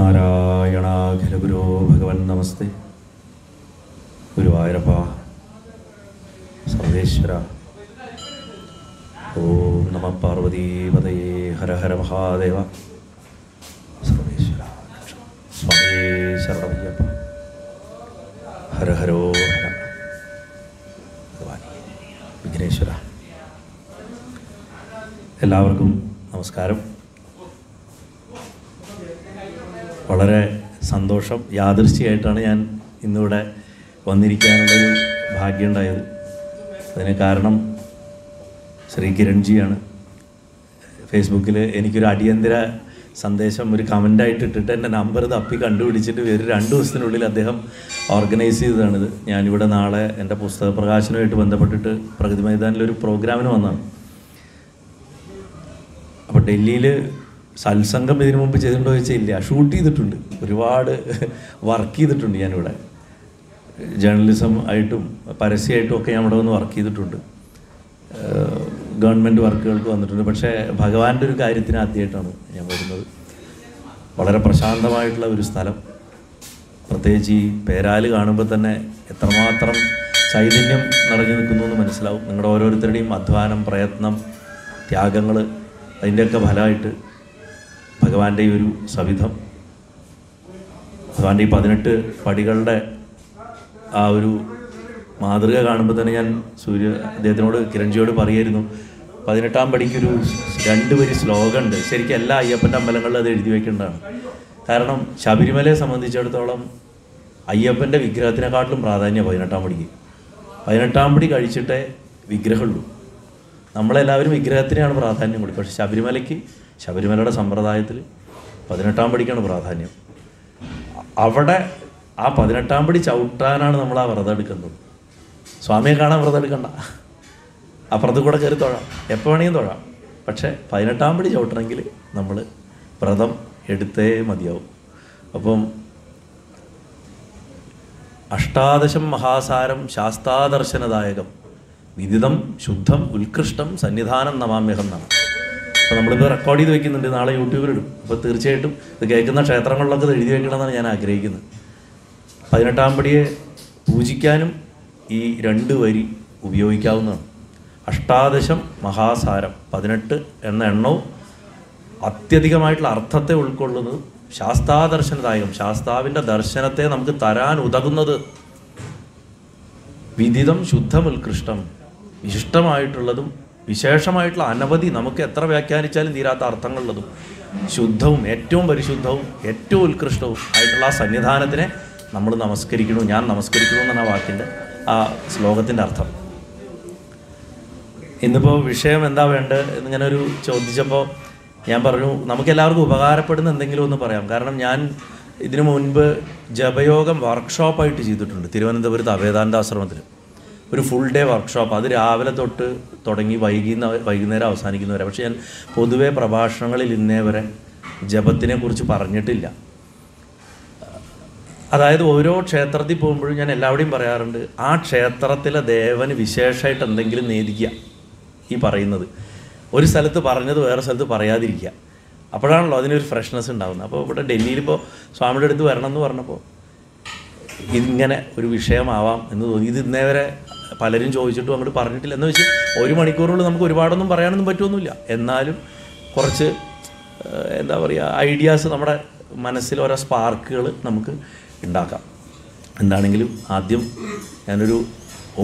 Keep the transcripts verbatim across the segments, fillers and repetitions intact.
നാരായണ ഖരഗുരു ഭഗവൻ നമസ്തേ. ഗുരുവായൂരപ്പ സർവേശ്വര. ഓം നമ പാർവതീപതയേ. ഹര ഹര മഹാദേവ. സർവേശ്വര സ്വാമി ശരണമയ്യപ്പ. ഹര ഹരോ ഹര ഭഗവാനി വിഘ്നേശ്വര. എല്ലാവർക്കും നമസ്കാരം. വളരെ സന്തോഷം. യാദൃശ്ചികമായിട്ടാണ് ഞാൻ ഇന്നിവിടെ വന്നിരിക്കാനുള്ളൊരു ഭാഗ്യമുണ്ടായത്. അതിന് കാരണം ശ്രീ കിരൺജിയാണ്. ഫേസ്ബുക്കിൽ എനിക്കൊരു അടിയന്തര സന്ദേശം ഒരു കമൻ്റായിട്ട് ഇട്ടിട്ട് എൻ്റെ നമ്പർ തപ്പി കണ്ടുപിടിച്ചിട്ട് ഒരു രണ്ട് ദിവസത്തിനുള്ളിൽ അദ്ദേഹം ഓർഗനൈസ് ചെയ്തതാണിത്. ഞാനിവിടെ നാളെ എൻ്റെ പുസ്തക പ്രകാശനവുമായിട്ട് ബന്ധപ്പെട്ടിട്ട് പ്രഗതി മൈതാനിലൊരു പ്രോഗ്രാമിന് വന്നതാണ്. അപ്പോൾ ഡൽഹിയിൽ സത്സംഗം ഇതിനു മുമ്പ് ചെയ്തിട്ടുണ്ടോ ചോദിച്ചാൽ ഇല്ല, ഷൂട്ട് ചെയ്തിട്ടുണ്ട്. ഒരുപാട് വർക്ക് ചെയ്തിട്ടുണ്ട്. ഞാനിവിടെ ജേർണലിസം ആയിട്ടും പരസ്യമായിട്ടും ഒക്കെ ഞാൻ ഇവിടെ വന്ന് വർക്ക് ചെയ്തിട്ടുണ്ട്. ഗവൺമെൻറ് വർക്കുകൾക്ക് വന്നിട്ടുണ്ട്. പക്ഷേ ഭഗവാന്റെ ഒരു കാര്യത്തിന് ആദ്യമായിട്ടാണ് ഞാൻ വരുന്നത്. വളരെ പ്രശാന്തമായിട്ടുള്ള ഒരു സ്ഥലം, പ്രത്യേകിച്ച് ഈ പേരാല് കാണുമ്പോൾ തന്നെ എത്രമാത്രം ചൈതന്യം നിറഞ്ഞു നിൽക്കുന്നു എന്ന് മനസ്സിലാവും. നിങ്ങളുടെ ഓരോരുത്തരുടെയും അധ്വാനം, പ്രയത്നം, ത്യാഗങ്ങൾ, അതിൻ്റെയൊക്കെ ഫലമായിട്ട് ഭഗവാന്റെ ഒരു സവിധം, ഭഗവാന്റെ ഈ പതിനെട്ട് പടികളുടെ ആ ഒരു മാതൃക കാണുമ്പോൾ തന്നെ ഞാൻ സൂര്യ അദ്ദേഹത്തിനോട് കിരൺജിയോട് പറയായിരുന്നു, പതിനെട്ടാം പടിക്കൊരു രണ്ട് വരി ശ്ലോകമുണ്ട്. ശരിക്കും എല്ലാ അയ്യപ്പൻ്റെ അമ്പലങ്ങളിലും അത് എഴുതി വയ്ക്കേണ്ടതാണ്. കാരണം ശബരിമലയെ സംബന്ധിച്ചിടത്തോളം അയ്യപ്പൻ്റെ വിഗ്രഹത്തിനെക്കാട്ടിലും പ്രാധാന്യം പതിനെട്ടാം പടിക്ക്. പതിനെട്ടാം പടി കഴിച്ചിട്ടേ വിഗ്രഹമുള്ളൂ. നമ്മളെല്ലാവരും വിഗ്രഹത്തിനെയാണ് പ്രാധാന്യം കൊടുക്കുക. പക്ഷേ ശബരിമലയ്ക്ക്, ശബരിമലയുടെ സമ്പ്രദായത്തിൽ പതിനെട്ടാം പടിക്കാണ് പ്രാധാന്യം. അവിടെ ആ പതിനെട്ടാം പടി ചവിട്ടാനാണ് നമ്മൾ ആ വ്രതം എടുക്കുന്നത്. സ്വാമിയെ കാണാൻ വ്രതം എടുക്കണ്ട, അപ്പുറത്ത് കൂടെ കയറി തൊഴാം, എപ്പോൾ വേണമെങ്കിലും തൊഴാം. പക്ഷേ പതിനെട്ടാം പടി ചവിട്ടണമെങ്കിൽ നമ്മൾ വ്രതം എടുത്തേ മതിയാവും. അപ്പം അഷ്ടാദശം മഹാസാരം ശാസ്താദർശനദായകം വിദിതം ശുദ്ധം ഉത്കൃഷ്ടം സന്നിധാനം നമാമ്യഹം എന്നാണ്. അപ്പോൾ നമ്മളിത് റെക്കോർഡ് ചെയ്ത് വെക്കുന്നുണ്ട്, നാളെ യൂട്യൂബിലിടും. അപ്പോൾ തീർച്ചയായിട്ടും ഇത് കേൾക്കുന്ന ക്ഷേത്രങ്ങളിലൊക്കെ എഴുതി വെക്കണമെന്നാണ് ഞാൻ ആഗ്രഹിക്കുന്നത്. പതിനെട്ടാം പടിയെ പൂജിക്കാനും ഈ രണ്ട് വരി ഉപയോഗിക്കാവുന്നതാണ്. അഷ്ടാദശം മഹാസാരം, പതിനെട്ട് എന്ന എണ്ണവും അത്യധികമായിട്ടുള്ള അർത്ഥത്തെ ഉൾക്കൊള്ളുന്നത് ശാസ്താദർശനദായകം, ശാസ്താവിൻ്റെ ദർശനത്തെ നമുക്ക് തരാൻ ഉതകുന്നത്. വിദിതം ശുദ്ധം ഉത്കൃഷ്ടം, വിശിഷ്ടമായിട്ടുള്ളതും വിശേഷമായിട്ടുള്ള അനവധി നമുക്ക് എത്ര വ്യാഖ്യാനിച്ചാലും തീരാത്ത അർത്ഥങ്ങളുള്ളതും ശുദ്ധവും ഏറ്റവും പരിശുദ്ധവും ഏറ്റവും ഉത്കൃഷ്ടവും ആയിട്ടുള്ള ആ സന്നിധാനത്തിനെ നമ്മൾ നമസ്കരിക്കണു. ഞാൻ നമസ്കരിക്കണു എന്നാണ് ആ വാക്കിൻ്റെ ആ ശ്ലോകത്തിൻ്റെ അർത്ഥം. ഇന്നിപ്പോൾ വിഷയം എന്താ വേണ്ടത് എന്നിങ്ങനൊരു ചോദിച്ചപ്പോൾ ഞാൻ പറഞ്ഞു നമുക്കെല്ലാവർക്കും ഉപകാരപ്പെടുന്ന എന്തെങ്കിലും ഒന്ന് പറയാം. കാരണം ഞാൻ ഇതിനു മുൻപ് ജപയോഗം വർക്ക്ഷോപ്പായിട്ട് ചെയ്തിട്ടുണ്ട് തിരുവനന്തപുരത്ത് അവേദാന്താശ്രമത്തിൽ. ഒരു ഫുൾ ഡേ വർക്ക്ഷോപ്പ്, അത് രാവിലെ തൊട്ട് തുടങ്ങി വൈകുന്ന വൈകുന്നേരം അവസാനിക്കുന്നവരെ. പക്ഷേ ഞാൻ പൊതുവേ പ്രഭാഷണങ്ങളിൽ ഇന്നേ വരെ ജപത്തിനെ കുറിച്ച് പറഞ്ഞിട്ടില്ല. അതായത് ഓരോ ക്ഷേത്രത്തിൽ പോകുമ്പോഴും ഞാൻ എല്ലാവരുടെയും പറയാറുണ്ട്, ആ ക്ഷേത്രത്തിലെ ദേവന് വിശേഷമായിട്ട് എന്തെങ്കിലും നേദിക്കുക. ഈ പറയുന്നത് ഒരു സ്ഥലത്ത് പറഞ്ഞത് വേറെ സ്ഥലത്ത് പറയാതിരിക്കുക, അപ്പോഴാണല്ലോ അതിനൊരു ഫ്രഷ്നെസ് ഉണ്ടാകുന്നത്. അപ്പോൾ ഇവിടെ ഡൽഹിയിലിപ്പോൾ സ്വാമിയുടെ അടുത്ത് വരണം എന്ന് പറഞ്ഞപ്പോൾ ഇതിങ്ങനെ ഒരു വിഷയമാവാം എന്ന് തോന്നി. ഇത് ഇന്നേ വരെ പലരും ചോദിച്ചിട്ടും അങ്ങോട്ട് പറഞ്ഞിട്ടില്ല. എന്ന് വെച്ചാൽ ഒരു മണിക്കൂറിനുള്ളിൽ നമുക്ക് ഒരുപാടൊന്നും പറയാനൊന്നും പറ്റുമൊന്നുമില്ല. എന്നാലും കുറച്ച് എന്താ പറയുക, ഐഡിയാസ് നമ്മുടെ മനസ്സിൽ ഓരോ സ്പാർക്കുകൾ നമുക്ക് ഉണ്ടാക്കാം. എന്താണെങ്കിലും ആദ്യം ഞാനൊരു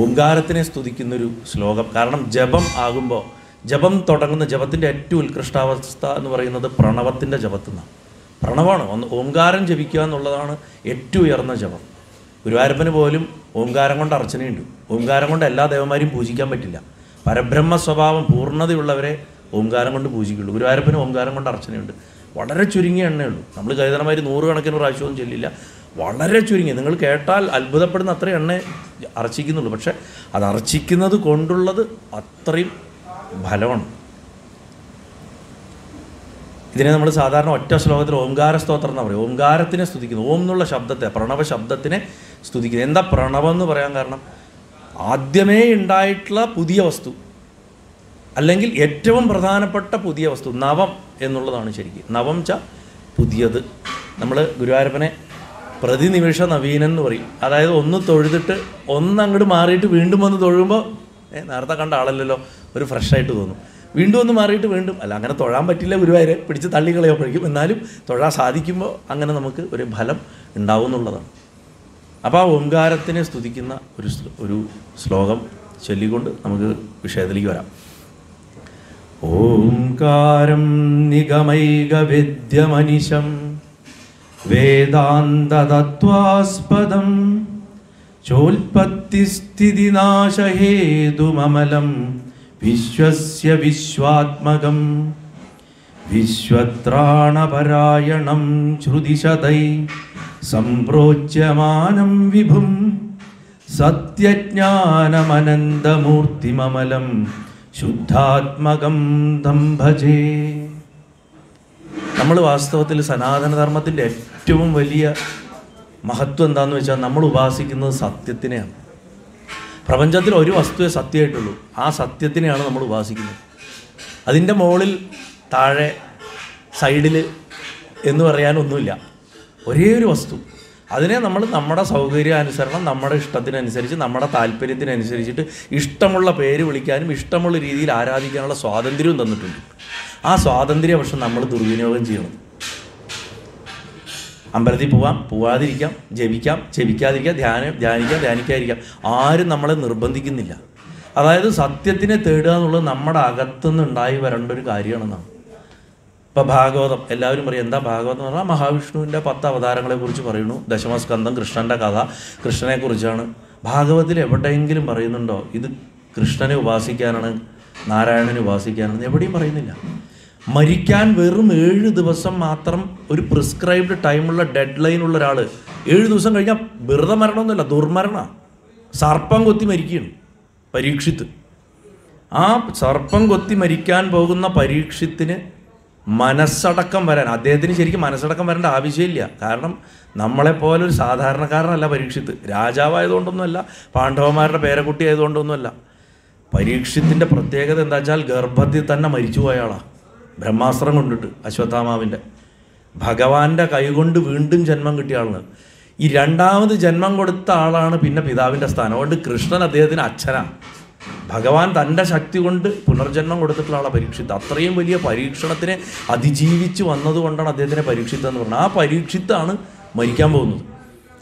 ഓംകാരത്തിനെ സ്തുതിക്കുന്നൊരു ശ്ലോകം. കാരണം ജപം ആകുമ്പോൾ ജപം തുടങ്ങുന്ന ജപത്തിൻ്റെ ഏറ്റവും ഉത്കൃഷ്ടാവസ്ഥ എന്ന് പറയുന്നത് പ്രണവത്തിൻ്റെ ജപത്തിൽ നിന്നാണ്. പ്രണവമാണ് ഒന്ന്, ഓംകാരം ജപിക്കുക എന്നുള്ളതാണ് ഏറ്റവും ഉയർന്ന ജപം. ഗുരുവായൂരപ്പന് പോലും ഓംകാരം കൊണ്ട് അർച്ചനയുണ്ട്. ഓംകാരം കൊണ്ട് എല്ലാ ദേവന്മാരെയും പൂജിക്കാൻ പറ്റില്ല. പരബ്രഹ്മ സ്വഭാവം പൂർണ്ണതയുള്ളവരെ ഓംകാരം കൊണ്ട് പൂജിക്കുള്ളൂ. ഗുരുവായൂരപ്പന് ഓംകാരം കൊണ്ട് അർച്ചനയുണ്ട്. വളരെ ചുരുങ്ങിയ എണ്ണയുള്ളൂ. നമ്മൾ കരുതണമാതിരി നൂറുകണക്കിന് പ്രാവശ്യമൊന്നും ചൊല്ലില്ല. വളരെ ചുരുങ്ങിയ, നിങ്ങൾ കേട്ടാൽ അത്ഭുതപ്പെടുന്ന അത്രയും എണ്ണ അർച്ചിക്കുന്നുള്ളൂ. പക്ഷേ അത് അർച്ചിക്കുന്നത് കൊണ്ടുള്ളത് അത്രയും ഫലമാണ്. ഇതിനെ നമ്മൾ സാധാരണ ഒറ്റ ശ്ലോകത്തിൽ ഓംകാര സ്തോത്രം എന്ന് പറയും. ഓംകാരത്തിനെ സ്തുതിക്കുന്നു, ഓം എന്നുള്ള ശബ്ദത്തെ, പ്രണവ ശബ്ദത്തിനെ സ്തുതിക്കുന്നു. എന്താ പ്രണവം എന്ന് പറയാൻ കാരണം? ആദ്യമേ ഉണ്ടായിട്ടുള്ള പുതിയ വസ്തു, അല്ലെങ്കിൽ ഏറ്റവും പ്രധാനപ്പെട്ട പുതിയ വസ്തു നവം എന്നുള്ളതാണ് ശരിക്കും. നവം ച പുതിയത്. നമ്മൾ ഗുരുവായൂരപ്പനെ പ്രതിനിമിഷ നവീനൻ എന്ന് പറയും. അതായത് ഒന്ന് തൊഴുതിട്ട് ഒന്നങ്ങോട്ട് മാറിയിട്ട് വീണ്ടും വന്ന് തൊഴുമ്പോൾ ഏഹ് നേരത്തെ കണ്ട ആളല്ലല്ലോ, ഒരു ഫ്രഷായിട്ട് തോന്നും. വീണ്ടും ഒന്ന് മാറിയിട്ട് വീണ്ടും, അല്ല അങ്ങനെ തൊഴാൻ പറ്റില്ല, ഗുരുവായൂരെ പിടിച്ച് തള്ളിക്കളയുമ്പോഴേക്കും. എന്നാലും തൊഴാൻ സാധിക്കുമ്പോൾ അങ്ങനെ നമുക്ക് ഒരു ഫലം ഉണ്ടാവും എന്നുള്ളതാണ്. അപ്പോൾ ആ ഓംകാരത്തിനെ സ്തുതിക്കുന്ന ഒരു ഒരു ശ്ലോകം ചൊല്ലിക്കൊണ്ട് നമുക്ക് വിഷയത്തിലേക്ക് വരാം. ഓംകാരം നിഗമൈക വിദ്യമനിശം വേദാന്തതത്വാസ്പദം ചോൽപത്തിസ്ഥിതിനാശഹേതുമമലം വിശ്വസ്യ വിശ്വാത്മകം വിശ്വത്രാണപരായണം ശ്രുതിശതൈ സംപ്രോച്യമാനം വിഭും സത്യജ്ഞാനമനന്തമൂർത്തിമമലം ശുദ്ധാത്മകം തം ഭജേ. നമ്മൾ വാസ്തവത്തിൽ സനാതനധർമ്മത്തിൻ്റെ ഏറ്റവും വലിയ മഹത്വം എന്താണെന്ന് വെച്ചാൽ നമ്മൾ ഉപാസിക്കുന്നത് സത്യത്തിനെയാണ്. പ്രപഞ്ചത്തിൽ ഒരു വസ്തുവേ സത്യമായിട്ടുള്ളൂ, ആ സത്യത്തിനെയാണ് നമ്മൾ ഉപാസിക്കുന്നത്. അതിൻ്റെ മുകളിൽ താഴെ സൈഡിൽ എന്ന് പറയാനൊന്നുമില്ല, ഒരേ ഒരു വസ്തു. അതിനെ നമ്മൾ നമ്മുടെ സൗകര്യാനുസരണം, നമ്മുടെ ഇഷ്ടത്തിനനുസരിച്ച്, നമ്മുടെ താല്പര്യത്തിനനുസരിച്ചിട്ട് ഇഷ്ടമുള്ള പേര് വിളിക്കാനും ഇഷ്ടമുള്ള രീതിയിൽ ആരാധിക്കാനുള്ള സ്വാതന്ത്ര്യവും തന്നിട്ടുണ്ട്. ആ സ്വാതന്ത്ര്യം പക്ഷെ നമ്മൾ ദുർവിനിയോഗം ചെയ്യണം. അമ്പലത്തിൽ പോവാം, പോവാതിരിക്കാം, ജപിക്കാം, ജപിക്കാതിരിക്കാം, ധ്യാനം ധ്യാനിക്കാം, ധ്യാനിക്കാതിരിക്കാം. ആരും നമ്മളെ നിർബന്ധിക്കുന്നില്ല. അതായത് സത്യത്തിനെ തേടുക എന്നുള്ളത് നമ്മുടെ അകത്തുനിന്നുണ്ടായി വരേണ്ട ഒരു കാര്യമാണെന്നാണ്. ഇപ്പോൾ ഭാഗവതം എല്ലാവരും പറയും. എന്താ ഭാഗവതം എന്ന് പറഞ്ഞാൽ മഹാവിഷ്ണുവിൻ്റെ പത്ത് അവതാരങ്ങളെക്കുറിച്ച് പറയുന്നു. ദശമസ്കന്ധം കൃഷ്ണൻ്റെ കഥ, കൃഷ്ണനെക്കുറിച്ചാണ്. ഭാഗവതത്തിൽ എവിടെയെങ്കിലും പറയുന്നുണ്ടോ ഇത് കൃഷ്ണനെ ഉപാസിക്കാനാണ്, നാരായണനെ ഉപാസിക്കാനാണ്? എവിടെയും പറയുന്നില്ല. മരിക്കാൻ വെറും ഏഴ് ദിവസം മാത്രം ഒരു പ്രിസ്ക്രൈബ്ഡ് ടൈമുള്ള ഡെഡ് ലൈനുള്ള ഒരാൾ ഏഴ് ദിവസം കഴിഞ്ഞാൽ വെറുതെ മരണമൊന്നുമില്ല, ദുർമരണമാണ്. സർപ്പം കൊത്തി മരിക്കുകയാണ് പരീക്ഷിത്ത്. ആ സർപ്പം കൊത്തി മരിക്കാൻ പോകുന്ന പരീക്ഷിത്തിന് മനസ്സടക്കം വരാൻ, അദ്ദേഹത്തിന് ശരിക്കും മനസ്സടക്കം വരേണ്ട ആവശ്യമില്ല. കാരണം നമ്മളെപ്പോലൊരു സാധാരണക്കാരനല്ല പരീക്ഷിത്ത്. രാജാവായതുകൊണ്ടൊന്നുമല്ല, പാണ്ഡവന്മാരുടെ പേരക്കുട്ടി ആയതുകൊണ്ടൊന്നുമല്ല. പരീക്ഷിത്തിൻ്റെ പ്രത്യേകത എന്താ വെച്ചാൽ ഗർഭത്തിൽ തന്നെ മരിച്ചുപോയ ആളാണ്, ബ്രഹ്മാസ്ത്രം കൊണ്ടിട്ട്. അശ്വത്ഥാമാവിൻ്റെ ഭഗവാന്റെ കൈകൊണ്ട് വീണ്ടും ജന്മം കിട്ടിയ ആളാണ്. ഈ രണ്ടാമത് ജന്മം കൊടുത്ത ആളാണ് പിന്നെ പിതാവിൻ്റെ സ്ഥാനം. അതുകൊണ്ട് കൃഷ്ണൻ അദ്ദേഹത്തിന് അച്ഛനാണ്. ഭഗവാൻ തൻ്റെ ശക്തി കൊണ്ട് പുനർജന്മം കൊടുത്തിട്ടുള്ള ആളാണ് പരീക്ഷിത്ത്. അത്രയും വലിയ പരീക്ഷണത്തിനെ അതിജീവിച്ച് വന്നതുകൊണ്ടാണ് അദ്ദേഹത്തിനെ പരീക്ഷിത്തെന്ന് പറഞ്ഞത്. ആ പരീക്ഷിത്താണ് മരിക്കാൻ പോകുന്നത്.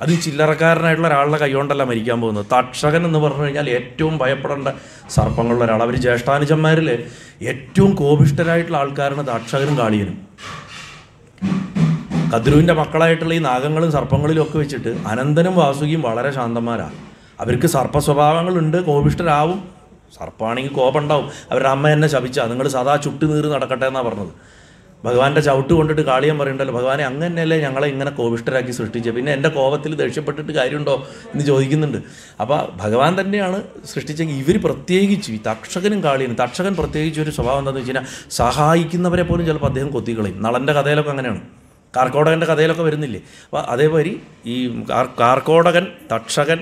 അത് ചില്ലറക്കാരനായിട്ടുള്ള ഒരാളുടെ കൈകൊണ്ടല്ല മരിക്കാൻ പോകുന്നത്. തക്ഷകൻ എന്ന് പറഞ്ഞു കഴിഞ്ഞാൽ ഏറ്റവും ഭയപ്പെടേണ്ട സർപ്പങ്ങളുള്ള ഒരാൾ. അവർ ജ്യേഷ്ഠാനുജന്മാരിൽ ഏറ്റവും കോപിഷ്ഠരായിട്ടുള്ള ആൾക്കാരാണ് തക്ഷകനും കാളിയനും. കദ്രുവിൻ്റെ മക്കളായിട്ടുള്ള ഈ നാഗങ്ങളും സർപ്പങ്ങളിലും ഒക്കെ വെച്ചിട്ട് അനന്തനും വാസുകിയും വളരെ ശാന്തന്മാരാണ്. അവർക്ക് സർപ്പസ്വഭാവങ്ങളുണ്ട്, കോപിഷ്ഠരാവും. സർപ്പമാണെങ്കിൽ കോപമുണ്ടാവും. അവരുടെ അമ്മ എന്നെ ശപിച്ചാൽ നിങ്ങൾ സദാ ചുട്ടുനീറി നടക്കട്ടെ എന്നാണ് പറഞ്ഞത്. ഭഗവാന്റെ ചവിട്ട് കൊണ്ടിട്ട് കാളിയൻ പറയണ്ടല്ലോ, ഭഗവാനെ അങ്ങനെയല്ലേ ഞങ്ങളെ ഇങ്ങനെ കോപിഷ്ഠരാക്കി സൃഷ്ടിച്ചത്, പിന്നെ എൻ്റെ കോപത്തിൽ ദേഷ്യപ്പെട്ടിട്ട് കാര്യമുണ്ടോ എന്ന് ചോദിക്കുന്നുണ്ട്. അപ്പോൾ ഭഗവാൻ തന്നെയാണ് സൃഷ്ടിച്ചെങ്കിൽ ഇവർ പ്രത്യേകിച്ച് ഈ തക്ഷകനും കാളിയനും. തക്ഷകൻ പ്രത്യേകിച്ച് ഒരു സ്വഭാവം എന്താണെന്ന് വെച്ച് കഴിഞ്ഞാൽ സഹായിക്കുന്നവരെ പോലും ചിലപ്പോൾ അദ്ദേഹം കൊത്തിക്കളയും. നളൻ്റെ കഥയിലൊക്കെ അങ്ങനെയാണ്, കാർക്കോടകൻ്റെ കഥയിലൊക്കെ വരുന്നില്ലേ. അപ്പോൾ അതേമാതിരി ഈ കാർക്കോടകൻ, തക്ഷകൻ,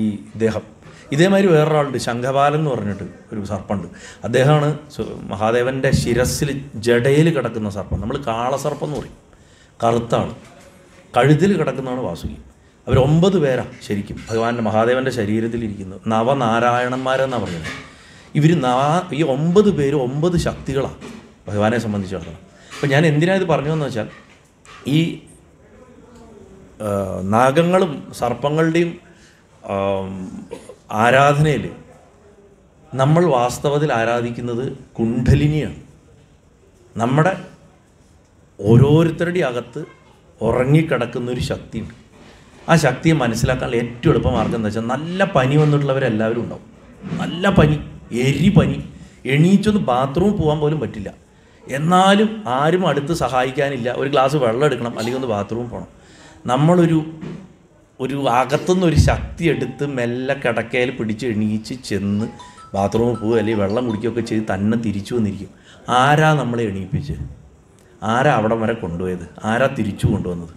ഈ ഇദ്ദേഹം. ഇതേമാതിരി വേറൊരാളുണ്ട് ശംഖപാലൻ എന്ന് പറഞ്ഞിട്ട് ഒരു സർപ്പമുണ്ട്. അദ്ദേഹമാണ് മഹാദേവൻ്റെ ശിരസ്സിൽ ജടയിൽ കിടക്കുന്ന സർപ്പം. നമ്മൾ കാളസർപ്പം എന്ന് പറയും, കറുത്താണ്. കഴുതിൽ കിടക്കുന്നതാണ് വാസുകി. അവർ ഒമ്പത് പേരാണ് ശരിക്കും ഭഗവാന്റെ മഹാദേവൻ്റെ ശരീരത്തിലിരിക്കുന്നത്. നവനാരായണന്മാരെന്നാണ് പറയുന്നത്. ഇവർ നാ ഈ ഒമ്പത് പേര് ഒമ്പത് ശക്തികളാണ് ഭഗവാനെ സംബന്ധിച്ചിടത്തോളം. അപ്പം ഞാൻ എന്തിനാണ് ഇത് പറഞ്ഞതെന്ന് വെച്ചാൽ ഈ നാഗങ്ങളും സർപ്പങ്ങളുടെയും ആരാധനയിൽ നമ്മൾ വാസ്തവത്തിൽ ആരാധിക്കുന്നത് കുണ്ഡലിനിയാണ്. നമ്മുടെ ഓരോരുത്തരുടെ അകത്ത് ഉറങ്ങിക്കിടക്കുന്നൊരു ശക്തിയുണ്ട്. ആ ശക്തിയെ മനസ്സിലാക്കാനുള്ള ഏറ്റവും എളുപ്പ മാർഗം എന്താ വെച്ചാൽ നല്ല പനി വന്നിട്ടുള്ളവരെല്ലാവരും ഉണ്ടാവും. നല്ല പനി, എരി പനി, എണീച്ചൊന്ന് ബാത്റൂമിൽ പോകാൻ പോലും പറ്റില്ല. എന്നാലും ആരും അടുത്ത് സഹായിക്കാനില്ല. ഒരു ഗ്ലാസ് വെള്ളം എടുക്കണം, അല്ലെങ്കിൽ ഒന്ന് ബാത്റൂമിൽ പോകണം. നമ്മളൊരു ഒരു അകത്തുനിന്നൊരു ശക്തി എടുത്ത് മെല്ലെ കിടക്കയിൽ പിടിച്ച് എണീച്ച് ചെന്ന് ബാത്റൂമിൽ പോവുക അല്ലെങ്കിൽ വെള്ളം കുടിക്കുകയൊക്കെ ചെയ്ത് തന്നെ തിരിച്ചു വന്നിരിക്കും. ആരാ നമ്മളെ എണീപ്പിച്ച്, ആരാ അവിടം വരെ കൊണ്ടുപോയത്, ആരാ തിരിച്ചു കൊണ്ടുവന്നത്?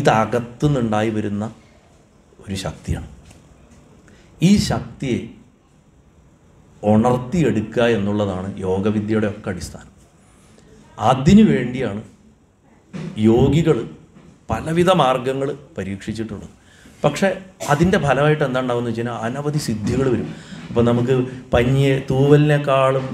ഇതകത്തുനിന്നുണ്ടായി വരുന്ന ഒരു ശക്തിയാണ്. ഈ ശക്തിയെ ഉണർത്തിയെടുക്കുക എന്നുള്ളതാണ് യോഗവിദ്യയുടെ ഒക്കെ അടിസ്ഥാനം. അതിനു വേണ്ടിയാണ് യോഗികൾ പലവിധ മാർഗങ്ങൾ പരീക്ഷിച്ചിട്ടുള്ളത്. പക്ഷേ അതിൻ്റെ ഫലമായിട്ട് എന്താ ഉണ്ടാവുമെന്ന് വെച്ച് കഴിഞ്ഞാൽ അനവധി സിദ്ധികൾ വരും. അപ്പോൾ നമുക്ക് പഞ്ഞിയെ തൂവലിനേക്കാളും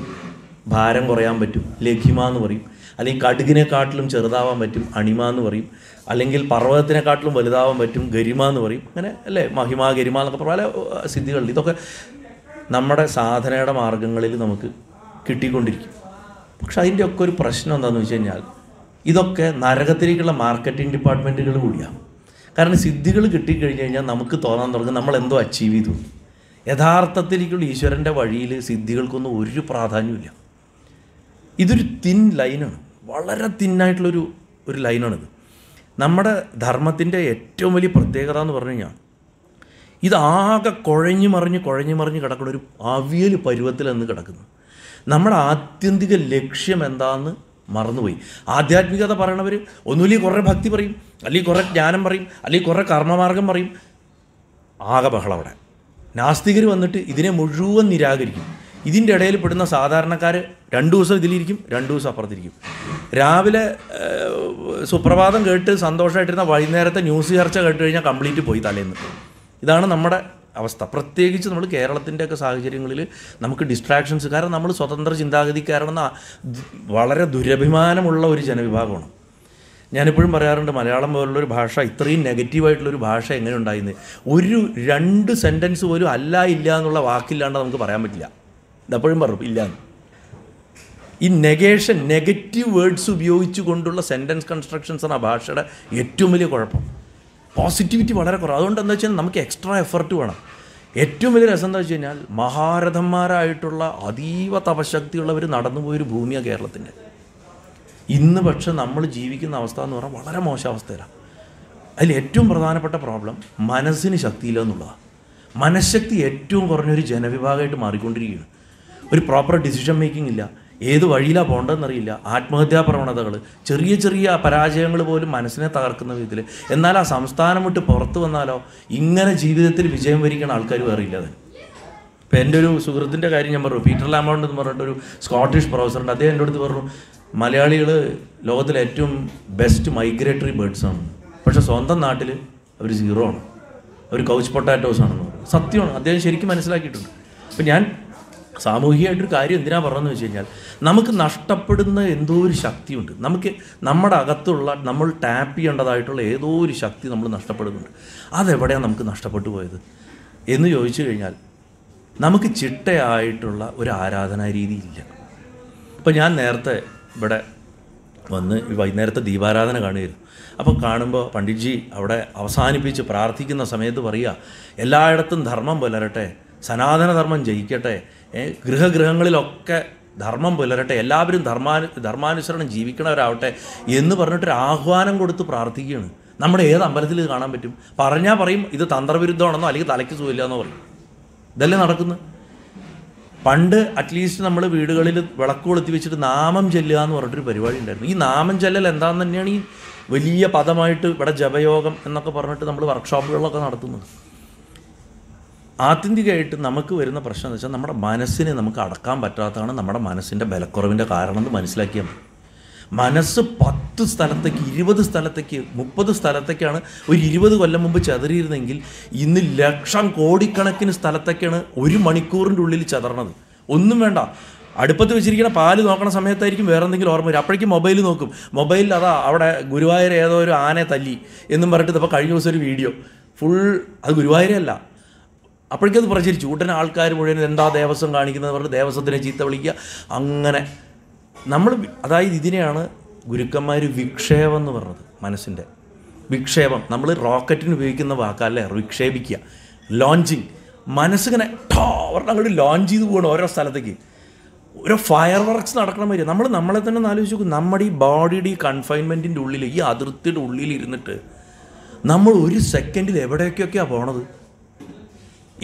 ഭാരം കുറയാൻ പറ്റും, ലഘിമ എന്ന് പറയും. അല്ലെങ്കിൽ കടുകിനെക്കാട്ടിലും ചെറുതാവാൻ പറ്റും, അണിമ എന്ന് പറയും. അല്ലെങ്കിൽ പർവ്വതത്തിനെക്കാട്ടിലും വലുതാവാൻ പറ്റും, ഗരിമ എന്ന് പറയും. അങ്ങനെ അല്ലേ, മഹിമ ഗരിമ എന്നൊക്കെ പറഞ്ഞാൽ സിദ്ധികൾ. ഇതൊക്കെ നമ്മുടെ സാധനയുടെ മാർഗങ്ങളിൽ നമുക്ക് കിട്ടിക്കൊണ്ടിരിക്കും. പക്ഷെ അതിൻ്റെയൊക്കെ ഒരു പ്രശ്നം എന്താണെന്ന് വെച്ച് കഴിഞ്ഞാൽ ഇതൊക്കെ നരകത്തിലേക്കുള്ള മാർക്കറ്റിംഗ് ഡിപ്പാർട്ട്മെൻറ്റുകൾ കൂടിയാണ്. കാരണം സിദ്ധികൾ കിട്ടിക്കഴിഞ്ഞ് കഴിഞ്ഞാൽ നമുക്ക് തോന്നാൻ തുടങ്ങും നമ്മളെന്തോ അച്ചീവ് ചെയ്തു. യഥാർത്ഥത്തിലേക്കുള്ള ഈശ്വരൻ്റെ വഴിയിൽ സിദ്ധികൾക്കൊന്നും ഒരു പ്രാധാന്യമില്ല. ഇതൊരു തിൻ ലൈനാണ്, വളരെ തിന്നായിട്ടുള്ളൊരു ഒരു ലൈനാണിത്. നമ്മുടെ ധർമ്മത്തിൻ്റെ ഏറ്റവും വലിയ പ്രത്യേകത എന്ന് പറഞ്ഞു കഴിഞ്ഞാൽ ഇതാകെ കുഴഞ്ഞു മറിഞ്ഞ് കുഴഞ്ഞു മറിഞ്ഞ് കിടക്കുന്ന ഒരു അവിയൽ പരുവത്തിലെന്ന് കിടക്കുന്നു. നമ്മുടെ ആത്യന്തിക ലക്ഷ്യം എന്താണെന്ന് മറന്നുപോയി. ആധ്യാത്മികത പറയണവർ ഒന്നുമില്ലെങ്കിൽ കുറേ ഭക്തി പറയും, അല്ലെങ്കിൽ കുറേ ജ്ഞാനം പറയും, അല്ലെങ്കിൽ കുറേ കർമ്മമാർഗം പറയും. ആകെ ബഹളം. അവിടെ നാസ്തികർ വന്നിട്ട് ഇതിനെ മുഴുവൻ നിരാകരിക്കും. ഇതിൻ്റെ ഇടയിൽ പെടുന്ന സാധാരണക്കാർ രണ്ടു ദിവസം ഇതിലിരിക്കും, രണ്ടു ദിവസം അപ്പുറത്തിരിക്കും. രാവിലെ സുപ്രഭാതം കേട്ട് സന്തോഷമായിട്ടിരുന്ന വൈകുന്നേരത്തെ ന്യൂസ് ചർച്ച കേട്ട് കഴിഞ്ഞാൽ കംപ്ലീറ്റ് പോയി തലേന്ന്. ഇതാണ് നമ്മുടെ അവസ്ഥ. പ്രത്യേകിച്ച് നമ്മൾ കേരളത്തിൻ്റെയൊക്കെ സാഹചര്യങ്ങളിൽ നമുക്ക് ഡിസ്ട്രാക്ഷൻസ്, കാരണം നമ്മൾ സ്വതന്ത്ര ചിന്താഗതിക്കാരനെന്ന വളരെ ദുരഭിമാനമുള്ള ഒരു ജനവിഭാഗമാണ്. ഞാനിപ്പോഴും പറയാറുണ്ട് മലയാളം പോലുള്ളൊരു ഭാഷ, ഇത്രയും നെഗറ്റീവായിട്ടുള്ളൊരു ഭാഷ എങ്ങനെ ഉണ്ടായിരുന്നു? ഒരു രണ്ട് സെൻറ്റൻസ് പോലും അല്ല ഇല്ല എന്നുള്ള വാക്കില്ലാണ്ട് നമുക്ക് പറയാൻ പറ്റില്ല. ഇതപ്പോഴും പറഞ്ഞു ഇല്ല. ഈ നെഗേഷൻ, നെഗറ്റീവ് വേർഡ്സ് ഉപയോഗിച്ചു കൊണ്ടുള്ള സെൻറ്റൻസ് കൺസ്ട്രക്ഷൻസാണ് ആ ഭാഷയുടെ ഏറ്റവും വലിയ കുഴപ്പം. പോസിറ്റിവിറ്റി വളരെ കുറവ്. അതുകൊണ്ട് എന്താ വെച്ചാൽ നമുക്ക് എക്സ്ട്രാ എഫർട്ട് വേണം. ഏറ്റവും വലിയ രസം എന്താ വെച്ച് കഴിഞ്ഞാൽ മഹാരഥന്മാരായിട്ടുള്ള അതീവ തപശക്തിയുള്ളവർ നടന്നുപോയൊരു ഭൂമിയാണ് കേരളത്തിൻ്റെ. ഇന്ന് പക്ഷെ നമ്മൾ ജീവിക്കുന്ന അവസ്ഥ എന്ന് പറഞ്ഞാൽ വളരെ മോശം അവസ്ഥയിലാണ്. അതിൽ ഏറ്റവും പ്രധാനപ്പെട്ട പ്രോബ്ലം മനസ്സിന് ശക്തിയില്ല എന്നുള്ളതാണ്. മനഃശക്തി ഏറ്റവും കുറഞ്ഞൊരു ജനവിഭാഗമായിട്ട് മാറിക്കൊണ്ടിരിക്കുകയാണ്. ഒരു പ്രോപ്പർ ഡിസിഷൻ മേക്കിംഗ് ഇല്ല, ഏത് വഴിയിലാണ് പോകേണ്ടതെന്നറിയില്ല. ആത്മഹത്യാ പ്രവണതകൾ, ചെറിയ ചെറിയ പരാജയങ്ങൾ പോലും മനസ്സിനെ തകർക്കുന്ന വിധത്തിൽ. എന്നാൽ ആ സംസ്ഥാനം വിട്ട് പുറത്ത് വന്നാലോ ഇങ്ങനെ ജീവിതത്തിൽ വിജയം വരിക്കുന്ന ആൾക്കാർ വേറില്ല. അത് ഇപ്പം എൻ്റെ ഒരു സുഹൃത്തിൻ്റെ കാര്യം ഞാൻ പറഞ്ഞു, പീറ്റർ ലാമൗണ്ട് എന്ന് പറഞ്ഞിട്ടൊരു സ്കോട്ടിഷ് പ്രൊഫസറുണ്ട്. അദ്ദേഹം എൻ്റെ അടുത്ത് പറഞ്ഞു, മലയാളികൾ ലോകത്തിലെ ഏറ്റവും ബെസ്റ്റ് മൈഗ്രേറ്ററി ബേർഡ്സാണ്, പക്ഷേ സ്വന്തം നാട്ടിൽ അവർ സീറോ ആണ്, അവർ കൗച്ച് പൊട്ടാറ്റോസ് ആണെന്ന് പറഞ്ഞു. സത്യമാണ്, അദ്ദേഹം ശരിക്കും മനസ്സിലാക്കിയിട്ടുണ്ട്. അപ്പം ഞാൻ സാമൂഹികമായിട്ടൊരു കാര്യം എന്തിനാണ് പറഞ്ഞതെന്ന് വെച്ച് കഴിഞ്ഞാൽ നമുക്ക് നഷ്ടപ്പെടുന്ന എന്തോ ഒരു ശക്തിയുണ്ട്. നമുക്ക് നമ്മുടെ അകത്തുള്ള നമ്മൾ ടാപ്പ് ചെയ്യേണ്ടതായിട്ടുള്ള ഏതോ ഒരു ശക്തി നമ്മൾ നഷ്ടപ്പെടുന്നുണ്ട്. അതെവിടെയാണ് നമുക്ക് നഷ്ടപ്പെട്ടു പോയത് എന്ന് ചോദിച്ചു കഴിഞ്ഞാൽ നമുക്ക് ചിട്ടയായിട്ടുള്ള ഒരു ആരാധനാ രീതി ഇല്ല. അപ്പോൾ ഞാൻ നേരത്തെ ഇവിടെ വന്ന് വൈകുന്നേരത്തെ ദീപാരാധന കാണുകയായിരുന്നു. അപ്പോൾ കാണുമ്പോൾ പണ്ഡിറ്റ്ജി അവിടെ അവസാനിപ്പിച്ച് പ്രാർത്ഥിക്കുന്ന സമയത്ത് പറയുക, എല്ലായിടത്തും ധർമ്മം പുലരട്ടെ, സനാതനധർമ്മം ജയിക്കട്ടെ, ഗൃഹഗൃഹങ്ങളിലൊക്കെ ധർമ്മം പുലരട്ടെ, എല്ലാവരും ധർമാ ധർമാനുസരണം ജീവിക്കണവരാവട്ടെ എന്ന് പറഞ്ഞിട്ടൊരു ആഹ്വാനം കൊടുത്ത് പ്രാർത്ഥിക്കുകയാണ്. നമ്മുടെ ഏത് അമ്പലത്തിൽ ഇത് കാണാൻ പറ്റും? പറഞ്ഞാൽ പറയും ഇത് തന്ത്രവിരുദ്ധമാണെന്നോ അല്ലെങ്കിൽ തലയ്ക്ക് സുഖമില്ലെന്നോ പറയും. ഇതല്ലേ നടക്കുന്നത്? പണ്ട് അറ്റ്ലീസ്റ്റ് നമ്മൾ വീടുകളിൽ വിളക്ക് കൊളുത്തി വെച്ചിട്ട് നാമം ചെല്ലുക എന്ന് പറഞ്ഞിട്ടൊരു പരിപാടി ഉണ്ടായിരുന്നു. ഈ നാമം ചെല്ലൽ എന്താണെന്ന് തന്നെയാണ് ഈ വലിയ പദമായിട്ട് ഇവിടെ ജപയോഗം എന്നൊക്കെ പറഞ്ഞിട്ട് നമ്മൾ വർക്ക്ഷോപ്പുകളിലൊക്കെ നടത്തുന്നത്. ആത്യന്തികമായിട്ട് നമുക്ക് വരുന്ന പ്രശ്നം എന്ന് വെച്ചാൽ നമ്മുടെ മനസ്സിനെ നമുക്ക് അടക്കാൻ പറ്റാത്തതാണ് നമ്മുടെ മനസ്സിൻ്റെ ബലക്കുറവിൻ്റെ കാരണം എന്ന് മനസ്സിലാക്കിയാൽ മതി. മനസ്സ് പത്ത് സ്ഥലത്തേക്ക്, ഇരുപത് സ്ഥലത്തേക്ക്, മുപ്പത് സ്ഥലത്തേക്കാണ് ഒരു ഇരുപത് കൊല്ലം മുമ്പ് ചെതറിയിരുന്നെങ്കിൽ ഇന്ന് ലക്ഷം കോടിക്കണക്കിന് സ്ഥലത്തേക്കാണ് ഒരു മണിക്കൂറിൻ്റെ ഉള്ളിൽ ചെതറണത്. ഒന്നും വേണ്ട, അടുപ്പത്ത് വെച്ചിരിക്കുന്ന പാല് നോക്കണ സമയത്തായിരിക്കും വേറെ എന്തെങ്കിലും ഓർമ്മ വരും. അപ്പോഴേക്കും മൊബൈൽ നോക്കും. മൊബൈലിൽ അതാ അവിടെ ഗുരുവായൂർ ഏതോ ഒരു ആനയെ തല്ലി എന്നും പറഞ്ഞിട്ട് ഇപ്പോൾ കഴിഞ്ഞ ദിവസം ഒരു വീഡിയോ ഫുൾ, അത് ഗുരുവായൂരല്ല, അപ്പോഴേക്കത് പ്രചരിച്ചു. ഉടനെ ആൾക്കാർ മുഴുവൻ എന്താ ദേവസ്വം കാണിക്കുന്നത് പറഞ്ഞ് ദേവസ്വത്തിനെ ചീത്ത വിളിക്കുക. അങ്ങനെ നമ്മൾ, അതായത് ഇതിനെയാണ് ഗുരുക്കന്മാർ വിക്ഷേപം എന്ന് പറഞ്ഞത്. മനസ്സിൻ്റെ വിക്ഷേപം, നമ്മൾ റോക്കറ്റിന് ഉപയോഗിക്കുന്ന വാക്കല്ലേ, വിക്ഷേപിക്കുക, ലോഞ്ചിങ്. മനസ്സിങ്ങനെ ഠോ പറഞ്ഞാൽ അങ്ങോട്ട് ലോഞ്ച് ചെയ്ത് പോകണം ഓരോ സ്ഥലത്തേക്ക്. ഓരോ ഫയർ വർക്ക്സ് നടക്കണം വരിക. നമ്മൾ നമ്മളെ തന്നെ ആലോചിച്ച് നോക്കും, നമ്മുടെ ഈ ബോഡിയുടെ ഈ കൺഫൈൻമെൻറ്റിൻ്റെ ഉള്ളിൽ, ഈ അതിർത്തിയുടെ ഉള്ളിലിരുന്നിട്ട് നമ്മൾ ഒരു സെക്കൻഡിൽ എവിടെയൊക്കെയൊക്കെയാണ് പോണത്,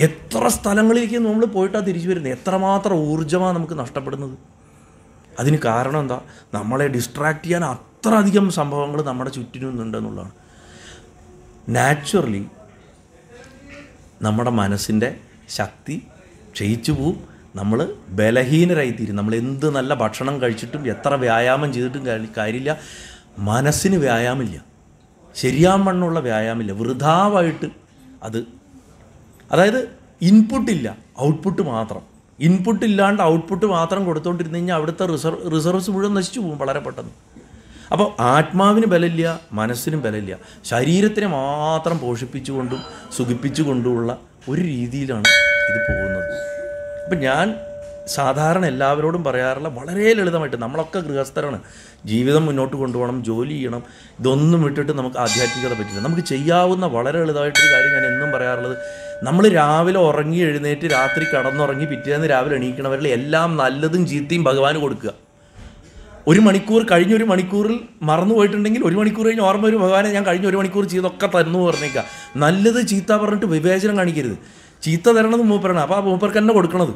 എത്ര സ്ഥലങ്ങളിലേക്ക് നമ്മൾ പോയിട്ടാണ് തിരിച്ചു വരുന്നത്, എത്രമാത്രം ഊർജ്ജമാണ് നമുക്ക് നഷ്ടപ്പെടുന്നത്. അതിന് കാരണം എന്താ? നമ്മളെ ഡിസ്ട്രാക്റ്റ് ചെയ്യാൻ അത്ര അധികം സംഭവങ്ങൾ നമ്മുടെ ചുറ്റിനുണ്ടെന്നുള്ളതാണ്. നാച്ചുറലി നമ്മുടെ മനസ്സിൻ്റെ ശക്തി ക്ഷയിച്ചു പോവും, നമ്മൾ ബലഹീനരായിത്തീരും. നമ്മൾ എന്ത് നല്ല ഭക്ഷണം കഴിച്ചിട്ടും എത്ര വ്യായാമം ചെയ്തിട്ടും കാര്യമില്ല. മനസ്സിന് വ്യായാമില്ല, ശരിയാൻ വണ്ണമുള്ള വ്യായാമില്ല, വൃഥാവായിട്ട് അത്, അതായത് ഇൻപുട്ടില്ല, ഔട്ട്പുട്ട് മാത്രം. ഇൻപുട്ടില്ലാണ്ട് ഔട്ട്പുട്ട് മാത്രം കൊടുത്തുകൊണ്ടിരുന്നു കഴിഞ്ഞാൽ അവിടുത്തെ റിസർവ് റിസർവ്സ് മുഴുവൻ നശിച്ചു പോകും വളരെ പെട്ടെന്ന്. അപ്പോൾ ആത്മാവിന് ബലമില്ല, മനസ്സിനും ബലമില്ല. ശരീരത്തിനെ മാത്രം പോഷിപ്പിച്ചുകൊണ്ടും സുഖിപ്പിച്ചുകൊണ്ടുമുള്ള ഒരു രീതിയിലാണ് ഇത് പോകുന്നത്. അപ്പം ഞാൻ സാധാരണ എല്ലാവരോടും പറയാറുള്ള വളരെ ലളിതമായിട്ട്, നമ്മളൊക്കെ ഗൃഹസ്ഥരാണ്, ജീവിതം മുന്നോട്ട് കൊണ്ടുപോകണം, ജോലി ചെയ്യണം, ഇതൊന്നും വിട്ടിട്ട് നമുക്ക് ആധ്യാത്മികത പറ്റില്ല. നമുക്ക് ചെയ്യാവുന്ന വളരെ ലളിതമായിട്ടൊരു കാര്യം ഞാൻ എന്നും പറയാറുള്ളത്, നമ്മൾ രാവിലെ ഉറങ്ങി എഴുന്നേറ്റ് രാത്രി കടന്നുറങ്ങി പിറ്റേന്ന് രാവിലെ എണീക്കണവരിൽ എല്ലാം നല്ലതും ചീത്തയും ഭഗവാന് കൊടുക്കുക. ഒരു മണിക്കൂർ കഴിഞ്ഞ ഒരു മണിക്കൂറിൽ മറന്നു പോയിട്ടുണ്ടെങ്കിൽ ഒരു മണിക്കൂർ കഴിഞ്ഞ് ഓർമ്മ വരും, ഭഗവാനെ ഞാൻ കഴിഞ്ഞ ഒരു മണിക്കൂർ ചെയ്തൊക്കെ തന്നു പറഞ്ഞേക്കുക. നല്ലത് ചീത്ത പറഞ്ഞിട്ട് വിവേചനം കാണിക്കരുത്. ചീത്ത തരണത് മൂപ്പരാണ്, അപ്പോൾ ആ മൂപ്പർക്ക് തന്നെ കൊടുക്കണത്.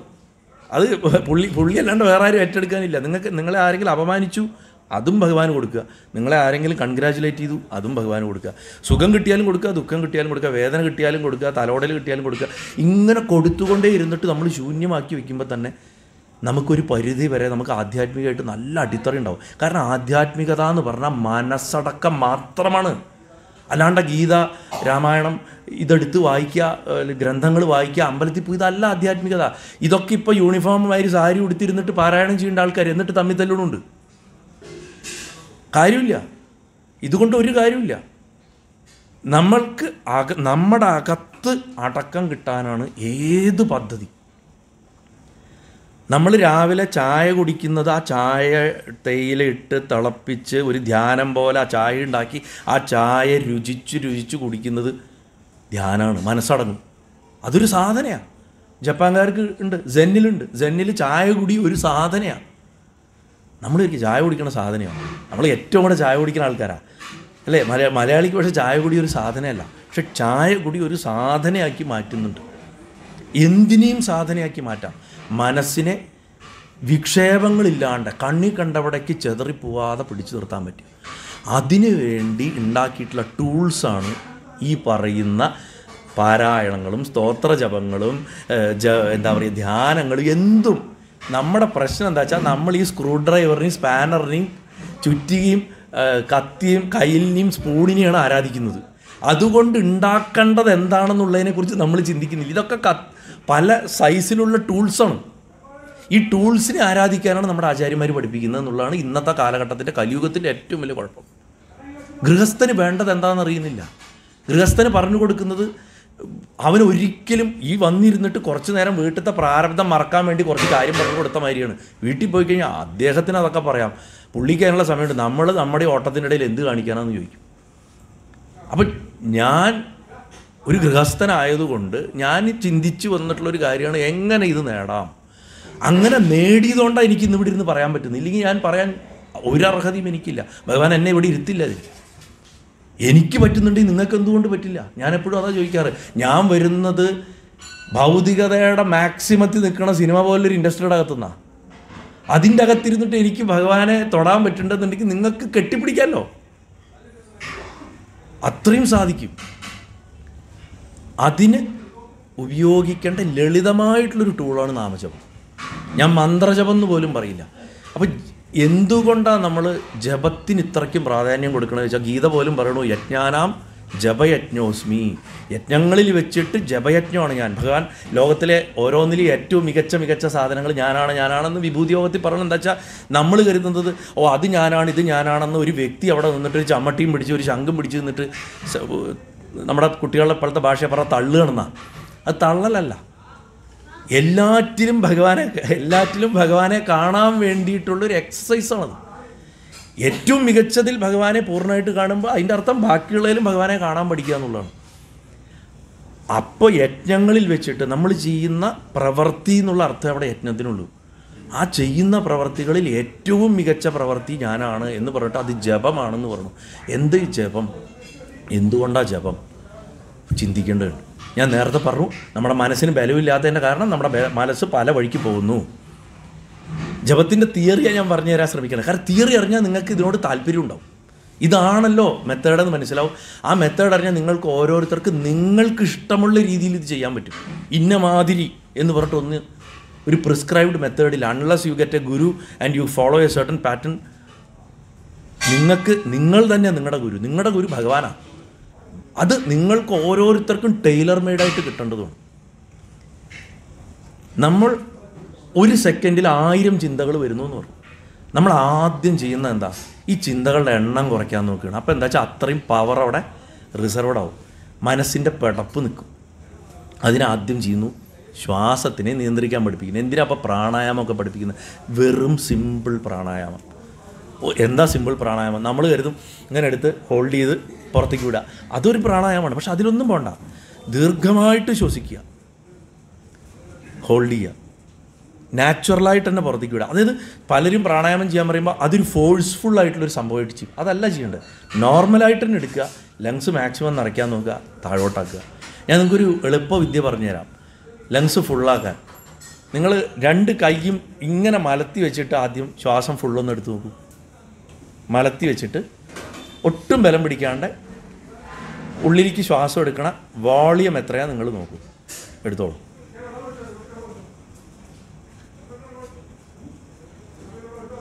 അത് പുള്ളി പുള്ളി അല്ലാണ്ട് വേറെ ആരും ഏറ്റെടുക്കാനില്ല. നിങ്ങൾക്ക് നിങ്ങളെ ആരെങ്കിലും അപമാനിച്ചു, അതും ഭഗവാൻ കൊടുക്കുക. നിങ്ങളെ ആരെങ്കിലും കൺഗ്രാജുലേറ്റ് ചെയ്തു, അതും ഭഗവാൻ കൊടുക്കുക. സുഖം കിട്ടിയാലും കൊടുക്കുക, ദുഃഖം കിട്ടിയാലും കൊടുക്കുക, വേദന കിട്ടിയാലും കൊടുക്കുക, തലോടൽ കിട്ടിയാലും കൊടുക്കുക. ഇങ്ങനെ കൊടുത്തുകൊണ്ടേ ഇരുന്നിട്ട് നമ്മൾ ശൂന്യമാക്കി വയ്ക്കുമ്പോൾ തന്നെ നമുക്കൊരു പരിധി വരെ നമുക്ക് ആധ്യാത്മികമായിട്ട് നല്ല അടിത്തറ ഉണ്ടാവും. കാരണം ആധ്യാത്മികത എന്ന് പറഞ്ഞാൽ മനസ്സടക്കം മാത്രമാണ്. അല്ലാണ്ട് ഗീത, രാമായണം ഇതെടുത്ത് വായിക്കുക, ഗ്രന്ഥങ്ങൾ വായിക്കുക, അമ്പലത്തിൽ പോയി, ഇതല്ല ആധ്യാത്മികത. ഇതൊക്കെ ഇപ്പോൾ യൂണിഫോമുമായി സാരി ഉടുത്തിരുന്നിട്ട് പാരായണം ചെയ്യേണ്ട ആൾക്കാർ, എന്നിട്ട് തമ്മിൽ തല്ലുകൊണ്ടുണ്ട്. കാര്യമില്ല, ഇതുകൊണ്ട് ഒരു കാര്യമില്ല. നമ്മൾക്ക് അക നമ്മുടെ അകത്ത് അടക്കം കിട്ടാനാണ് ഏത് പദ്ധതി. നമ്മൾ രാവിലെ ചായ കുടിക്കുന്നത്, ആ ചായ തേയിലയിട്ട് തിളപ്പിച്ച് ഒരു ധ്യാനം പോലെ ആ ചായ ഉണ്ടാക്കി ആ ചായ രുചിച്ച് രുചിച്ച് കുടിക്കുന്നത് ധ്യാനമാണ്, മനസ്സടങ്ങും. അതൊരു സാധനയാണ്. ജപ്പാൻകാർക്ക് ഉണ്ട്, സെന്നിലുണ്ട്. സെന്നിൽ ചായ കുടി ഒരു സാധനയാണ്. നമ്മളൊരിക്കൽ ചായ കുടിക്കണ സാധനമാണ്. നമ്മൾ ഏറ്റവും കൂടെ ചായ കുടിക്കുന്ന ആൾക്കാരാണ് അല്ലേ മലയാ മലയാളിക്ക് പക്ഷേ ചായ കുടി ഒരു സാധനമല്ല. പക്ഷെ ചായ കുടി ഒരു സാധനയാക്കി മാറ്റുന്നുണ്ട്. എന്തിനേയും സാധനയാക്കി മാറ്റാം. മനസ്സിനെ വിക്ഷേപങ്ങളില്ലാണ്ട് കണ്ണി കണ്ടവിടേക്ക് ചെതറിപ്പോവാതെ പിടിച്ചു നിർത്താൻ പറ്റും. അതിനു വേണ്ടി ഉണ്ടാക്കിയിട്ടുള്ള ടൂൾസാണ് ഈ പറയുന്ന പാരായണങ്ങളും സ്തോത്രജപങ്ങളും ജ എന്താ പറയുക ധ്യാനങ്ങളും എന്തും. നമ്മുടെ പ്രശ്നം എന്താ വെച്ചാൽ നമ്മൾ ഈ സ്ക്രൂ ഡ്രൈവറിനെയും സ്പാനറിനെയും ചുറ്റിയും കത്തിയും കയ്യിലിനെയും സ്പൂണിനെയാണ് ആരാധിക്കുന്നത്. അതുകൊണ്ട് ഉണ്ടാക്കേണ്ടത് എന്താണെന്നുള്ളതിനെക്കുറിച്ച് നമ്മൾ ചിന്തിക്കുന്നില്ല. ഇതൊക്കെ ക പല സൈസിലുള്ള ടൂൾസാണ്. ഈ ടൂൾസിനെ ആരാധിക്കാനാണ് നമ്മുടെ ആചാര്യന്മാർ പഠിപ്പിക്കുന്നത് എന്നുള്ളതാണ് ഇന്നത്തെ കാലഘട്ടത്തിൻ്റെ കലിയുഗത്തിൻ്റെ ഏറ്റവും വലിയ കുഴപ്പം. ഗൃഹസ്ഥന് വേണ്ടത് എന്താണെന്ന് അറിയുന്നില്ല. ഗൃഹസ്ഥന് പറഞ്ഞു കൊടുക്കുന്നത് അവനൊരിക്കലും ഈ വന്നിരുന്നിട്ട് കുറച്ച് നേരം വീട്ടിലത്തെ പ്രാരബ്ധം മറക്കാൻ വേണ്ടി കുറച്ച് കാര്യം പറഞ്ഞു കൊടുത്ത മാതിരിയാണ്. വീട്ടിൽ പോയി കഴിഞ്ഞാൽ അദ്ദേഹത്തിന് അതൊക്കെ പറയാം, പുള്ളിക്കാനുള്ള സമയമുണ്ട്. നമ്മൾ നമ്മുടെ ഓട്ടത്തിനിടയിൽ എന്ത് കാണിക്കാനാണെന്ന് ചോദിക്കും. അപ്പം ഞാൻ ഒരു ഗൃഹസ്ഥനായതുകൊണ്ട് ഞാൻ ചിന്തിച്ചു വന്നിട്ടുള്ളൊരു കാര്യമാണ് എങ്ങനെ ഇത് നേടാം. അങ്ങനെ നേടിയതുകൊണ്ടാണ് എനിക്കിന്ന് ഇവിടെ ഇരുന്ന് പറയാൻ പറ്റുന്നത്. ഇല്ലെങ്കിൽ ഞാൻ പറയാൻ ഒരർഹതയും എനിക്കില്ല. ഭഗവാൻ എന്നെ ഇവിടെ ഇരുത്തില്ല. അതിൽ എനിക്ക് പറ്റുന്നുണ്ടെങ്കിൽ നിങ്ങൾക്ക് എന്തുകൊണ്ട് പറ്റില്ല? ഞാനെപ്പോഴും അതാ ചോദിക്കാറ്. ഞാൻ വരുന്നത് ഭൗതികതയുടെ മാക്സിമത്തിൽ നിൽക്കുന്ന സിനിമ പോലൊരു ഇൻഡസ്ട്രിയുടെ അകത്തുനിന്നാണ്. അതിൻ്റെ അകത്തിരുന്നിട്ട് എനിക്ക് ഭഗവാനെ തൊടാൻ പറ്റുന്നുണ്ടെന്നുണ്ടെങ്കിൽ നിങ്ങൾക്ക് കെട്ടിപ്പിടിക്കാമല്ലോ, അത്രയും സാധിക്കും. അതിന് ഉപയോഗിക്കേണ്ട ലളിതമായിട്ടുള്ളൊരു ടൂളാണ് നാമജപം. ഞാൻ മന്ത്രജപം എന്ന് പോലും പറയില്ല. അപ്പം എന്തുകൊണ്ടാണ് നമ്മൾ ജപത്തിന് ഇത്രയ്ക്കും പ്രാധാന്യം കൊടുക്കണമെന്ന് വെച്ചാൽ ഗീത പോലും പറയണു, യജ്ഞാനാം ജപയജ്ഞോസ്മി, യജ്ഞങ്ങളിൽ വെച്ചിട്ട് ജപയജ്ഞമാണ് ഞാൻ. ഭഗവാൻ ലോകത്തിലെ ഓരോന്നിലും ഏറ്റവും മികച്ച മികച്ച സാധനങ്ങൾ ഞാനാണ് ഞാനാണെന്ന് വിഭൂതിയോഗത്തിൽ പറയണം. എന്താ വെച്ചാൽ നമ്മൾ കരുതുന്നത് ഓ അത് ഞാനാണ് ഇത് ഞാനാണെന്ന് ഒരു വ്യക്തി അവിടെ നിന്നിട്ട് ഒരു ചമ്മട്ടിയും പിടിച്ച് ഒരു ശംഖും പിടിച്ച് നിന്നിട്ട് നമ്മുടെ കുട്ടികളുടെ ഇപ്പോഴത്തെ ഭാഷയെ പറഞ്ഞാൽ തള്ളുകയാണെന്നാണ്. അത് തള്ളലല്ല, എല്ലാറ്റിലും ഭഗവാനെ എല്ലാറ്റിലും ഭഗവാനെ കാണാൻ വേണ്ടിയിട്ടുള്ളൊരു എക്സസൈസാണത്. ഏറ്റവും മികച്ചതിൽ ഭഗവാനെ പൂർണ്ണമായിട്ട് കാണുമ്പോൾ അതിൻ്റെ അർത്ഥം ബാക്കിയുള്ളതിലും ഭഗവാനെ കാണാൻ പഠിക്കുക എന്നുള്ളതാണ്. അപ്പോൾ യജ്ഞങ്ങളിൽ വെച്ചിട്ട് നമ്മൾ ചെയ്യുന്ന പ്രവൃത്തി എന്നുള്ള അർത്ഥം അവിടെ യജ്ഞത്തിനുള്ളൂ. ആ ചെയ്യുന്ന പ്രവൃത്തികളിൽ ഏറ്റവും മികച്ച പ്രവൃത്തി ഞാനാണ് എന്ന് പറഞ്ഞിട്ട് അത് ജപമാണെന്ന് പറഞ്ഞു. എന്ത് ജപം? എന്തുകൊണ്ടാണ് ജപം ചിന്തിക്കേണ്ടത്? ഞാൻ നേരത്തെ പറഞ്ഞു, നമ്മുടെ മനസ്സിന് ബലമില്ലാത്തതിൻ്റെ കാരണം നമ്മുടെ മനസ്സ് പല വഴിക്ക് പോകുന്നു. ജപത്തിൻ്റെ തിയറിയാണ് ഞാൻ പറഞ്ഞു തരാൻ ശ്രമിക്കണം. കാരണം തിയറി അറിഞ്ഞാൽ നിങ്ങൾക്ക് ഇതിനോട് താല്പര്യം ഉണ്ടാവും. ഇതാണല്ലോ മെത്തേഡെന്ന് മനസ്സിലാവും. ആ മെത്തേഡ് അറിഞ്ഞാൽ നിങ്ങൾക്ക് ഓരോരുത്തർക്ക് നിങ്ങൾക്ക് ഇഷ്ടമുള്ള രീതിയിൽ ഇത് ചെയ്യാൻ പറ്റും. ഇന്ന മാതിരി എന്ന് പറഞ്ഞിട്ടൊന്ന് ഒരു പ്രിസ്ക്രൈബ്ഡ് മെത്തേഡിൽ unless you get a guru and you follow a certain pattern, നിങ്ങൾക്ക് നിങ്ങൾ തന്നെ നിങ്ങളുടെ ഗുരു, നിങ്ങളുടെ ഗുരു ഭഗവാനാണ്. അത് നിങ്ങൾക്ക് ഓരോരുത്തർക്കും ടൈലർ മെയ്ഡായിട്ട് കിട്ടേണ്ടതുമാണ്. നമ്മൾ ഒരു സെക്കൻഡിൽ ആയിരം ചിന്തകൾ വരുന്നു എന്ന് പറഞ്ഞു. നമ്മൾ ആദ്യം ചെയ്യുന്ന എന്താ, ഈ ചിന്തകളുടെ എണ്ണം കുറയ്ക്കാൻ നോക്കുകയാണ്. അപ്പോൾ എന്താ വെച്ചാൽ അത്രയും പവർ അവിടെ റിസർവ്ഡ് ആവും, മനസ്സിൻ്റെ പിടപ്പ് നിൽക്കും. അതിനാദ്യം ചെയ്യുന്നു ശ്വാസത്തിനെ നിയന്ത്രിക്കാൻ പഠിപ്പിക്കുന്നത്. എന്തിനാണ് അപ്പോൾ പ്രാണായാമമൊക്കെ പഠിപ്പിക്കുന്നത്? വെറും സിമ്പിൾ പ്രാണായാമം. എന്താ സിമ്പിൾ പ്രാണായാമം? നമ്മൾ കരുതും ഇങ്ങനെ എടുത്ത് ഹോൾഡ് ചെയ്ത് പുറത്തേക്ക് വിടുക, അതൊരു പ്രാണായാമമാണ്. പക്ഷെ അതിലൊന്നും പോകണ്ട, ദീർഘമായിട്ട് ശ്വസിക്കുക, ഹോൾഡ് ചെയ്യുക, നാച്ചുറലായിട്ട് തന്നെ പുറത്തേക്ക് വിടുക. അതായത് പലരും പ്രാണായാമം ചെയ്യാൻ പറയുമ്പോൾ അതൊരു ഫോഴ്സ്ഫുൾ ആയിട്ടുള്ളൊരു സംഭവമായിട്ട് ചെയ്യും. അതല്ല ചെയ്യേണ്ടത്, നോർമലായിട്ട് തന്നെ എടുക്കുക, ലങ്സ് മാക്സിമം നിറയ്ക്കാൻ നോക്കുക, താഴോട്ടാക്കുക. ഞാൻ നിങ്ങൾക്കൊരു എളുപ്പവിദ്യ പറഞ്ഞുതരാം ലങ്സ് ഫുള്ളാക്കാൻ. നിങ്ങൾ രണ്ട് കൈയും ഇങ്ങനെ മലത്തി വെച്ചിട്ട് ആദ്യം ശ്വാസം ഫുള്ളൊന്ന് എടുത്ത് നോക്കൂ. മലത്തി വെച്ചിട്ട് ഒട്ടും ബലം പിടിക്കാണ്ട് ഉള്ളിലേക്ക് ശ്വാസം എടുക്കണ വോളിയം എത്രയാണ് നിങ്ങൾ നോക്കൂ, എടുത്തോളൂ.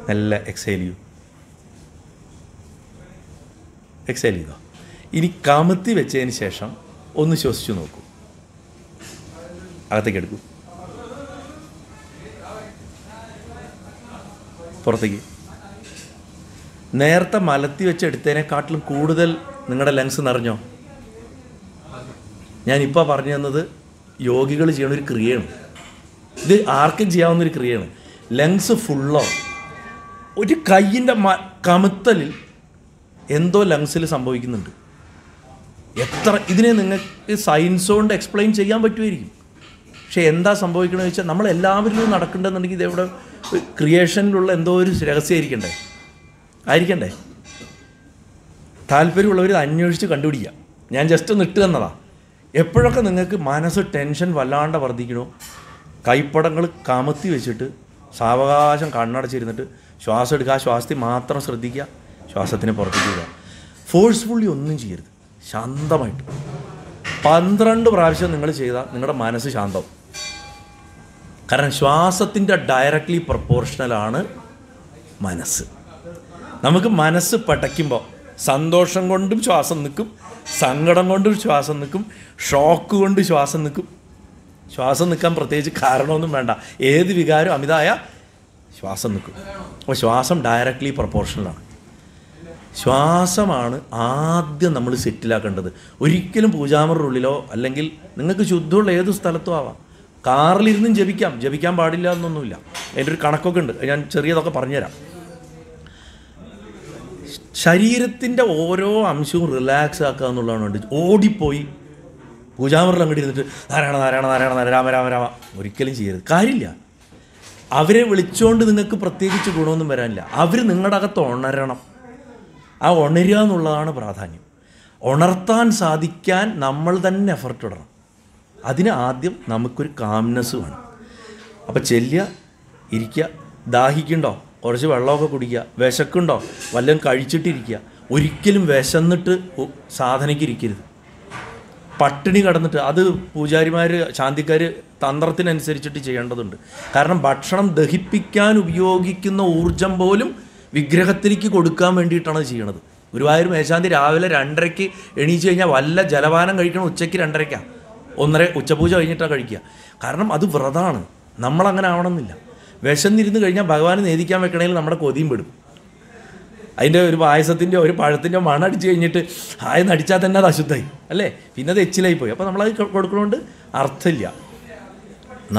നല്ല എക്സേൽ ചെയ്യൂ, എക്സേൽ ചെയ്തോ. ഇനി കമത്തി വെച്ചതിന് ശേഷം ഒന്ന് ശ്വസിച്ചു നോക്കൂ, അകത്തേക്ക് എടുക്കൂ, പുറത്തേക്ക്. നേരത്തെ മലത്തി വെച്ചെടുത്തതിനെക്കാട്ടിലും കൂടുതൽ നിങ്ങളുടെ ലങ്സ് നിറഞ്ഞോ? ഞാനിപ്പോൾ പറഞ്ഞു തന്നത് യോഗികൾ ചെയ്യണൊരു ക്രിയയാണ്, ഇത് ആർക്കും ചെയ്യാവുന്നൊരു ക്രിയയാണ്. ലങ്സ് ഫുള്ളോ ഒരു കയ്യിൻ്റെ മ കമുത്തലിൽ എന്തോ ലങ്സിൽ സംഭവിക്കുന്നുണ്ട്. എത്ര ഇതിനെ നിങ്ങൾക്ക് സയൻസ് കൊണ്ട് എക്സ്പ്ലെയിൻ ചെയ്യാൻ പറ്റുമായിരിക്കും, പക്ഷേ എന്താ സംഭവിക്കണമെന്ന് വെച്ചാൽ നമ്മൾ എല്ലാവരിലും നടക്കേണ്ടതെന്നുണ്ടെങ്കിൽ ഇതെവിടെ ക്രിയേഷനിലുള്ള എന്തോ ഒരു രഹസ്യമായിരിക്കണ്ടേ ആയിരിക്കണ്ടേ താല്പര്യമുള്ളവർ അന്വേഷിച്ച് കണ്ടുപിടിക്കുക. ഞാൻ ജസ്റ്റ് ഒന്ന് ഇട്ട് തന്നതാണ്. എപ്പോഴൊക്കെ നിങ്ങൾക്ക് മനസ്സ് ടെൻഷൻ വല്ലാണ്ട് വർദ്ധിക്കണോ, കൈപ്പടങ്ങൾ കമത്തി വെച്ചിട്ട് സാവകാശം കണ്ണടച്ചിരുന്നിട്ട് ശ്വാസം എടുക്കുക, ശ്വാസത്തിൽ മാത്രം ശ്രദ്ധിക്കുക, ശ്വാസത്തിന് പുറത്തേക്ക് വിടുക. ഫോഴ്സ്ഫുള്ളി ഒന്നും ചെയ്യരുത്, ശാന്തമായിട്ട്. പന്ത്രണ്ട് പ്രാവശ്യം നിങ്ങൾ ചെയ്താൽ നിങ്ങളുടെ മനസ്സ് ശാന്തവും. കാരണം ശ്വാസത്തിൻ്റെ ഡയറക്റ്റ്ലി പ്രൊപ്പോർഷണലാണ് മനസ്സ്. നമുക്ക് മനസ്സ് പടയ്ക്കുമ്പോൾ സന്തോഷം കൊണ്ടും ശ്വാസം നിൽക്കും, സങ്കടം കൊണ്ടും ശ്വാസം നിൽക്കും, ഷോക്ക് കൊണ്ട് ശ്വാസം നിൽക്കും. ശ്വാസം നിൽക്കാൻ പ്രത്യേകിച്ച് കാരണമൊന്നും വേണ്ട, ഏത് വികാരം അമിതായ ശ്വാസം നിൽക്കും. അപ്പോൾ ശ്വാസം ഡയറക്റ്റ്ലി പ്രൊപ്പോർഷണലാണ്. ശ്വാസമാണ് ആദ്യം നമ്മൾ സെറ്റിലാക്കേണ്ടത്. ഒരിക്കലും പൂജാമുറിയുള്ളിലോ അല്ലെങ്കിൽ നിങ്ങൾക്ക് ശുദ്ധമുള്ള ഏത് സ്ഥലത്തും ആവാം, കാറിലിരുന്നും ജപിക്കാം, ജപിക്കാൻ പാടില്ല എന്നൊന്നുമില്ല. അതിൻ്റെ ഒരു കണക്കൊക്കെ ഉണ്ട്, ഞാൻ ചെറിയതൊക്കെ പറഞ്ഞുതരാം. ശരീരത്തിൻ്റെ ഓരോ അംശവും റിലാക്സ് ആക്കുക എന്നുള്ളതാണ് വേണ്ടത്. ഓടിപ്പോയി പൂജാമുറിൽ അങ്ങോട്ട് ഇരുന്നിട്ട് നാരായണ നാരായണ നാരായണ രാമ രാമ രാമ ഒരിക്കലും ചെയ്യരുത്, കാര്യമില്ല. അവരെ വിളിച്ചുകൊണ്ട് നിങ്ങൾക്ക് പ്രത്യേകിച്ച് ഗുണമൊന്നും വരാനില്ല. അവർ നിങ്ങളുടെ അകത്ത് ഉണരണം, ആ ഉണരുക എന്നുള്ളതാണ് പ്രാധാന്യം. ഉണർത്താൻ സാധിക്കാൻ നമ്മൾ തന്നെ എഫർട്ട് ഇടണം. അതിന് ആദ്യം നമുക്കൊരു കാംനെസ് വേണം. അപ്പോൾ ചെല്ലുക, ഇരിക്കുക, ദാഹിക്കുന്നുണ്ടോ കുറച്ച് വെള്ളമൊക്കെ കുടിക്കുക, വിശക്കുണ്ടോ വല്ലതും കഴിച്ചിട്ടിരിക്കുക. ഒരിക്കലും വിശന്നിട്ട് സാധനയ്ക്ക് ഇരിക്കരുത്, പട്ടിണി കിടന്നിട്ട്. അത് പൂജാരിമാർ ശാന്തിക്കാർ തന്ത്രത്തിനനുസരിച്ചിട്ട് ചെയ്യേണ്ടതുണ്ട്. കാരണം ഭക്ഷണം ദഹിപ്പിക്കാൻ ഉപയോഗിക്കുന്ന ഊർജം പോലും വിഗ്രഹത്തിലേക്ക് കൊടുക്കാൻ വേണ്ടിയിട്ടാണ് ചെയ്യണത്. ഗുരുവായൂർ മേശാന്തി രാവിലെ രണ്ടരയ്ക്ക് എണീച്ച് കഴിഞ്ഞാൽ വല്ല ജലപാനം കഴിക്കണം. ഉച്ചയ്ക്ക് രണ്ടരയ്ക്കാണ്, ഒന്നര ഉച്ചപൂജ കഴിഞ്ഞിട്ടാണ് കഴിക്കുക. കാരണം അത് വ്രതമാണ്, നമ്മളങ്ങനെ ആവണമെന്നില്ല. വിശന്നിരുന്ന് കഴിഞ്ഞാൽ ഭഗവാന് നേദിക്കാൻ വെക്കണമെങ്കിൽ നമ്മുടെ കൊതിയും പെടും. അതിൻ്റെ ഒരു പായസത്തിൻ്റെ ഒരു പഴത്തിൻ്റെ മണടിച്ച് കഴിഞ്ഞിട്ട് ആയെന്ന് അടിച്ചാൽ തന്നെ അത് അശുദ്ധമായി അല്ലേ, പിന്നെ അത് എച്ചിലായി പോയി. അപ്പോൾ നമ്മളത് കൊടുക്കണോണ്ട് അർത്ഥമില്ല.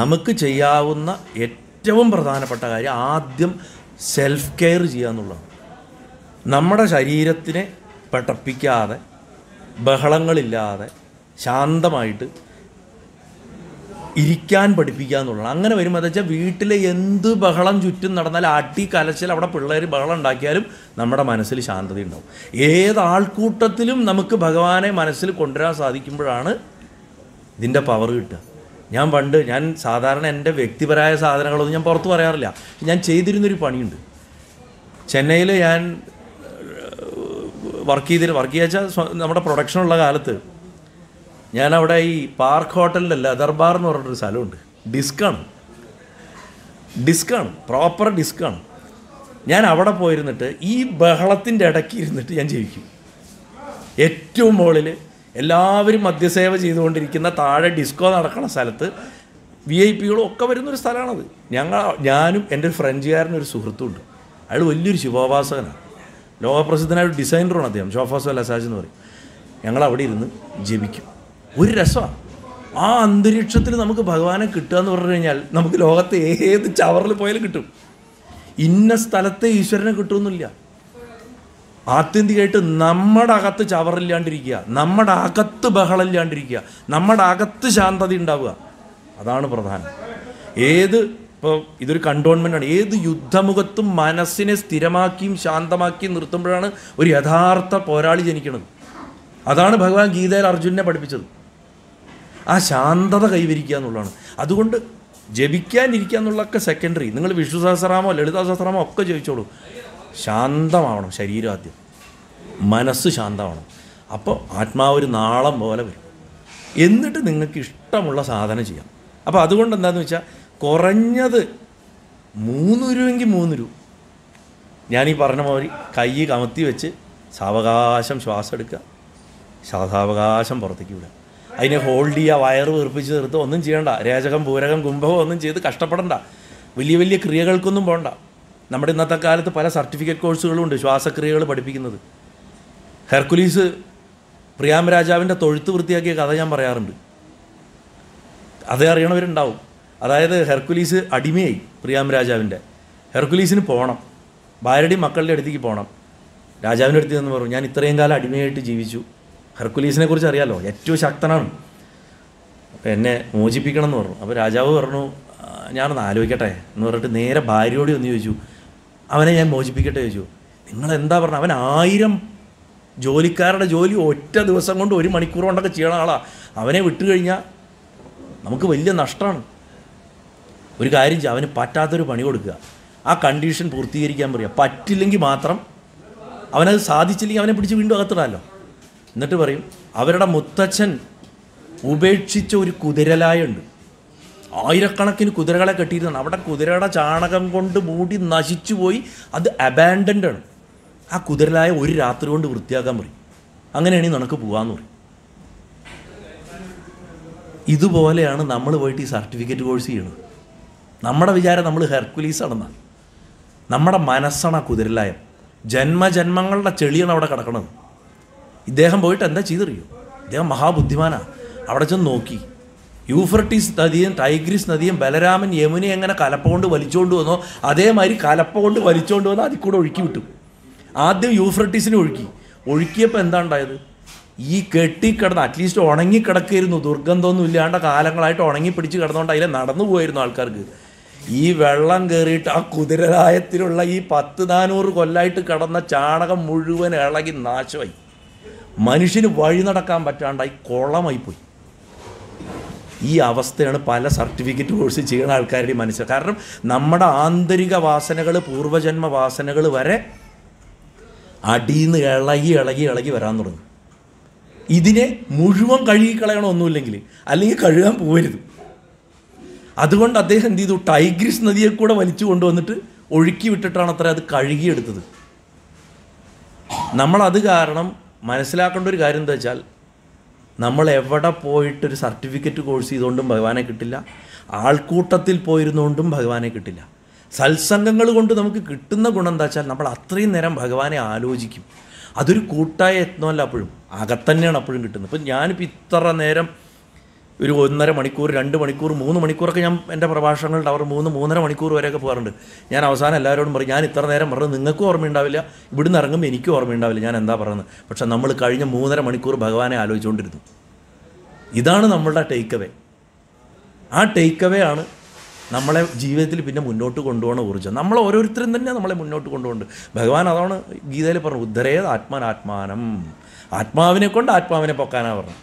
നമുക്ക് ചെയ്യാവുന്ന ഏറ്റവും പ്രധാനപ്പെട്ട കാര്യം ആദ്യം സെൽഫ് കെയർ ചെയ്യുക എന്നുള്ളതാണ്. നമ്മുടെ ശരീരത്തിനെ പടപ്പിക്കാതെ ബഹളങ്ങളില്ലാതെ ശാന്തമായിട്ട് ഇരിക്കാൻ പഠിപ്പിക്കുക എന്നുള്ളതാണ്. അങ്ങനെ വരുമ്പോൾ എന്താ വെച്ചാൽ വീട്ടിലെ എന്ത് ബഹളം ചുറ്റും നടന്നാൽ അടി കലച്ചിൽ അവിടെ പിള്ളേർ ബഹളം ഉണ്ടാക്കിയാലും നമ്മുടെ മനസ്സിൽ ശാന്തത ഉണ്ടാവും. ഏത് ആൾക്കൂട്ടത്തിലും നമുക്ക് ഭഗവാനെ മനസ്സിൽ കൊണ്ടുവരാൻ സാധിക്കുമ്പോഴാണ് ഇതിൻ്റെ പവർ കിട്ടുക. ഞാൻ പണ്ട് ഞാൻ സാധാരണ എൻ്റെ വ്യക്തിപരമായ സാധനങ്ങളൊന്നും ഞാൻ പുറത്ത് പറയാറില്ല. ഞാൻ ചെയ്തിരുന്നൊരു പണിയുണ്ട്. ചെന്നൈയിൽ ഞാൻ വർക്ക് ചെയ്തിരുന്നു, വർക്ക് ചെയ്യാച്ചാൽ നമ്മുടെ പ്രൊഡക്ഷനുള്ള കാലത്ത് ഞാനവിടെ ഈ പാർക്ക് ഹോട്ടലിലല്ല, ദർബാർ എന്ന് പറഞ്ഞിട്ടൊരു സ്ഥലമുണ്ട്, ഡിസ്ക്കാണ്. ഡിസ്ക് ആണ്, പ്രോപ്പർ ഡിസ്ക് ആണ്. ഞാൻ അവിടെ പോയിരുന്നിട്ട് ഈ ബഹളത്തിൻ്റെ ഇടയ്ക്ക് ഇരുന്നിട്ട് ഞാൻ ജീവിക്കും. ഏറ്റവും മുകളിൽ എല്ലാവരും മദ്യസേവ ചെയ്തുകൊണ്ടിരിക്കുന്ന താഴെ ഡിസ്കോ നടക്കുന്ന സ്ഥലത്ത് വി ഐ പികളും ഒക്കെ വരുന്നൊരു സ്ഥലമാണത്. ഞങ്ങൾ ഞാനും എൻ്റെ ഒരു ഫ്രഞ്ചുകാരനൊരു സുഹൃത്തുമുണ്ട്, അയാൾ വലിയൊരു ശിവോപാസകനാണ്, ലോകപ്രസിദ്ധനായ ഒരു ഡിസൈനറാണ് അദ്ദേഹം, ഷോഫാസോ ലസാജ് എന്ന് പറയും. ഞങ്ങൾ അവിടെ ഇരുന്ന് ജപിക്കും, ഒരു രസമാണ്. ആ അന്തരീക്ഷത്തിൽ നമുക്ക് ഭഗവാനെ കിട്ടുക എന്ന് പറഞ്ഞു കഴിഞ്ഞാൽ നമുക്ക് ലോകത്തെ ഏത് ചവറിൽ പോയാലും കിട്ടും. ഇന്ന സ്ഥലത്തെ ഈശ്വരനെ കിട്ടുമെന്നില്ല. ആത്യന്തികമായിട്ട് നമ്മുടെ അകത്ത് ചവറില്ലാണ്ടിരിക്കുക, നമ്മുടെ അകത്ത് ബഹളമില്ലാണ്ടിരിക്കുക, നമ്മുടെ അകത്ത് ശാന്തത ഉണ്ടാവുക, അതാണ് പ്രധാനം. ഏത് ഇപ്പോൾ ഇതൊരു കണ്ടോൺമെൻ്റാണ്, ഏത് യുദ്ധമുഖത്തും മനസ്സിനെ സ്ഥിരമാക്കിയും ശാന്തമാക്കിയും നിർത്തുമ്പോഴാണ് ഒരു യഥാർത്ഥ പോരാളി ജനിക്കുന്നത്. അതാണ് ഭഗവാൻ ഗീതയിൽ അർജുനനെ പഠിപ്പിച്ചത്, ആ ശാന്തത കൈവരിക്കുക എന്നുള്ളതാണ്. അതുകൊണ്ട് ജപിക്കാനിരിക്കുക എന്നുള്ളതൊക്കെ സെക്കൻഡറി. നിങ്ങൾ വിഷ്ണു സഹസ്രനാമോ ലളിതാ സഹസ്രനാമോ ഒക്കെ ജപിച്ചോളൂ, ശാന്തമാവണം ശരീരം, ആദ്യം മനസ്സ് ശാന്തമാവണം. അപ്പോൾ ആത്മാവ് ഒരു നാളം പോലെ വരും. എന്നിട്ട് നിങ്ങൾക്ക് ഇഷ്ടമുള്ള സാധന ചെയ്യാം. അപ്പോൾ അതുകൊണ്ട് എന്താണെന്ന് വെച്ചാൽ കുറഞ്ഞത് മൂന്ന് രൂപയെങ്കിൽ മൂന്ന് രൂപ ഞാനീ പറഞ്ഞ മാതിരി കൈ കമത്തി വെച്ച് സാവകാശം ശ്വാസം എടുക്കുക, സാവകാശം പുറത്തേക്ക് വിടുക, അതിനെ ഹോൾഡ് ചെയ്യുക, വയറ് വീർപ്പിച്ച് നിർത്തുക. ഒന്നും ചെയ്യണ്ട, രാജകം പൂരകം കുംഭകം ഒന്നും ചെയ്ത് കഷ്ടപ്പെടണ്ട, വലിയ വലിയ ക്രിയകൾക്കൊന്നും പോകണ്ട. നമ്മുടെ ഇന്നത്തെ കാലത്ത് പല സർട്ടിഫിക്കറ്റ് കോഴ്സുകളുമുണ്ട് ശ്വാസക്രിയകൾ പഠിപ്പിക്കുന്നത്. ഹെർക്കുലീസ് പ്രിയാം രാജാവിൻ്റെ തൊഴുത്ത് വൃത്തിയാക്കിയ കഥ ഞാൻ പറയാറുണ്ട്, അതേ അറിയണവരുണ്ടാവും. അതായത് ഹെർക്കുലീസ് അടിമയായി പ്രിയാം രാജാവിൻ്റെ. ഹെർക്കുലീസിന് പോകണം, ഭാര്യയുടെ മക്കളുടെ അടുത്തേക്ക് പോകണം. രാജാവിൻ്റെ അടുത്ത് നിന്ന് പറഞ്ഞു, ഞാൻ ഇത്രയും കാലം അടിമയായിട്ട് ജീവിച്ചു, ഹെർക്കുലീസിനെ കുറിച്ച് അറിയാമല്ലോ, ഏറ്റവും ശക്തനാണ്, എന്നെ മോചിപ്പിക്കണം എന്ന് പറഞ്ഞു. അപ്പോൾ രാജാവ് പറഞ്ഞു, ഞാനൊന്ന് ആലോചിക്കട്ടെ എന്ന് പറഞ്ഞിട്ട് നേരെ ഭാര്യയോട് ഒന്ന് ചോദിച്ചു, അവനെ ഞാൻ മോചിപ്പിക്കട്ടെ ചോദിച്ചു. നിങ്ങളെന്താ പറഞ്ഞു? അവൻ ആയിരം ജോലിക്കാരുടെ ജോലി ഒറ്റ ദിവസം കൊണ്ട് ഒരു മണിക്കൂർ കൊണ്ടൊക്കെ ചെയ്യണ ആളാണ്, അവനെ വിട്ടു കഴിഞ്ഞാൽ നമുക്ക് വലിയ നഷ്ടമാണ്. ഒരു കാര്യം ചെയ്യുക, അവന് പറ്റാത്തൊരു പണി കൊടുക്കുക, ആ കണ്ടീഷൻ പൂർത്തീകരിക്കാൻ പറയുക. പറ്റില്ലെങ്കിൽ മാത്രം, അവനത് സാധിച്ചില്ലെങ്കിൽ അവനെ പിടിച്ച് വീണ്ടും അകത്തിടാമല്ലോ. എന്നിട്ട് പറയും, അവരുടെ മുത്തച്ഛൻ ഉപേക്ഷിച്ച ഒരു കുതിരലായുണ്ട്, ആയിരക്കണക്കിന് കുതിരകളെ കെട്ടിയിരുന്നാണ്, അവിടെ കുതിരയുടെ ചാണകം കൊണ്ട് മൂടി നശിച്ചു പോയി, അത് അബാൻഡൻഡ് ആണ്. ആ കുതിരലായ ഒരു രാത്രി കൊണ്ട് വൃത്തിയാക്കാൻ പറയും, അങ്ങനെയാണെങ്കിൽ നിനക്ക് പോകാമെന്ന് പറയും. ഇതുപോലെയാണ് നമ്മൾ പോയിട്ട് ഈ സർട്ടിഫിക്കറ്റ് കോഴ്സ് ചെയ്യണത്. നമ്മുടെ വിചാരം നമ്മൾ ഹെർക്കുലീസ് ആണെന്നാണ്, നമ്മുടെ മനസ്സാണ് ആ കുതിരലായം, ജന്മജന്മങ്ങളുടെ ചെളിയാണ് അവിടെ കിടക്കുന്നത്. ഇദ്ദേഹം പോയിട്ട് എന്താ ചെയ്തറിയോ? ഇദ്ദേഹം മഹാബുദ്ധിമാനാണ്. അവിടെ ചെന്ന് നോക്കി, യൂഫ്രട്ടീസ് നദിയും ടൈഗ്രീസ് നദിയും ബലരാമൻ യമുനെ എങ്ങനെ കലപ്പ കൊണ്ട് വലിച്ചുകൊണ്ട് വന്നോ അതേമാതിരി കലപ്പ കൊണ്ട് വലിച്ചുകൊണ്ട് വന്നോ അതിൽ കൂടെ ഒഴുക്കി വിട്ടു. ആദ്യം യൂഫ്രട്ടീസിനെ ഒഴുക്കി, ഒഴുക്കിയപ്പോൾ എന്താ ഉണ്ടായത്? ഈ കെട്ടിക്കിടന്ന് അറ്റ്ലീസ്റ്റ് ഉണങ്ങിക്കിടക്കായിരുന്നു, ദുർഗന്ധമൊന്നും ഇല്ലാണ്ട് കാലങ്ങളായിട്ട് ഉണങ്ങി പിടിച്ച് കിടന്നുകൊണ്ട് അതിലെ നടന്നു പോയിരുന്നു ആൾക്കാർക്ക്. ഈ വെള്ളം കയറിയിട്ട് ആ കുതിരരായത്തിലുള്ള ഈ പത്ത് നാനൂറ് കൊല്ലായിട്ട് കിടന്ന ചാണകം മുഴുവൻ ഇളകി നാശമായി, മനുഷ്യന് വഴി നടക്കാൻ പറ്റാണ്ടായി, കോളമായിപ്പോയി. ഈ അവസ്ഥയാണ് പല സർട്ടിഫിക്കറ്റ് കോഴ്സ് ചെയ്യുന്ന ആൾക്കാരുടെ മനസ്സ്. കാരണം നമ്മുടെ ആന്തരിക വാസനകൾ, പൂർവ്വജന്മ വാസനകൾ വരെ അടിയിന്ന് ഇളകി ഇളകി ഇളകി വരാൻ തുടങ്ങും. ഇതിനെ മുഴുവൻ കഴുകിക്കളയണം, ഒന്നുമില്ലെങ്കിൽ അല്ലെങ്കിൽ കഴുകാൻ പോകരുത്. അതുകൊണ്ട് അദ്ദേഹം എന്ത് ചെയ്തു? ടൈഗ്രിസ് നദിയെ കൂടെ വലിച്ചു കൊണ്ടുവന്നിട്ട് ഒഴുക്കി വിട്ടിട്ടാണ് അത്ര അത് കഴുകിയെടുത്തത്. നമ്മളത് കാരണം മനസ്സിലാക്കേണ്ട ഒരു കാര്യം എന്താ വെച്ചാൽ, നമ്മൾ എവിടെ പോയിട്ടൊരു സർട്ടിഫിക്കറ്റ് കോഴ്സ് ചെയ്തുകൊണ്ടും ഭഗവാനെ കിട്ടില്ല, ആൾക്കൂട്ടത്തിൽ പോയിരുന്നുകൊണ്ടും ഭഗവാനെ കിട്ടില്ല. സത്സംഗങ്ങൾ കൊണ്ട് നമുക്ക് കിട്ടുന്ന ഗുണം എന്താ വെച്ചാൽ, നമ്മൾ അത്രയും നേരം ഭഗവാനെ ആലോചിക്കും. അതൊരു കൂട്ടായ യത്നമല്ല, അപ്പോഴും അകത്തന്നെയാണ് അപ്പോഴും കിട്ടുന്നത്. ഇപ്പം ഞാനിപ്പോൾ ഇത്ര നേരം ഒരു ഒന്നര മണിക്കൂർ, രണ്ട് മണിക്കൂർ, മൂന്ന് മണിക്കൂറൊക്കെ ഞാൻ എൻ്റെ പ്രഭാഷണങ്ങളുടെ അവർ മൂന്ന് മൂന്നര മണിക്കൂർ വരെയൊക്കെ പോകാറുണ്ട്. ഞാൻ അവസാനം എല്ലാവരോടും പറയും, ഞാൻ ഇത്ര നേരം പറഞ്ഞത് നിങ്ങൾക്കും ഓർമ്മയുണ്ടാവില്ല, ഇവിടുന്ന് ഇറങ്ങുമ്പോൾ എനിക്കും ഓർമ്മയുണ്ടാവില്ല ഞാൻ എന്താ പറയുന്നത്. പക്ഷേ നമ്മൾ കഴിഞ്ഞ മൂന്നര മണിക്കൂർ ഭഗവാനെ ആലോചിച്ചുകൊണ്ടിരുന്നു. ഇതാണ് നമ്മളുടെ ടേക്ക് അവേ. ആ ടേക്ക് അവേ ആണ് നമ്മളെ ജീവിതത്തിൽ പിന്നെ മുന്നോട്ട് കൊണ്ടുപോകണ ഊർജ്ജം. നമ്മൾ ഓരോരുത്തരും തന്നെ നമ്മളെ മുന്നോട്ട് കൊണ്ടുപോകുന്നുണ്ട്. ഭഗവാൻ അതാണ് ഗീതയിൽ പറഞ്ഞു, ഉദ്ധരേത് ആത്മാനാത്മാനം, ആത്മാവിനെ കൊണ്ട് ആത്മാവിനെ പൊക്കാനാണ് പറഞ്ഞു.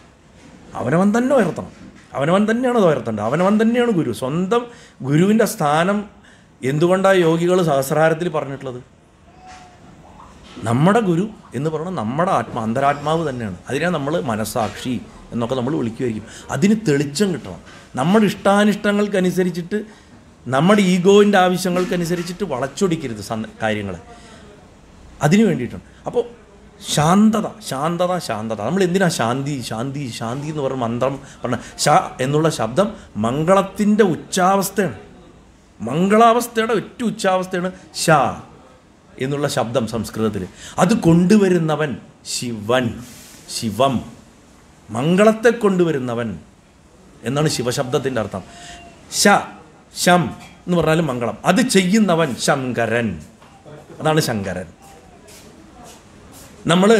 അവനവൻ തന്നെ ഉയർത്തണം, അവനവൻ തന്നെയാണ് അത് ഉയർത്തേണ്ടത്, അവനവൻ തന്നെയാണ് ഗുരു. സ്വന്തം ഗുരുവിൻ്റെ സ്ഥാനം എന്തുകൊണ്ടാണ് യോഗികൾ സഹസ്രാരത്തിൽ പറഞ്ഞിട്ടുള്ളത്? നമ്മുടെ ഗുരു എന്ന് പറയുന്നത് നമ്മുടെ ആത്മാ, അന്തരാത്മാവ് തന്നെയാണ്. അതിനെ നമ്മൾ മനസ്സാക്ഷി എന്നൊക്കെ നമ്മൾ വിളിക്കുമായിരിക്കും. അതിന് തെളിച്ചം കിട്ടണം. നമ്മുടെ ഇഷ്ടാനിഷ്ടങ്ങൾക്കനുസരിച്ചിട്ട് നമ്മുടെ ഈഗോയിൻ്റെ ആവശ്യങ്ങൾക്കനുസരിച്ചിട്ട് വളച്ചൊടിക്കരുത് കാര്യങ്ങളെ, അതിനു വേണ്ടിയിട്ടാണ്. അപ്പോൾ ശാന്തത ശാന്തത ശാന്തത നമ്മൾ എന്തിനാണ് ശാന്തി ശാന്തി ശാന്തി എന്ന് പറഞ്ഞ മന്ത്രം പറഞ്ഞ ശ എന്നുള്ള ശബ്ദം മംഗളത്തിൻ്റെ ഉച്ചാവസ്ഥയാണ്, മംഗളാവസ്ഥയുടെ ഒറ്റ ഉച്ചാവസ്ഥയാണ് ശ എന്നുള്ള ശബ്ദം സംസ്കൃതത്തിൽ. അത് കൊണ്ടുവരുന്നവൻ ശിവൻ, ശിവം, മംഗളത്തെ കൊണ്ടുവരുന്നവൻ എന്നാണ് ശിവശബ്ദത്തിൻ്റെ അർത്ഥം. ശ ശം എന്ന് പറഞ്ഞാൽ മംഗളം, അത് ചെയ്യുന്നവൻ ശങ്കരൻ, അതാണ് ശങ്കരൻ. നമ്മൾ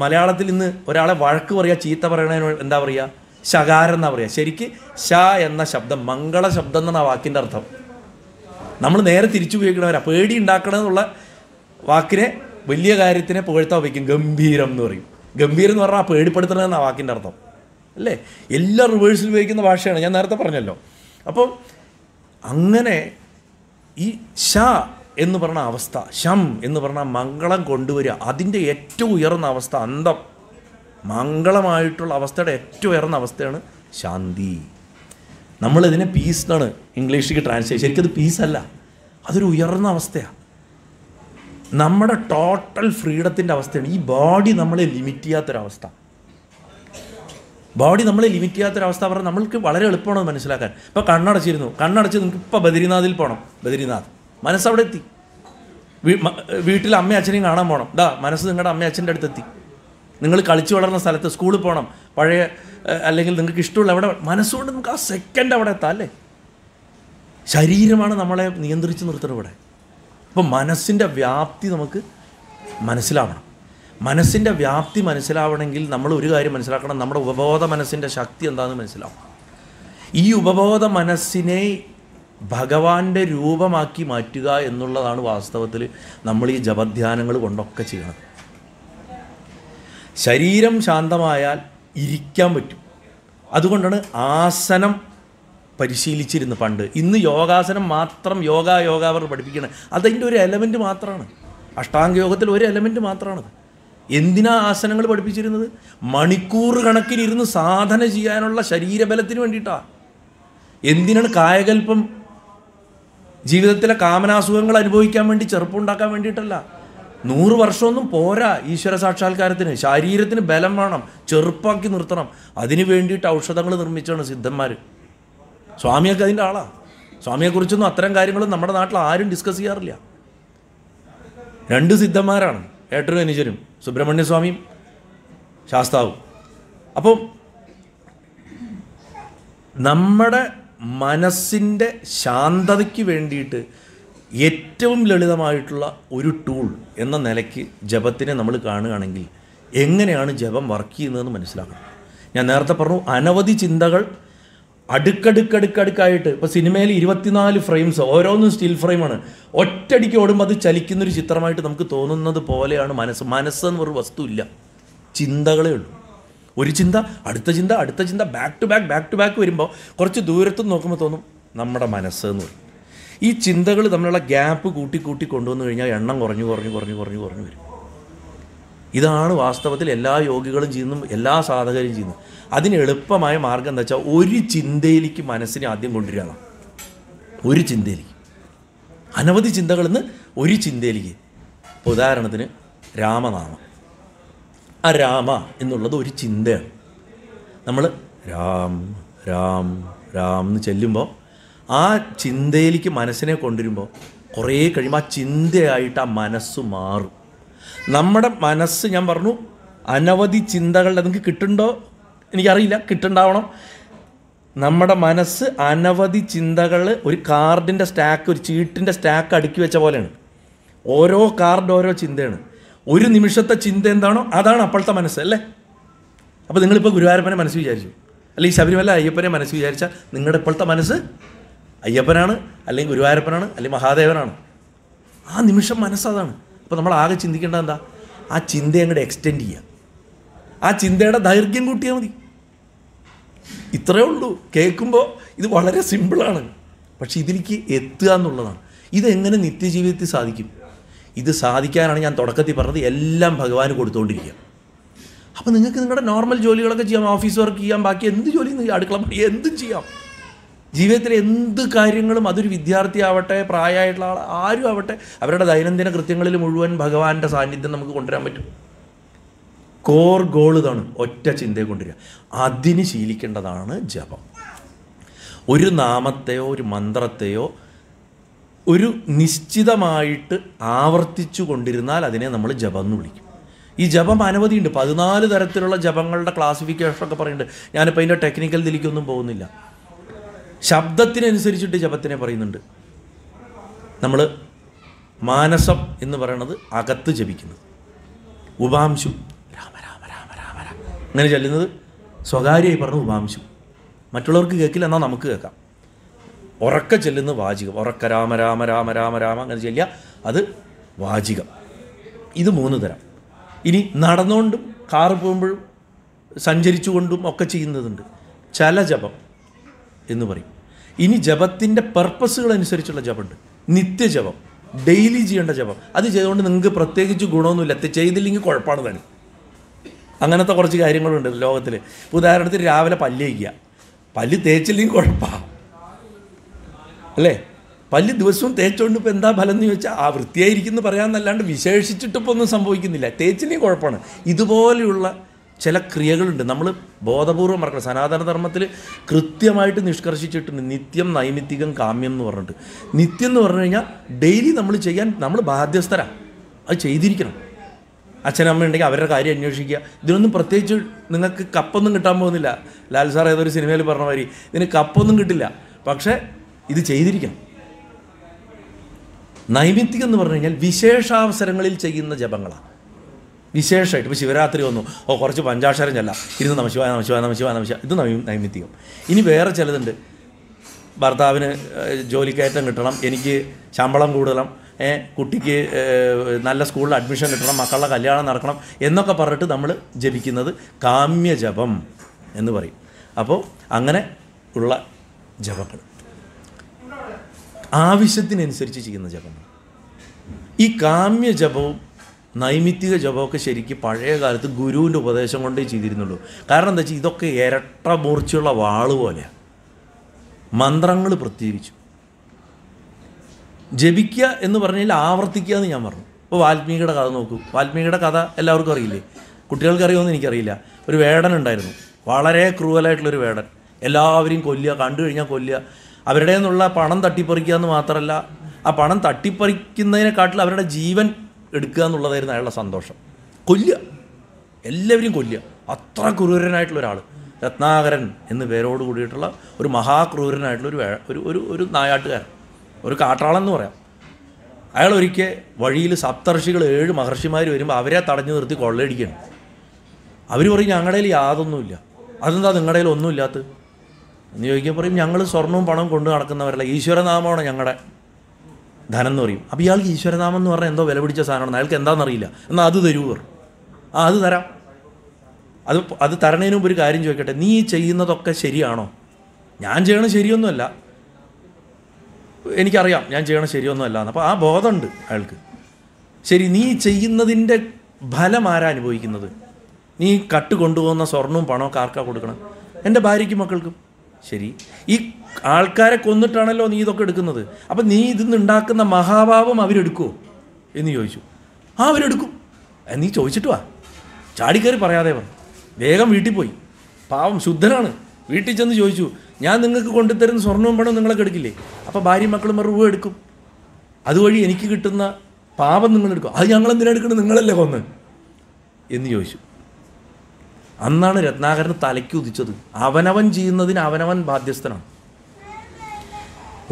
മലയാളത്തിൽ ഇന്ന് ഒരാളെ വഴക്ക് പറയുക ചീത്ത പറയണതിന് എന്താ പറയുക? ശകാരം എന്നാ പറയുക. ശരിക്ക് ശ എന്ന ശബ്ദം മംഗള ശബ്ദം എന്നാണ് ആ വാക്കിൻ്റെ അർത്ഥം. നമ്മൾ നേരെ തിരിച്ചുപയോഗിക്കണവരാ, പേടി ഉണ്ടാക്കണമെന്നുള്ള വാക്കിനെ വലിയ കാര്യത്തിനെ പുകഴ്ത്താൻ വയ്ക്കും, ഗംഭീരം എന്ന് പറയും. ഗംഭീരം എന്ന് പറഞ്ഞാൽ ആ പേടിപ്പെടുത്തണമെന്നാണ് വാക്കിൻ്റെ അർത്ഥം അല്ലേ. എല്ലാ റിവേഴ്സിൽ ഉപയോഗിക്കുന്ന ഭാഷയാണ്, ഞാൻ നേരത്തെ പറഞ്ഞല്ലോ. അപ്പോൾ അങ്ങനെ ഈ ശ എന്ന് പറഞ്ഞ അവസ്ഥ, ശം എന്ന് പറഞ്ഞാൽ മംഗളം കൊണ്ടുവരിക, അതിൻ്റെ ഏറ്റവും ഉയർന്ന അവസ്ഥ അന്തം, മംഗളമായിട്ടുള്ള അവസ്ഥയുടെ ഏറ്റവും ഉയർന്ന അവസ്ഥയാണ് ശാന്തി. നമ്മളിതിനെ പീസ് എന്നാണ് ഇംഗ്ലീഷിലേക്ക് ട്രാൻസ്ലേറ്റ്, ശരിക്കത് പീസല്ല, അതൊരു ഉയർന്ന അവസ്ഥയാണ്, നമ്മുടെ ടോട്ടൽ ഫ്രീഡത്തിൻ്റെ അവസ്ഥയാണ്. ഈ ബോഡി നമ്മളെ ലിമിറ്റ് ചെയ്യാത്തൊരവസ്ഥ, ബോഡി നമ്മളെ ലിമിറ്റ് ചെയ്യാത്തൊരവസ്ഥ പറഞ്ഞാൽ നമ്മൾക്ക് വളരെ എളുപ്പമാണ് മനസ്സിലാക്കാൻ. ഇപ്പോൾ കണ്ണടച്ചിരുന്നു, കണ്ണടച്ച് നിങ്ങൾക്ക് ഇപ്പോൾ ബദരിനാഥിൽ പോകണം, ബദരിനാഥ് മനസ്സവിടെ എത്തി. വീട്ടിൽ അമ്മയും അച്ഛനെയും കാണാൻ പോകണം, ദാ മനസ്സ് നിങ്ങളുടെ അമ്മയും അച്ഛൻ്റെ അടുത്തെത്തി. നിങ്ങൾ കളിച്ചു വളർന്ന സ്ഥലത്ത്, സ്കൂളിൽ പോകണം, പഴയ അല്ലെങ്കിൽ നിങ്ങൾക്ക് ഇഷ്ടമുള്ള അവിടെ, മനസ്സുകൊണ്ട് നമുക്ക് ആ സെക്കൻഡ് അവിടെ എത്താം അല്ലേ. ശരീരമാണ് നമ്മളെ നിയന്ത്രിച്ച് നിർത്തുന്നത് ഇവിടെ. അപ്പോൾ മനസ്സിൻ്റെ വ്യാപ്തി നമുക്ക് മനസ്സിലാവണം. മനസ്സിൻ്റെ വ്യാപ്തി മനസ്സിലാവണമെങ്കിൽ നമ്മൾ ഒരു കാര്യം മനസ്സിലാക്കണം, നമ്മുടെ ഉപബോധ മനസ്സിൻ്റെ ശക്തി എന്താണെന്ന് മനസ്സിലാവണം. ഈ ഉപബോധ മനസ്സിനെ ഭഗവാന്റെ രൂപമാക്കി മാറ്റുക എന്നുള്ളതാണ് വാസ്തവത്തിൽ നമ്മൾ ഈ ജപധ്യാനങ്ങൾ കൊണ്ടൊക്കെ ചെയ്യണം. ശരീരം ശാന്തമായാൽ ഇരിക്കാൻ പറ്റും. അതുകൊണ്ടാണ് ആസനം പരിശീലിച്ചിരുന്നു പണ്ട്. ഇന്ന് യോഗാസനം മാത്രം, യോഗ യോഗാവർ പഠിപ്പിക്കണം, അതിൻ്റെ ഒരു എലമെൻറ്റ് മാത്രമാണ്. അഷ്ടാംഗ യോഗത്തിൽ ഒരു എലമെൻറ്റ് മാത്രമാണത്. എന്തിനാ ആസനങ്ങൾ പഠിപ്പിച്ചിരുന്നത്? മണിക്കൂർ കണക്കിനിരുന്ന് സാധന ചെയ്യാനുള്ള ശരീരബലത്തിന് വേണ്ടിയിട്ടാണ്. എന്തിനാണ് കായകൽപ്പം? ജീവിതത്തിലെ കാമനാസുഖങ്ങൾ അനുഭവിക്കാൻ വേണ്ടി, ചെറുപ്പം ഉണ്ടാക്കാൻ വേണ്ടിയിട്ടല്ല. നൂറ് വർഷമൊന്നും പോരാ ഈശ്വര സാക്ഷാത്കാരത്തിന്, ശരീരത്തിന് ബലം വേണം, ചെറുപ്പാക്കി നിർത്തണം. അതിന് വേണ്ടിയിട്ട് ഔഷധങ്ങൾ നിർമ്മിച്ചാണ് സിദ്ധന്മാർ. സ്വാമിയൊക്കെ അതിൻ്റെ ആളാണ്. സ്വാമിയെക്കുറിച്ചൊന്നും അത്തരം കാര്യങ്ങളും നമ്മുടെ നാട്ടിൽ ആരും ഡിസ്കസ് ചെയ്യാറില്ല. രണ്ട് സിദ്ധന്മാരാണ്, ഏട്ടനും അനുജനും, സുബ്രഹ്മണ്യസ്വാമിയും ശാസ്താവും. അപ്പം നമ്മുടെ മനസ്സിൻ്റെ ശാന്തതയ്ക്ക് വേണ്ടിയിട്ട് ഏറ്റവും ലളിതമായിട്ടുള്ള ഒരു ടൂൾ എന്ന നിലയ്ക്ക് ജപത്തിനെ നമ്മൾ കാണുകയാണെങ്കിൽ എങ്ങനെയാണ് ജപം വർക്ക് ചെയ്യുന്നതെന്ന് മനസ്സിലാക്കണം. ഞാൻ നേരത്തെ പറഞ്ഞു, അനവധി ചിന്തകൾ അടുക്കടുക്കടുക്കടുക്കായിട്ട്, ഇപ്പോൾ സിനിമയിൽ ഇരുപത്തിനാല് ഫ്രെയിംസ്, ഓരോന്നും സ്റ്റിൽ ഫ്രെയിമാണ്, ഒറ്റടിക്ക് ഓടുമ്പോൾ അത് ചലിക്കുന്നൊരു ചിത്രമായിട്ട് നമുക്ക് തോന്നുന്നത് പോലെയാണ് മനസ്സ്. മനസ്സെന്ന് ഒരു വസ്തുവില്ല, ചിന്തകളേ ഉള്ളൂ. ഒരു ചിന്ത, അടുത്ത ചിന്ത, അടുത്ത ചിന്ത, back to back back to back വരുമ്പോൾ കുറച്ച് ദൂരത്ത് നോക്കുമ്പോൾ തോന്നും നമ്മുടെ മനസ്സ് എന്ന് പറയും. ഈ ചിന്തകൾ തമ്മിലുള്ള ഗ്യാപ്പ് കൂട്ടി കൂട്ടി കൊണ്ടുവന്നു കഴിഞ്ഞാൽ എണ്ണം കുറഞ്ഞു കുറഞ്ഞു കുറഞ്ഞു കുറഞ്ഞു കുറഞ്ഞു വരും. ഇതാണ് വാസ്തവത്തിൽ എല്ലാ യോഗികളും ചെയ്യുന്നതും എല്ലാ സാധകരും ചെയ്യുന്നത്. അതിന് എളുപ്പമായ മാർഗം എന്താ വെച്ചാൽ, ഒരു ചിന്തയിലേക്ക് മനസ്സിനെ ആദ്യം കൊണ്ടുവരികയാണ്. ഒരു ചിന്തയിലേക്ക്, അനവധി ചിന്തകളിൽ നിന്ന് ഒരു ചിന്തയിലേക്ക്. ഇപ്പോൾ ഉദാഹരണത്തിന് രാമനാമം, ആ രാമ എന്നുള്ളത് ഒരു ചിന്തയാണ്. നമ്മൾ രാം രാം രാം എന്ന് ചെല്ലുമ്പോൾ ആ ചിന്തയിലേക്ക് മനസ്സിനെ കൊണ്ടുവരുമ്പോൾ കുറേ കഴിയുമ്പോൾ ആ ചിന്തയായിട്ട് ആ മനസ്സ് മാറും. നമ്മുടെ മനസ്സ്, ഞാൻ പറഞ്ഞു അനവധി ചിന്തകളുടെ, നിങ്ങൾക്ക് കിട്ടുന്നുണ്ടോ എനിക്കറിയില്ല, കിട്ടുന്നുണ്ടാവണം. നമ്മുടെ മനസ്സ് അനവധി ചിന്തകൾ ഒരു കാർഡിൻ്റെ സ്റ്റാക്ക്, ഒരു ചീട്ടിൻ്റെ സ്റ്റാക്ക് അടുക്കി വെച്ച പോലെയാണ്. ഓരോ കാർഡ് ഓരോ ചിന്തയാണ്. ഒരു നിമിഷത്തെ ചിന്ത എന്താണോ അതാണ് അപ്പോഴത്തെ മനസ്സ് അല്ലേ. അപ്പോൾ നിങ്ങളിപ്പോൾ ഗുരുവായൂരപ്പനെ മനസ്സ് വിചാരിച്ചു, അല്ലെങ്കിൽ ശബരിമല അയ്യപ്പനെ മനസ്സ് വിചാരിച്ചാൽ നിങ്ങളുടെ ഇപ്പോഴത്തെ മനസ്സ് അയ്യപ്പനാണ്, അല്ലെങ്കിൽ ഗുരുവായൂരപ്പനാണ്, അല്ലെങ്കിൽ മഹാദേവനാണ്. ആ നിമിഷം മനസ്സതാണ്. അപ്പോൾ നമ്മൾ ആകെ ചിന്തിക്കേണ്ടത് എന്താ? ആ ചിന്ത അങ്ങോട്ട് എക്സ്റ്റെൻഡ് ചെയ്യുക, ആ ചിന്തയുടെ ദൈർഘ്യം കൂട്ടിയാൽ മതി. ഇത്രയേ ഉള്ളൂ. കേൾക്കുമ്പോൾ ഇത് വളരെ സിമ്പിളാണ്, പക്ഷേ ഇതിലേക്ക് എത്തുക എന്നുള്ളതാണ്. ഇതെങ്ങനെ നിത്യജീവിതത്തിൽ സാധിക്കും? ഇത് സാധിക്കാനാണ് ഞാൻ തുടക്കത്തിൽ പറഞ്ഞത്, എല്ലാം ഭഗവാന് കൊടുത്തുകൊണ്ടിരിക്കുക. അപ്പോൾ നിങ്ങൾക്ക് നിങ്ങളുടെ നോർമൽ ജോലികളൊക്കെ ചെയ്യാം, ഓഫീസ് വർക്ക് ചെയ്യാം, ബാക്കി എന്ത് ജോലി, അടുക്കള പണി, എന്തും ചെയ്യാം. ജീവിതത്തിൽ എന്ത് കാര്യങ്ങളും അതൊരു വിദ്യാർത്ഥിയാവട്ടെ പ്രായമായിട്ടുള്ള ആൾ ആരും ആവട്ടെ അവരുടെ ദൈനംദിന കൃത്യങ്ങളിൽ മുഴുവൻ ഭഗവാന്റെ സാന്നിധ്യം നമുക്ക് കൊണ്ടുവരാൻ പറ്റും. കോർ ഗോൾ ഇതാണ്, ഒറ്റ ചിന്തയെ കൊണ്ടുവരിക. അതിന് ശീലിക്കേണ്ടതാണ് ജപം. ഒരു നാമത്തെയോ ഒരു മന്ത്രത്തെയോ ഒരു നിശ്ചിതമായിട്ട് ആവർത്തിച്ചു കൊണ്ടിരുന്നാൽ അതിനെ നമ്മൾ ജപം എന്ന് വിളിക്കും. ഈ ജപം അനവധിയുണ്ട്, പതിനാല് തരത്തിലുള്ള ജപങ്ങളുടെ ക്ലാസിഫിക്കേഷനൊക്കെ പറയുന്നുണ്ട്. ഞാനിപ്പോൾ അതിൻ്റെ ടെക്നിക്കൽ ഇതിലേക്കൊന്നും പോകുന്നില്ല. ശബ്ദത്തിനനുസരിച്ചിട്ട് ജപത്തിനെ പറയുന്നുണ്ട്. നമ്മൾ മാനസം എന്ന് പറയണത് അകത്ത് ജപിക്കുന്നത്, ഉപാംശു രാമ രാമ രാമ രാമ രാമ അങ്ങനെ ചൊല്ലുന്നത് സ്വകാര്യമായി പറഞ്ഞ ഉപാംശു, മറ്റുള്ളവർക്ക് കേൾക്കില്ല എന്നാൽ നമുക്ക് കേൾക്കാം. ഉറക്ക ചെല്ലുന്ന വാചികം, ഉറക്ക രാമ രാമ രാമ രാമ രാമ അങ്ങനെ ചൊല്ലുക, അത് വാചികം. ഇത് മൂന്ന് തരം. ഇനി നടന്നുകൊണ്ടും കാറ് പോകുമ്പോഴും സഞ്ചരിച്ചു കൊണ്ടും ഒക്കെ ചെയ്യുന്നതുണ്ട്, ചല ജപം എന്ന് പറയും. ഇനി ജപത്തിൻ്റെ പർപ്പസുകളനുസരിച്ചുള്ള ജപമുണ്ട്. നിത്യജപം, ഡെയിലി ചെയ്യേണ്ട ജപം. അത് ചെയ്തുകൊണ്ട് നിങ്ങൾക്ക് പ്രത്യേകിച്ച് ഗുണമൊന്നുമില്ല, ചെയ്തില്ലെങ്കിൽ കുഴപ്പമാണ് തന്നെ. അങ്ങനത്തെ കുറച്ച് കാര്യങ്ങളുണ്ട് ലോകത്തിൽ. ഉദാഹരണത്തിന് രാവിലെ പല്ല് തേക്കുക, പല്ല് തേച്ചില്ലെങ്കിൽ കുഴപ്പമാണ് അല്ലേ. പല്ല് ദിവസവും തേച്ചുകൊണ്ട് ഇപ്പോൾ എന്താ ഫലം എന്ന് ചോദിച്ചാൽ ആ വൃത്തിയായിരിക്കുന്നു പറയാമെന്നല്ലാണ്ട് വിശേഷിച്ചിട്ടിപ്പോൾ ഒന്നും സംഭവിക്കുന്നില്ല, തേച്ചില്ലെങ്കിൽ കുഴപ്പമാണ്. ഇതുപോലെയുള്ള ചില ക്രിയകളുണ്ട് നമ്മൾ ബോധപൂർവം മറക്കണം. സനാതനധർമ്മത്തിൽ കൃത്യമായിട്ട് നിഷ്കർഷിച്ചിട്ടുണ്ട് നിത്യം നൈമിത്തികം കാമ്യം എന്ന് പറഞ്ഞിട്ട്. നിത്യം എന്ന് പറഞ്ഞു കഴിഞ്ഞാൽ ഡെയിലി നമ്മൾ ചെയ്യാൻ നമ്മൾ ബാധ്യസ്ഥരാണ്, അത് ചെയ്തിരിക്കണം. അച്ഛനമ്മ ഉണ്ടെങ്കിൽ അവരുടെ കാര്യം അന്വേഷിക്കുക. ഇതിനൊന്നും പ്രത്യേകിച്ച് നിങ്ങൾക്ക് കപ്പൊന്നും കിട്ടാൻ പോകുന്നില്ല. ലാൽ സാർ ഏതൊരു സിനിമയിൽ പറഞ്ഞ മാതിരി ഇതിന് കപ്പൊന്നും കിട്ടില്ല, പക്ഷേ ഇത് ചെയ്തിരിക്കണം. നൈമിത്തികം എന്ന് പറഞ്ഞു കഴിഞ്ഞാൽ വിശേഷാവസരങ്ങളിൽ ചെയ്യുന്ന ജപങ്ങളാണ്. വിശേഷമായിട്ട് ഇപ്പോൾ ശിവരാത്രി വന്നു, ഓ കുറച്ച് പഞ്ചാക്ഷരം ചെല്ലാം, ഇരുന്ന് നമശിവായ നമശിവായ നമശിവായ നമശിവായ, ഇത് നൈമിത്തികം. ഇനി വേറെ ചിലതുണ്ട്, ഭർത്താവിന് ജോലിക്കയറ്റം കിട്ടണം, എനിക്ക് ശമ്പളം കൂടുതലും, കുട്ടിക്ക് നല്ല സ്കൂളിൽ അഡ്മിഷൻ കിട്ടണം, മക്കളുടെ കല്യാണം നടക്കണം എന്നൊക്കെ പറഞ്ഞിട്ട് നമ്മൾ ജപിക്കുന്നത് കാമ്യജപം എന്ന് പറയും. അപ്പോൾ അങ്ങനെ ഉള്ള ജപങ്ങൾ, ആവശ്യത്തിനനുസരിച്ച് ചെയ്യുന്ന ജപങ്ങൾ. ഈ കാമ്യജപവും നൈമിത്തിക ജപമൊക്കെ ശരിക്കും പഴയ കാലത്ത് ഗുരുവിൻ്റെ ഉപദേശം കൊണ്ടേ ചെയ്തിരുന്നുള്ളൂ. കാരണം എന്താ വെച്ചാൽ ഇതൊക്കെ ഇരട്ട മൂർച്ചയുള്ള വാള് പോലെയാണ്. മന്ത്രങ്ങൾ പ്രത്യേകിച്ചു ജപിക്കുക എന്ന് പറഞ്ഞാൽ ആവർത്തിക്കുക എന്ന് ഞാൻ പറഞ്ഞു. ഇപ്പോൾ വാൽമീകിയുടെ കഥ നോക്കൂ. വാൽമീകിയുടെ കഥ എല്ലാവർക്കും അറിയില്ലേ? കുട്ടികൾക്ക് അറിയുമെന്ന് എനിക്കറിയില്ല. ഒരു വേടൻ ഉണ്ടായിരുന്നു, വളരെ ക്രൂവലായിട്ടുള്ളൊരു വേടൻ. എല്ലാവരെയും കൊല്ലുക, കണ്ടു കഴിഞ്ഞാൽ കൊല്ലുക. അവരുടെ നിന്നുള്ള പണം തട്ടിപ്പറിക്കുക എന്ന് മാത്രമല്ല, ആ പണം തട്ടിപ്പറിക്കുന്നതിനെക്കാട്ടിൽ അവരുടെ ജീവൻ എടുക്കുക എന്നുള്ളതായിരുന്നു അയാളുടെ സന്തോഷം. കൊല്ലുക, എല്ലാവരെയും കൊല്ലുക. അത്ര ക്രൂരനായിട്ടുള്ള ഒരാൾ, രത്നാകരൻ എന്ന് പേരോട് കൂടിയിട്ടുള്ള ഒരു മഹാക്രൂരനായിട്ടുള്ള ഒരു ഒരു ഒരു ഒരു നായാട്ടുകാരൻ, ഒരു കാട്ടാളെന്ന് പറയാം. അയാൾ ഒരിക്കൽ വഴിയിൽ സപ്തർഷികൾ ഏഴ് മഹർഷിമാർ വരുമ്പോൾ അവരെ തടഞ്ഞു നിർത്തി കൊള്ളയടിക്കുകയാണ്. അവർ പറയും ഞങ്ങളുടെ കയ്യിൽ യാതൊന്നുമില്ല. അതെന്താ നിങ്ങളുടെ കയ്യിൽ ഒന്നുമില്ലാത്ത എന്ന് ചോദിക്കാൻ പറയും ഞങ്ങൾ സ്വർണവും പണവും കൊണ്ട് നടക്കുന്നവരല്ല, ഈശ്വരനാമമാണ് ഞങ്ങളുടെ ധനം എന്ന് പറയും. അപ്പോൾ ഇയാൾക്ക് ഈശ്വരനാമം എന്ന് പറഞ്ഞാൽ എന്തോ വില പിടിച്ച സാധനമാണ്, അയാൾക്ക് എന്താണെന്നറിയില്ല. എന്നാൽ അത് തരൂ പറ, ആ അത് തരാം. അത് അത് തരണേന് മുമ്പ് ഒരു കാര്യം ചോദിക്കട്ടെ, നീ ചെയ്യുന്നതൊക്കെ ശരിയാണോ? ഞാൻ ചെയ്യണത് ശരിയൊന്നുമല്ല, എനിക്കറിയാം ഞാൻ ചെയ്യണത് ശരിയൊന്നുമല്ല എന്ന്. അപ്പോൾ ആ ബോധമുണ്ട് അയാൾക്ക്. ശരി, നീ ചെയ്യുന്നതിൻ്റെ ഫലം ആരാ അനുഭവിക്കുന്നത്? നീ കട്ട് കൊണ്ടുപോകുന്ന സ്വർണവും പണമൊക്കെ ആർക്കാ കൊടുക്കണം? എൻ്റെ ഭാര്യയ്ക്കും മക്കൾക്കും. ശരി, ഈ ആൾക്കാരെ കൊന്നിട്ടാണല്ലോ നീ ഇതൊക്കെ എടുക്കുന്നത്, അപ്പം നീ ഇതിന്ന് ഉണ്ടാക്കുന്ന മഹാഭാവം അവരെടുക്കുമോ എന്ന് ചോദിച്ചു. ആ അവരെടുക്കും, നീ ചോദിച്ചിട്ട് വാ, ചാടിക്കയറി പറയാതെ പറഞ്ഞു. വേഗം വീട്ടിൽ പോയി. പാവം ശുദ്ധനാണ്. വീട്ടിൽ ചെന്ന് ചോദിച്ചു, ഞാൻ നിങ്ങൾക്ക് കൊണ്ടുതരുന്ന സ്വർണ്ണവും പണവും നിങ്ങളൊക്കെ എടുക്കില്ലേ? അപ്പോൾ ഭാര്യയും മക്കളും മറുപൂ എടുക്കും, അതുവഴി എനിക്ക് കിട്ടുന്ന പാപം നിങ്ങളെടുക്കും. അത് ഞങ്ങളെന്തിനെടുക്കണം, നിങ്ങളല്ലേ കൊന്ന് എന്ന് ചോദിച്ചു. അന്നാണ് രത്നാകരന് തലയ്ക്ക് ഉദിച്ചത്. അവനവൻ ചെയ്യുന്നതിന് അവനവൻ ബാധ്യസ്ഥനാണ്.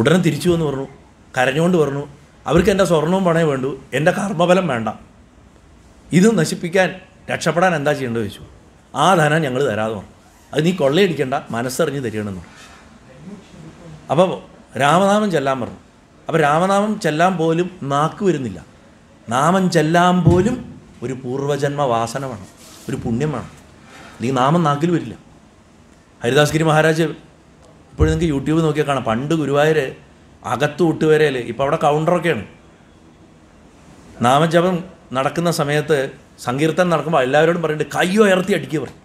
ഉടനെ തിരിച്ചു വന്ന് പറഞ്ഞു, കരഞ്ഞുകൊണ്ട് പറഞ്ഞു, അവർക്ക് എൻ്റെ സ്വർണവും പണയും വേണ്ടു, എൻ്റെ കർമ്മഫലം വേണ്ട, ഇത് നശിപ്പിക്കാൻ രക്ഷപ്പെടാൻ എന്താ ചെയ്യേണ്ടത് ചോദിച്ചു. ആ ധനം ഞങ്ങൾ തരാതെ പറഞ്ഞു, അത് നീ കൊള്ളയടിക്കേണ്ട, മനസ്സറിഞ്ഞ് തരികയാണെന്ന് പറഞ്ഞു. അപ്പോൾ രാമനാമം ചെല്ലാൻ പറഞ്ഞു. അപ്പോൾ രാമനാമം ചെല്ലാൻ പോലും നാക്ക് വരുന്നില്ല. നാമം ചെല്ലാൻ പോലും ഒരു പൂർവ്വജന്മ വാസന വേണം, ഒരു പുണ്യം വേണം, അല്ലെങ്കിൽ നാമം നാക്കിൽ വരില്ല. ഹരിദാസ്ഗിരി മഹാരാജ് ഇപ്പോഴും നിങ്ങൾക്ക് യൂട്യൂബ് നോക്കിയാൽ കാണാം. പണ്ട് ഗുരുവായൂർ അകത്ത് ഊട്ടുവരയിൽ, ഇപ്പോൾ അവിടെ കൗണ്ടറൊക്കെയാണ്. നാമജപം നടക്കുന്ന സമയത്ത് സങ്കീർത്തനം നടക്കുമ്പോൾ എല്ലാവരോടും പറയുന്നുണ്ട് കൈ ഉയർത്തി അടിക്കുക പറയും.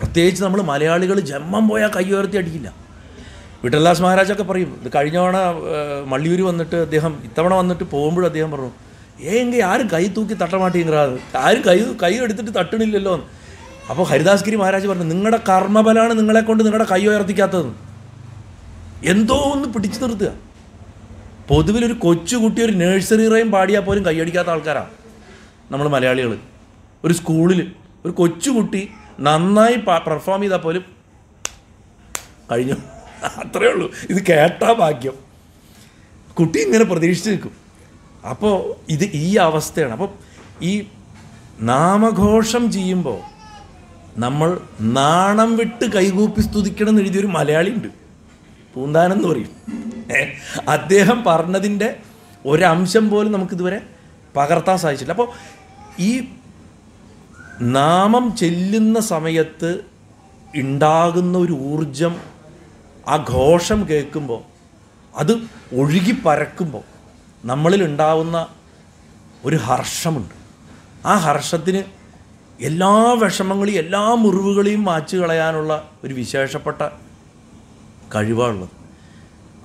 പ്രത്യേകിച്ച് നമ്മൾ മലയാളികൾ ജന്മം പോയാൽ കൈ ഉയർത്തി അടിക്കില്ല. വിട്ടൽദാസ് മഹാരാജൊക്കെ പറയും. ഇത് കഴിഞ്ഞ തവണ മള്ളിയൂർ വന്നിട്ട് അദ്ദേഹം ഇത്തവണ വന്നിട്ട് പോകുമ്പോഴും അദ്ദേഹം പറഞ്ഞു, ഏങ്കിൽ ആരും കൈ തൂക്കി തട്ടമാട്ടിങ്ങാത്, ആരും കൈ കൈ എടുത്തിട്ട് തട്ടണില്ലല്ലോ. അപ്പോൾ ഹരിദാസ്ഗിരി മഹാരാജ് പറഞ്ഞു, നിങ്ങളുടെ കർമ്മബലമാണ് നിങ്ങളെ കൊണ്ട് നിങ്ങളുടെ കൈ ഉയർത്തിക്കാത്തത്. എന്തോ ഒന്ന് പിടിച്ചു നിർത്തുക. പൊതുവിലൊരു കൊച്ചുകുട്ടി ഒരു നേഴ്സറി റൈം പാടിയാൽ പോലും കൈയടിക്കാത്ത ആൾക്കാരാണ് നമ്മൾ മലയാളികൾ. ഒരു സ്കൂളിൽ ഒരു കൊച്ചുകുട്ടി നന്നായി പെർഫോം ചെയ്താൽ പോലും കഴിഞ്ഞു, അത്രയേ ഉള്ളൂ. ഇത് കേട്ടാ ഭാഗ്യം. കുട്ടി ഇങ്ങനെ പ്രതീക്ഷിച്ച് നിൽക്കും. അപ്പോൾ ഇത് ഈ അവസ്ഥയാണ്. അപ്പോൾ ഈ നാമഘോഷം ചെയ്യുമ്പോൾ നമ്മൾ നാണം വിട്ട് കൈകൂപ്പി സ്തുതിക്കണം എന്ന് എഴുതിയൊരു മലയാളി ഉണ്ട്, പൂന്താനം എന്ന് പറയും. അദ്ദേഹം പറഞ്ഞതിൻ്റെ ഒരംശം പോലും നമുക്കിതുവരെ പകർത്താൻ സാധിച്ചില്ല. അപ്പോൾ ഈ നാമം ചെല്ലുന്ന സമയത്ത് ഉണ്ടാകുന്ന ഒരു ഊർജം, ആ ഘോഷം കേൾക്കുമ്പോൾ അത് ഒഴുകി പരക്കുമ്പോൾ നമ്മളിലുണ്ടാവുന്ന ഒരു ഹർഷമുണ്ട്. ആ ഹർഷത്തിന് എല്ലാ വിഷമങ്ങളെയും എല്ലാ മുറിവുകളെയും മാച്ചു കളയാനുള്ള ഒരു വിശേഷപ്പെട്ട കഴിവാണുള്ളത്.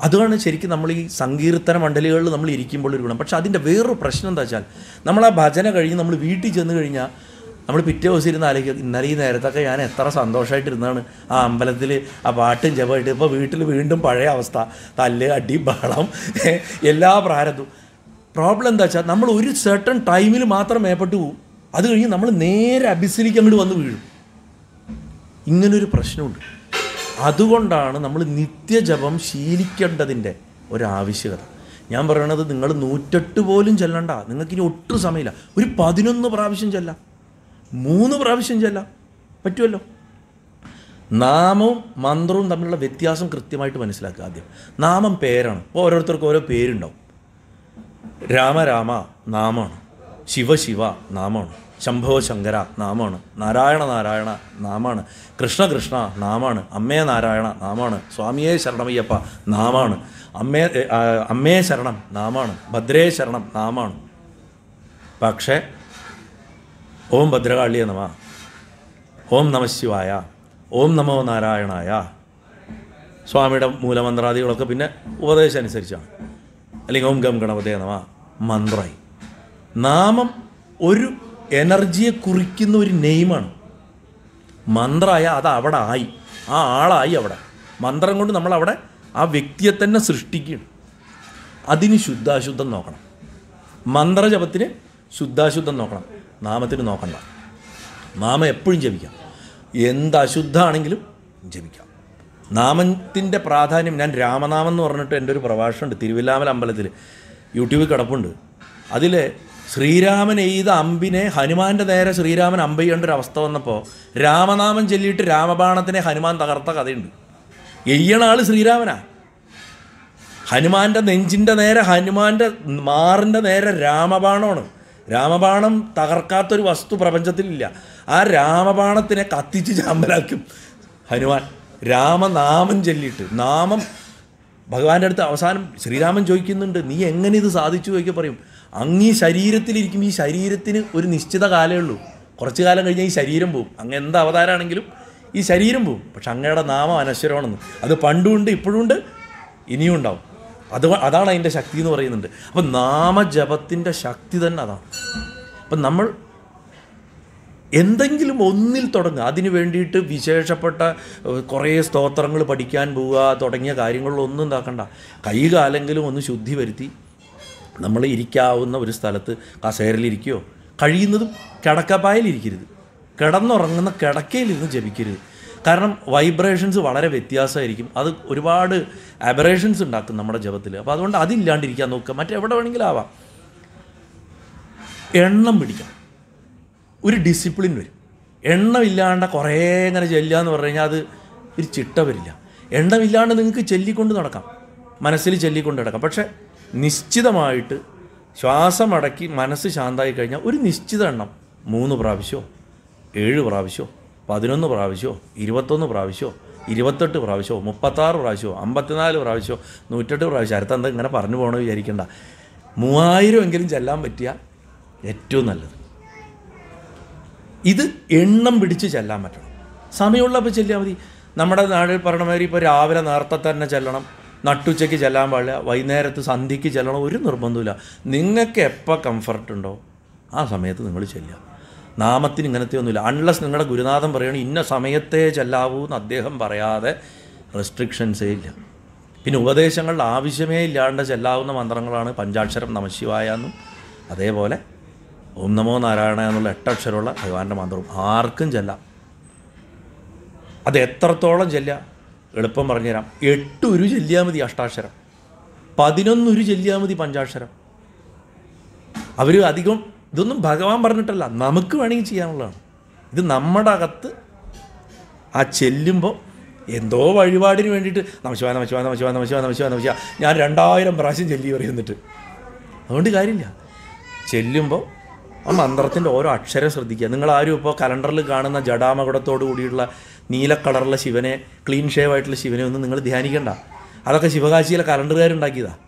അതാണ് ശരിക്കും നമ്മൾ ഈ സങ്കീർത്തന മണ്ഡലികളിൽ നമ്മൾ ഇരിക്കുമ്പോൾ ഒരു ഗുണം. പക്ഷെ അതിൻ്റെ വേറൊരു പ്രശ്നം എന്താ വെച്ചാൽ, നമ്മൾ ആ ഭജന കഴിഞ്ഞ് നമ്മൾ വീട്ടിൽ ചെന്ന് കഴിഞ്ഞാൽ നമ്മൾ പിറ്റേ ദിവസം ഇരുന്ന് ആലോചിക്കുക, ഇന്നലെ ഈ നേരത്തൊക്കെ ഞാൻ എത്ര സന്തോഷമായിട്ടിരുന്നാണ് ആ അമ്പലത്തിൽ ആ പാട്ടും ജപമായിട്ട്. ഇപ്പോൾ വീട്ടിൽ വീണ്ടും പഴയ അവസ്ഥ, തല്ല് അടി ബഹളം എല്ലാ പ്രാരബ്ധവും. പ്രോബ്ലം എന്താ വെച്ചാൽ, നമ്മൾ ഒരു സെർട്ടൺ ടൈമിൽ മാത്രം മേപ്പെട്ടു പോകും. അത് കഴിഞ്ഞ് നമ്മൾ നേരെ അഭിസരിക്ക് അങ്ങോട്ട് വന്ന് വീഴും. ഇങ്ങനൊരു പ്രശ്നമുണ്ട്. അതുകൊണ്ടാണ് നമ്മൾ നിത്യജപം ശീലിക്കേണ്ടതിൻ്റെ ഒരാവശ്യകത. ഞാൻ പറയണത്, നിങ്ങൾ നൂറ്റെട്ട് പോലും ചെല്ലണ്ട, നിങ്ങൾക്കിനി ഒട്ടും സമയമില്ല. ഒരു പതിനൊന്ന് പ്രാവശ്യം ചെല്ലാം, മൂന്ന് പ്രാവശ്യം ചെല്ലാം, പറ്റുമല്ലോ. നാമവും മന്ത്രവും തമ്മിലുള്ള വ്യത്യാസം കൃത്യമായിട്ട് മനസ്സിലാക്കുക. ആദ്യം നാമം പേരാണ്. ഇപ്പോൾ ഓരോരുത്തർക്കും ഓരോ പേരുണ്ടാവും. രാമരാമ നാമമാണ്, ശിവശിവ നാമമാണ്, ശംഭോ ശങ്കര നാമമാണ്, നാരായണ നാരായണ നാമമാണ്, കൃഷ്ണ കൃഷ്ണ നാമമാണ്, അമ്മേ നാരായണ നാമമാണ്, സ്വാമിയേ ശരണമയ്യപ്പ നാമമാണ്, അമ്മേ അമ്മേ ശരണം നാമമാണ്, ഭദ്രേ ശരണം നാമമാണ്. പക്ഷേ ഓം ഭദ്രകാളിയ നമ, ഓം നമശിവായ, ഓം നമോ നാരായണായ, സ്വാമിയുടെ മൂലമന്ത്രാദികളൊക്കെ പിന്നെ ഉപദേശം അനുസരിച്ചാണ്. അല്ലെങ്കിൽ ഓം ഗം ഗണപതേ നമ മന്ത്രായി. നാമം ഒരു എനർജിയെ കുറിക്കുന്ന ഒരു നെയിമാണ്. മന്ത്രമായ അത് അവിടെ ആയി, ആ ആളായി. അവിടെ മന്ത്രം കൊണ്ട് നമ്മളവിടെ ആ വ്യക്തിയെ തന്നെ സൃഷ്ടിക്കുകയാണ്. അതിന് ശുദ്ധാശുദ്ധം നോക്കണം. മന്ത്രജപത്തിന് ശുദ്ധാശുദ്ധം നോക്കണം, നാമത്തിന് നോക്കണ്ട. നാമം എപ്പോഴും ജപിക്കാം, എന്ത് അശുദ്ധമാണെങ്കിലും ജപിക്കാം. നാമത്തിൻ്റെ പ്രാധാന്യം, ഞാൻ രാമനാമം എന്ന് പറഞ്ഞിട്ട് എൻ്റെ ഒരു പ്രഭാഷണമുണ്ട് തിരുവില്ലാമല അമ്പലത്തിൽ, യൂട്യൂബിൽ കിടപ്പുണ്ട്. അതിൽ ശ്രീരാമൻ എയ്ത അമ്പിനെ ഹനുമാൻ്റെ നേരെ ശ്രീരാമൻ അമ്പെയ്യേണ്ട ഒരു അവസ്ഥ വന്നപ്പോൾ രാമനാമം ചൊല്ലിയിട്ട് രാമബാണത്തിനെ ഹനുമാൻ തകർത്ത കഥയുണ്ട്. എയ്യണ ആൾ ശ്രീരാമനാണ്. ഹനുമാൻ്റെ നെഞ്ചിൻ്റെ നേരെ, ഹനുമാൻ്റെ മാറിൻ്റെ നേരെ രാമബാണമാണ്. രാമബാണം തകർക്കാത്തൊരു വസ്തു പ്രപഞ്ചത്തിലില്ല. ആ രാമബാണത്തിനെ കത്തിച്ച് ചാമ്പലാക്കും ഹനുമാൻ രാമനാമം ചൊല്ലിയിട്ട്. നാമം ഭഗവാന്റെ അടുത്ത് അവസാനം ശ്രീരാമൻ ചോദിക്കുന്നുണ്ട്, നീ എങ്ങനെ ഇത് സാധിച്ചു ചോദിക്കുക. പറയും, അങ്ങീ ശരീരത്തിലിരിക്കും, ഈ ശരീരത്തിന് ഒരു നിശ്ചിത കാലമേ ഉള്ളൂ, കുറച്ച് കാലം കഴിഞ്ഞാൽ ഈ ശരീരം പോവും. അങ്ങ് എന്ത് അവതാരമാണെങ്കിലും ഈ ശരീരം പോവും. പക്ഷെ അങ്ങയുടെ നാമം അനശ്വരമാണെന്ന്, അത് പണ്ടുമുണ്ട്, ഇപ്പോഴുമുണ്ട്, ഇനിയും ഉണ്ടാവും. അത് അതാണ് അതിൻ്റെ ശക്തി എന്ന് പറയുന്നുണ്ട്. അപ്പം നാമജപത്തിൻ്റെ ശക്തി തന്നെ അതാണ്. അപ്പം നമ്മൾ എന്തെങ്കിലും ഒന്നിൽ തുടങ്ങുക. അതിന് വേണ്ടിയിട്ട് വിശേഷപ്പെട്ട കുറേ സ്തോത്രങ്ങൾ പഠിക്കാൻ പോവുക തുടങ്ങിയ കാര്യങ്ങളിലൊന്നും ഇതാക്കണ്ട. കൈകാലെങ്കിലും ഒന്ന് ശുദ്ധി വരുത്തി നമ്മൾ ഇരിക്കാവുന്ന ഒരു സ്ഥലത്ത് കസേരയിലിരിക്കുകയോ, കഴിയുന്നതും കിടക്കപ്പായലിരിക്കരുത്, കിടന്നുറങ്ങുന്ന കിടക്കയിലിരുന്ന് ജപിക്കരുത്. കാരണം വൈബ്രേഷൻസ് വളരെ വ്യത്യാസമായിരിക്കും. അത് ഒരുപാട് അബറേഷൻസ് ഉണ്ടാക്കും നമ്മുടെ ജപത്തിൽ. അപ്പോൾ അതുകൊണ്ട് അതില്ലാണ്ടിരിക്കാൻ നോക്കുക. മറ്റെവിടെ വേണമെങ്കിലും ആവാം. എണ്ണം പിടിക്കാം, ഒരു ഡിസിപ്ലിൻ വരും. എണ്ണമില്ലാണ്ട് കുറേ ഇങ്ങനെ ചെല്ലുക എന്ന് പറഞ്ഞു കഴിഞ്ഞാൽ അത് ഒരു ചിട്ട വരില്ല. എണ്ണമില്ലാണ്ട് നിങ്ങൾക്ക് ചെല്ലിക്കൊണ്ട് നടക്കാം, മനസ്സിൽ ചെല്ലിക്കൊണ്ട് നടക്കാം. പക്ഷേ നിശ്ചിതമായിട്ട് ശ്വാസമടക്കി മനസ്സ് ശാന്തമായി കഴിഞ്ഞാൽ ഒരു നിശ്ചിത എണ്ണം, മൂന്ന് പ്രാവശ്യമോ ഏഴ് പ്രാവശ്യമോ പതിനൊന്ന് പ്രാവശ്യമോ ഇരുപത്തൊന്ന് പ്രാവശ്യമോ ഇരുപത്തെട്ട് പ്രാവശ്യമോ മുപ്പത്താറ് പ്രാവശ്യമോ അമ്പത്തിനാല് പ്രാവശ്യമോ നൂറ്റെട്ട് പ്രാവശ്യം, അടുത്ത എന്താ ഇങ്ങനെ പറഞ്ഞു പോകണോ വിചാരിക്കേണ്ട, മൂവായിരം എങ്കിലും ചെല്ലാൻ പറ്റിയ ഏറ്റവും നല്ലത്. ഇത് എണ്ണം പിടിച്ച് ചെല്ലാൻ പറ്റണം. സമയമുള്ളപ്പോൾ ചെല്ലിയാൽ മതി. നമ്മുടെ നാട്ടിൽ പറഞ്ഞ മാതിരി ഇപ്പോൾ രാവിലെ നേരത്തെ തന്നെ ചെല്ലണം, നട്ടുച്ചയ്ക്ക് ചെല്ലാൻ പാടില്ല, വൈകുന്നേരത്ത് സന്ധ്യയ്ക്ക് ചെല്ലണം, ഒരു നിർബന്ധമില്ല. നിങ്ങൾക്ക് എപ്പോൾ കംഫർട്ടുണ്ടോ ആ സമയത്ത് നിങ്ങൾ ചെല്ലുക. നാമത്തിന് ഇങ്ങനത്തെ ഒന്നുമില്ല. അൺലെസ് നിങ്ങളുടെ ഗുരുനാഥൻ പറയണം ഇന്ന സമയത്തേ ചെല്ലാവൂ എന്ന് അദ്ദേഹം പറയാതെ റെസ്ട്രിക്ഷൻസേ ഇല്ല. പിന്നെ ഉപദേശങ്ങളുടെ ആവശ്യമേ ഇല്ലാണ്ട് ചെല്ലാവുന്ന മന്ത്രങ്ങളാണ് പഞ്ചാക്ഷരം നമശിവായ എന്നും അതേപോലെ ഓം നമോ നാരായണ എന്നുള്ള എട്ടക്ഷരമുള്ള ഭഗവാന്റെ മന്ത്രവും ആർക്കും ചെല്ലാം. അത് എത്രത്തോളം ചെല്ലുക എളുപ്പം പറഞ്ഞുതരാം. എട്ടുരു ചെല്ലിയാൽ മതി അഷ്ടാക്ഷരം, പതിനൊന്നുരു ചെല്ലിയാൽ മതി പഞ്ചാക്ഷരം. അവർ അധികം ഇതൊന്നും ഭഗവാൻ പറഞ്ഞിട്ടല്ല, നമുക്ക് വേണമെങ്കിൽ ചെയ്യാനുള്ളതാണ്. ഇത് നമ്മുടെ അകത്ത് ആ ചെല്ലുമ്പോൾ എന്തോ വഴിപാടിന് വേണ്ടിയിട്ട് നമശിവായ നമശിവായ നമശിവായ നമശിവായ നമശിവായ നമശിവായ ഞാൻ രണ്ടായിരം പ്രാവശ്യം ചെല്ലി പറയുന്നിട്ട് അതുകൊണ്ട് കാര്യമില്ല. ചെല്ലുമ്പോൾ ആ മന്ത്രത്തിൻ്റെ ഓരോ അക്ഷരം ശ്രദ്ധിക്കുക. നിങ്ങളാരും ഇപ്പോൾ കലണ്ടറിൽ കാണുന്ന ജടാമകുടത്തോടു കൂടിയുള്ള നീല കളറുള്ള ശിവനെ, ക്ലീൻ ഷേവായിട്ടുള്ള ശിവനെ ഒന്നും നിങ്ങൾ ധ്യാനിക്കണ്ട. അതൊക്കെ ശിവകാശിയിലെ കലണ്ടറുകാരുണ്ടാക്കിയതാണ്.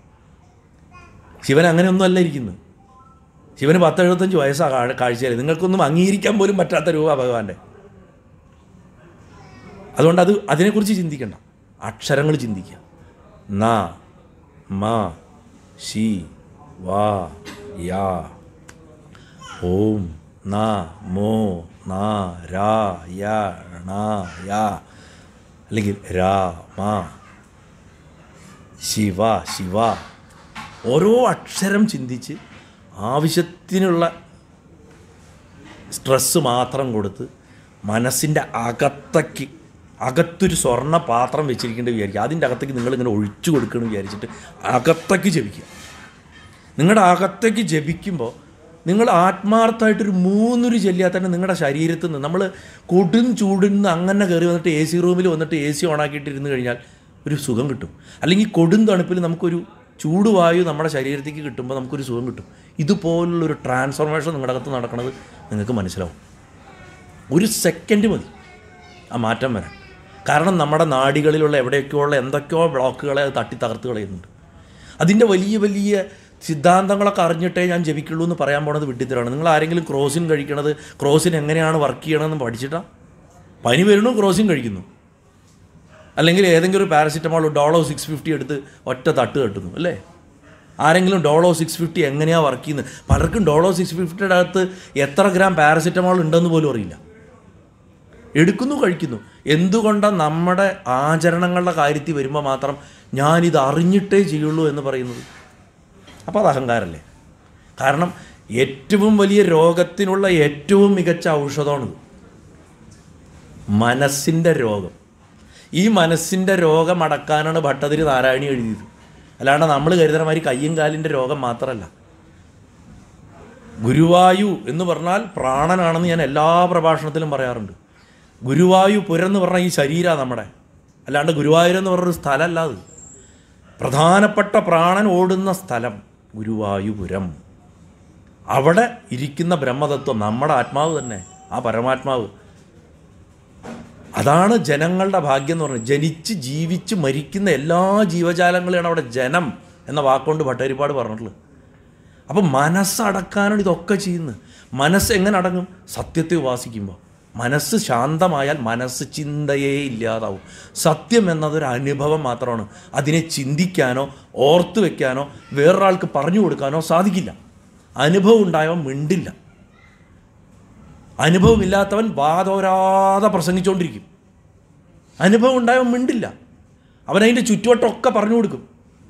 ശിവൻ അങ്ങനെയൊന്നും അല്ല ഇരിക്കുന്നത്. ശിവന് പത്ത് എഴുപത്തഞ്ച് വയസ്സാണ് കാഴ്ചയിൽ. നിങ്ങൾക്കൊന്നും അംഗീകരിക്കാൻ പോലും പറ്റാത്ത രൂപ ഭഗവാന്റെ. അതുകൊണ്ട് അത് അതിനെക്കുറിച്ച് ചിന്തിക്കണ്ട, അക്ഷരങ്ങൾ ചിന്തിക്കുക. ന മ ശി വാ യാ ഓം ന മോ ന രാ യാ ണ യാ, അല്ലെങ്കിൽ രാ മ ശിവ ശിവ. ഓരോ അക്ഷരം ചിന്തിച്ച് ആവശ്യത്തിനുള്ള സ്ട്രെസ്സ് മാത്രം കൊടുത്ത് മനസ്സിൻ്റെ അകത്തേക്ക് അകത്തൊരു സ്വർണ്ണ പാത്രം വെച്ചിരിക്കേണ്ട വിചാരിക്കുക. അതിൻ്റെ അകത്തേക്ക് നിങ്ങളിങ്ങനെ ഒഴിച്ചു കൊടുക്കണമെന്ന് വിചാരിച്ചിട്ട് അകത്തേക്ക് ജപിക്കുക. നിങ്ങളുടെ അകത്തേക്ക് ജപിക്കുമ്പോൾ നിങ്ങൾ ആത്മാർത്ഥമായിട്ടൊരു മൂന്നൊരു ചെല്ലിയാൽ തന്നെ നിങ്ങളുടെ ശരീരത്തിൽ നിന്ന്, നമ്മൾ കൊടും ചൂടിന്ന് അങ്ങനെ കയറി വന്നിട്ട് എ സി റൂമിൽ വന്നിട്ട് എ സി ഓണാക്കിയിട്ടിരുന്ന് കഴിഞ്ഞാൽ ഒരു സുഖം കിട്ടും. അല്ലെങ്കിൽ കൊടും തണുപ്പിൽ നമുക്കൊരു ചൂടുവായു നമ്മുടെ ശരീരത്തേക്ക് കിട്ടുമ്പോൾ നമുക്കൊരു സുഖം കിട്ടും. ഇതുപോലുള്ളൊരു ട്രാൻസ്ഫോർമേഷൻ നിങ്ങളുടെ അകത്ത് നടക്കുന്നത് നിങ്ങൾക്ക് മനസ്സിലാവും. ഒരു സെക്കൻഡ് മതി ആ മാറ്റം വരാൻ. കാരണം നമ്മുടെ നാടികളിലുള്ള എവിടെയൊക്കെയോ ഉള്ള എന്തൊക്കെയോ ബ്ലോക്കുകളെ അത് തട്ടി തകർത്ത് കളയുന്നുണ്ട്. അതിൻ്റെ വലിയ വലിയ സിദ്ധാന്തങ്ങളൊക്കെ അറിഞ്ഞിട്ടേ ഞാൻ ജപിക്കുള്ളൂ എന്ന് പറയാൻ പോണത് വിട്ടിത്തരാണ്. നിങ്ങൾ ആരെങ്കിലും ക്രോസിൻ കഴിക്കണത്, ക്രോസിൻ എങ്ങനെയാണ് വർക്ക് ചെയ്യണമെന്ന് പഠിച്ചിട്ടാണ്? പനി വരുന്നു ക്രോസിൻ കഴിക്കുന്നു, അല്ലെങ്കിൽ ഏതെങ്കിലും ഒരു പാരസിറ്റമോൾ ഡോളോ സിക്സ് ഫിഫ്റ്റി എടുത്ത് ഒറ്റ തട്ട് കെട്ടുന്നു, അല്ലേ? ആരെങ്കിലും ഡോളോ സിക്സ് ഫിഫ്റ്റി എങ്ങനെയാണ് വർക്ക് ചെയ്യുന്നത്? പലർക്കും ഡോളോ സിക്സ് ഫിഫ്റ്റിയുടെ അകത്ത് എത്ര ഗ്രാം പാരസിറ്റമോൾ ഉണ്ടെന്ന് പോലും അറിയില്ല. എടുക്കുന്നു, കഴിക്കുന്നു. എന്തുകൊണ്ടാണ് നമ്മുടെ ആചരണങ്ങളുടെ കാര്യത്തിൽ വരുമ്പോൾ മാത്രം ഞാനിത് അറിഞ്ഞിട്ടേ ചെയ്യുള്ളൂ എന്ന് പറയുന്നത്? അപ്പോൾ അത് അഹങ്കാരമല്ലേ? കാരണം ഏറ്റവും വലിയ രോഗത്തിനുള്ള ഏറ്റവും മികച്ച ഔഷധമാണിത്, മനസ്സിൻ്റെ രോഗം. ഈ മനസ്സിൻ്റെ രോഗം അടക്കാനാണ് ഭട്ടതിരി നാരായണി എഴുതിയത്. അല്ലാണ്ട് നമ്മൾ കരുതുന്ന മാതിരി കയ്യും കാലിൻ്റെ രോഗം മാത്രമല്ല. ഗുരുവായു എന്ന് പറഞ്ഞാൽ പ്രാണനാണെന്ന് ഞാൻ എല്ലാ പ്രഭാഷണത്തിലും പറയാറുണ്ട്. ഗുരുവായു പുരെന്ന് പറഞ്ഞാൽ ഈ ശരീരമാണ് നമ്മുടെ, അല്ലാണ്ട് ഗുരുവായൂരെന്ന് പറഞ്ഞൊരു സ്ഥലമല്ല അത്. പ്രധാനപ്പെട്ട പ്രാണൻ ഓടുന്ന സ്ഥലം ഗുരുവായൂപുരം. അവിടെ ഇരിക്കുന്ന ബ്രഹ്മതത്വം നമ്മുടെ ആത്മാവ് തന്നെ, ആ പരമാത്മാവ്. അതാണ് ജനങ്ങളുടെ ഭാഗ്യം എന്ന് പറഞ്ഞത്. ജനിച്ച് ജീവിച്ച് മരിക്കുന്ന എല്ലാ ജീവജാലങ്ങളെയാണ് അവിടെ ജനം എന്ന വാക്കുകൊണ്ട് ഭട്ടതിരിപ്പാട് പറഞ്ഞിട്ടുള്ളത്. അപ്പം മനസ്സടക്കാനാണ് ഇതൊക്കെ ചെയ്യുന്നത്. മനസ്സ് എങ്ങനെ അടങ്ങും? സത്യത്തെ ഉപാസിക്കുമ്പോൾ. മനസ്സ് ശാന്തമായാൽ മനസ്സ് ചിന്തയേ ഇല്ലാതാവും. സത്യം എന്നതൊരു അനുഭവം മാത്രമാണ്. അതിനെ ചിന്തിക്കാനോ ഓർത്ത് വയ്ക്കാനോ വേറൊരാൾക്ക് പറഞ്ഞു കൊടുക്കാനോ സാധിക്കില്ല. അനുഭവം ഉണ്ടായവൻ മിണ്ടില്ല. അനുഭവമില്ലാത്തവൻ വാതോരാതെ പ്രസംഗിച്ചുകൊണ്ടിരിക്കും. അനുഭവം ഉണ്ടായവൻ മിണ്ടില്ല. അവനതിൻ്റെ ചുറ്റുവട്ടമൊക്കെ പറഞ്ഞു കൊടുക്കും.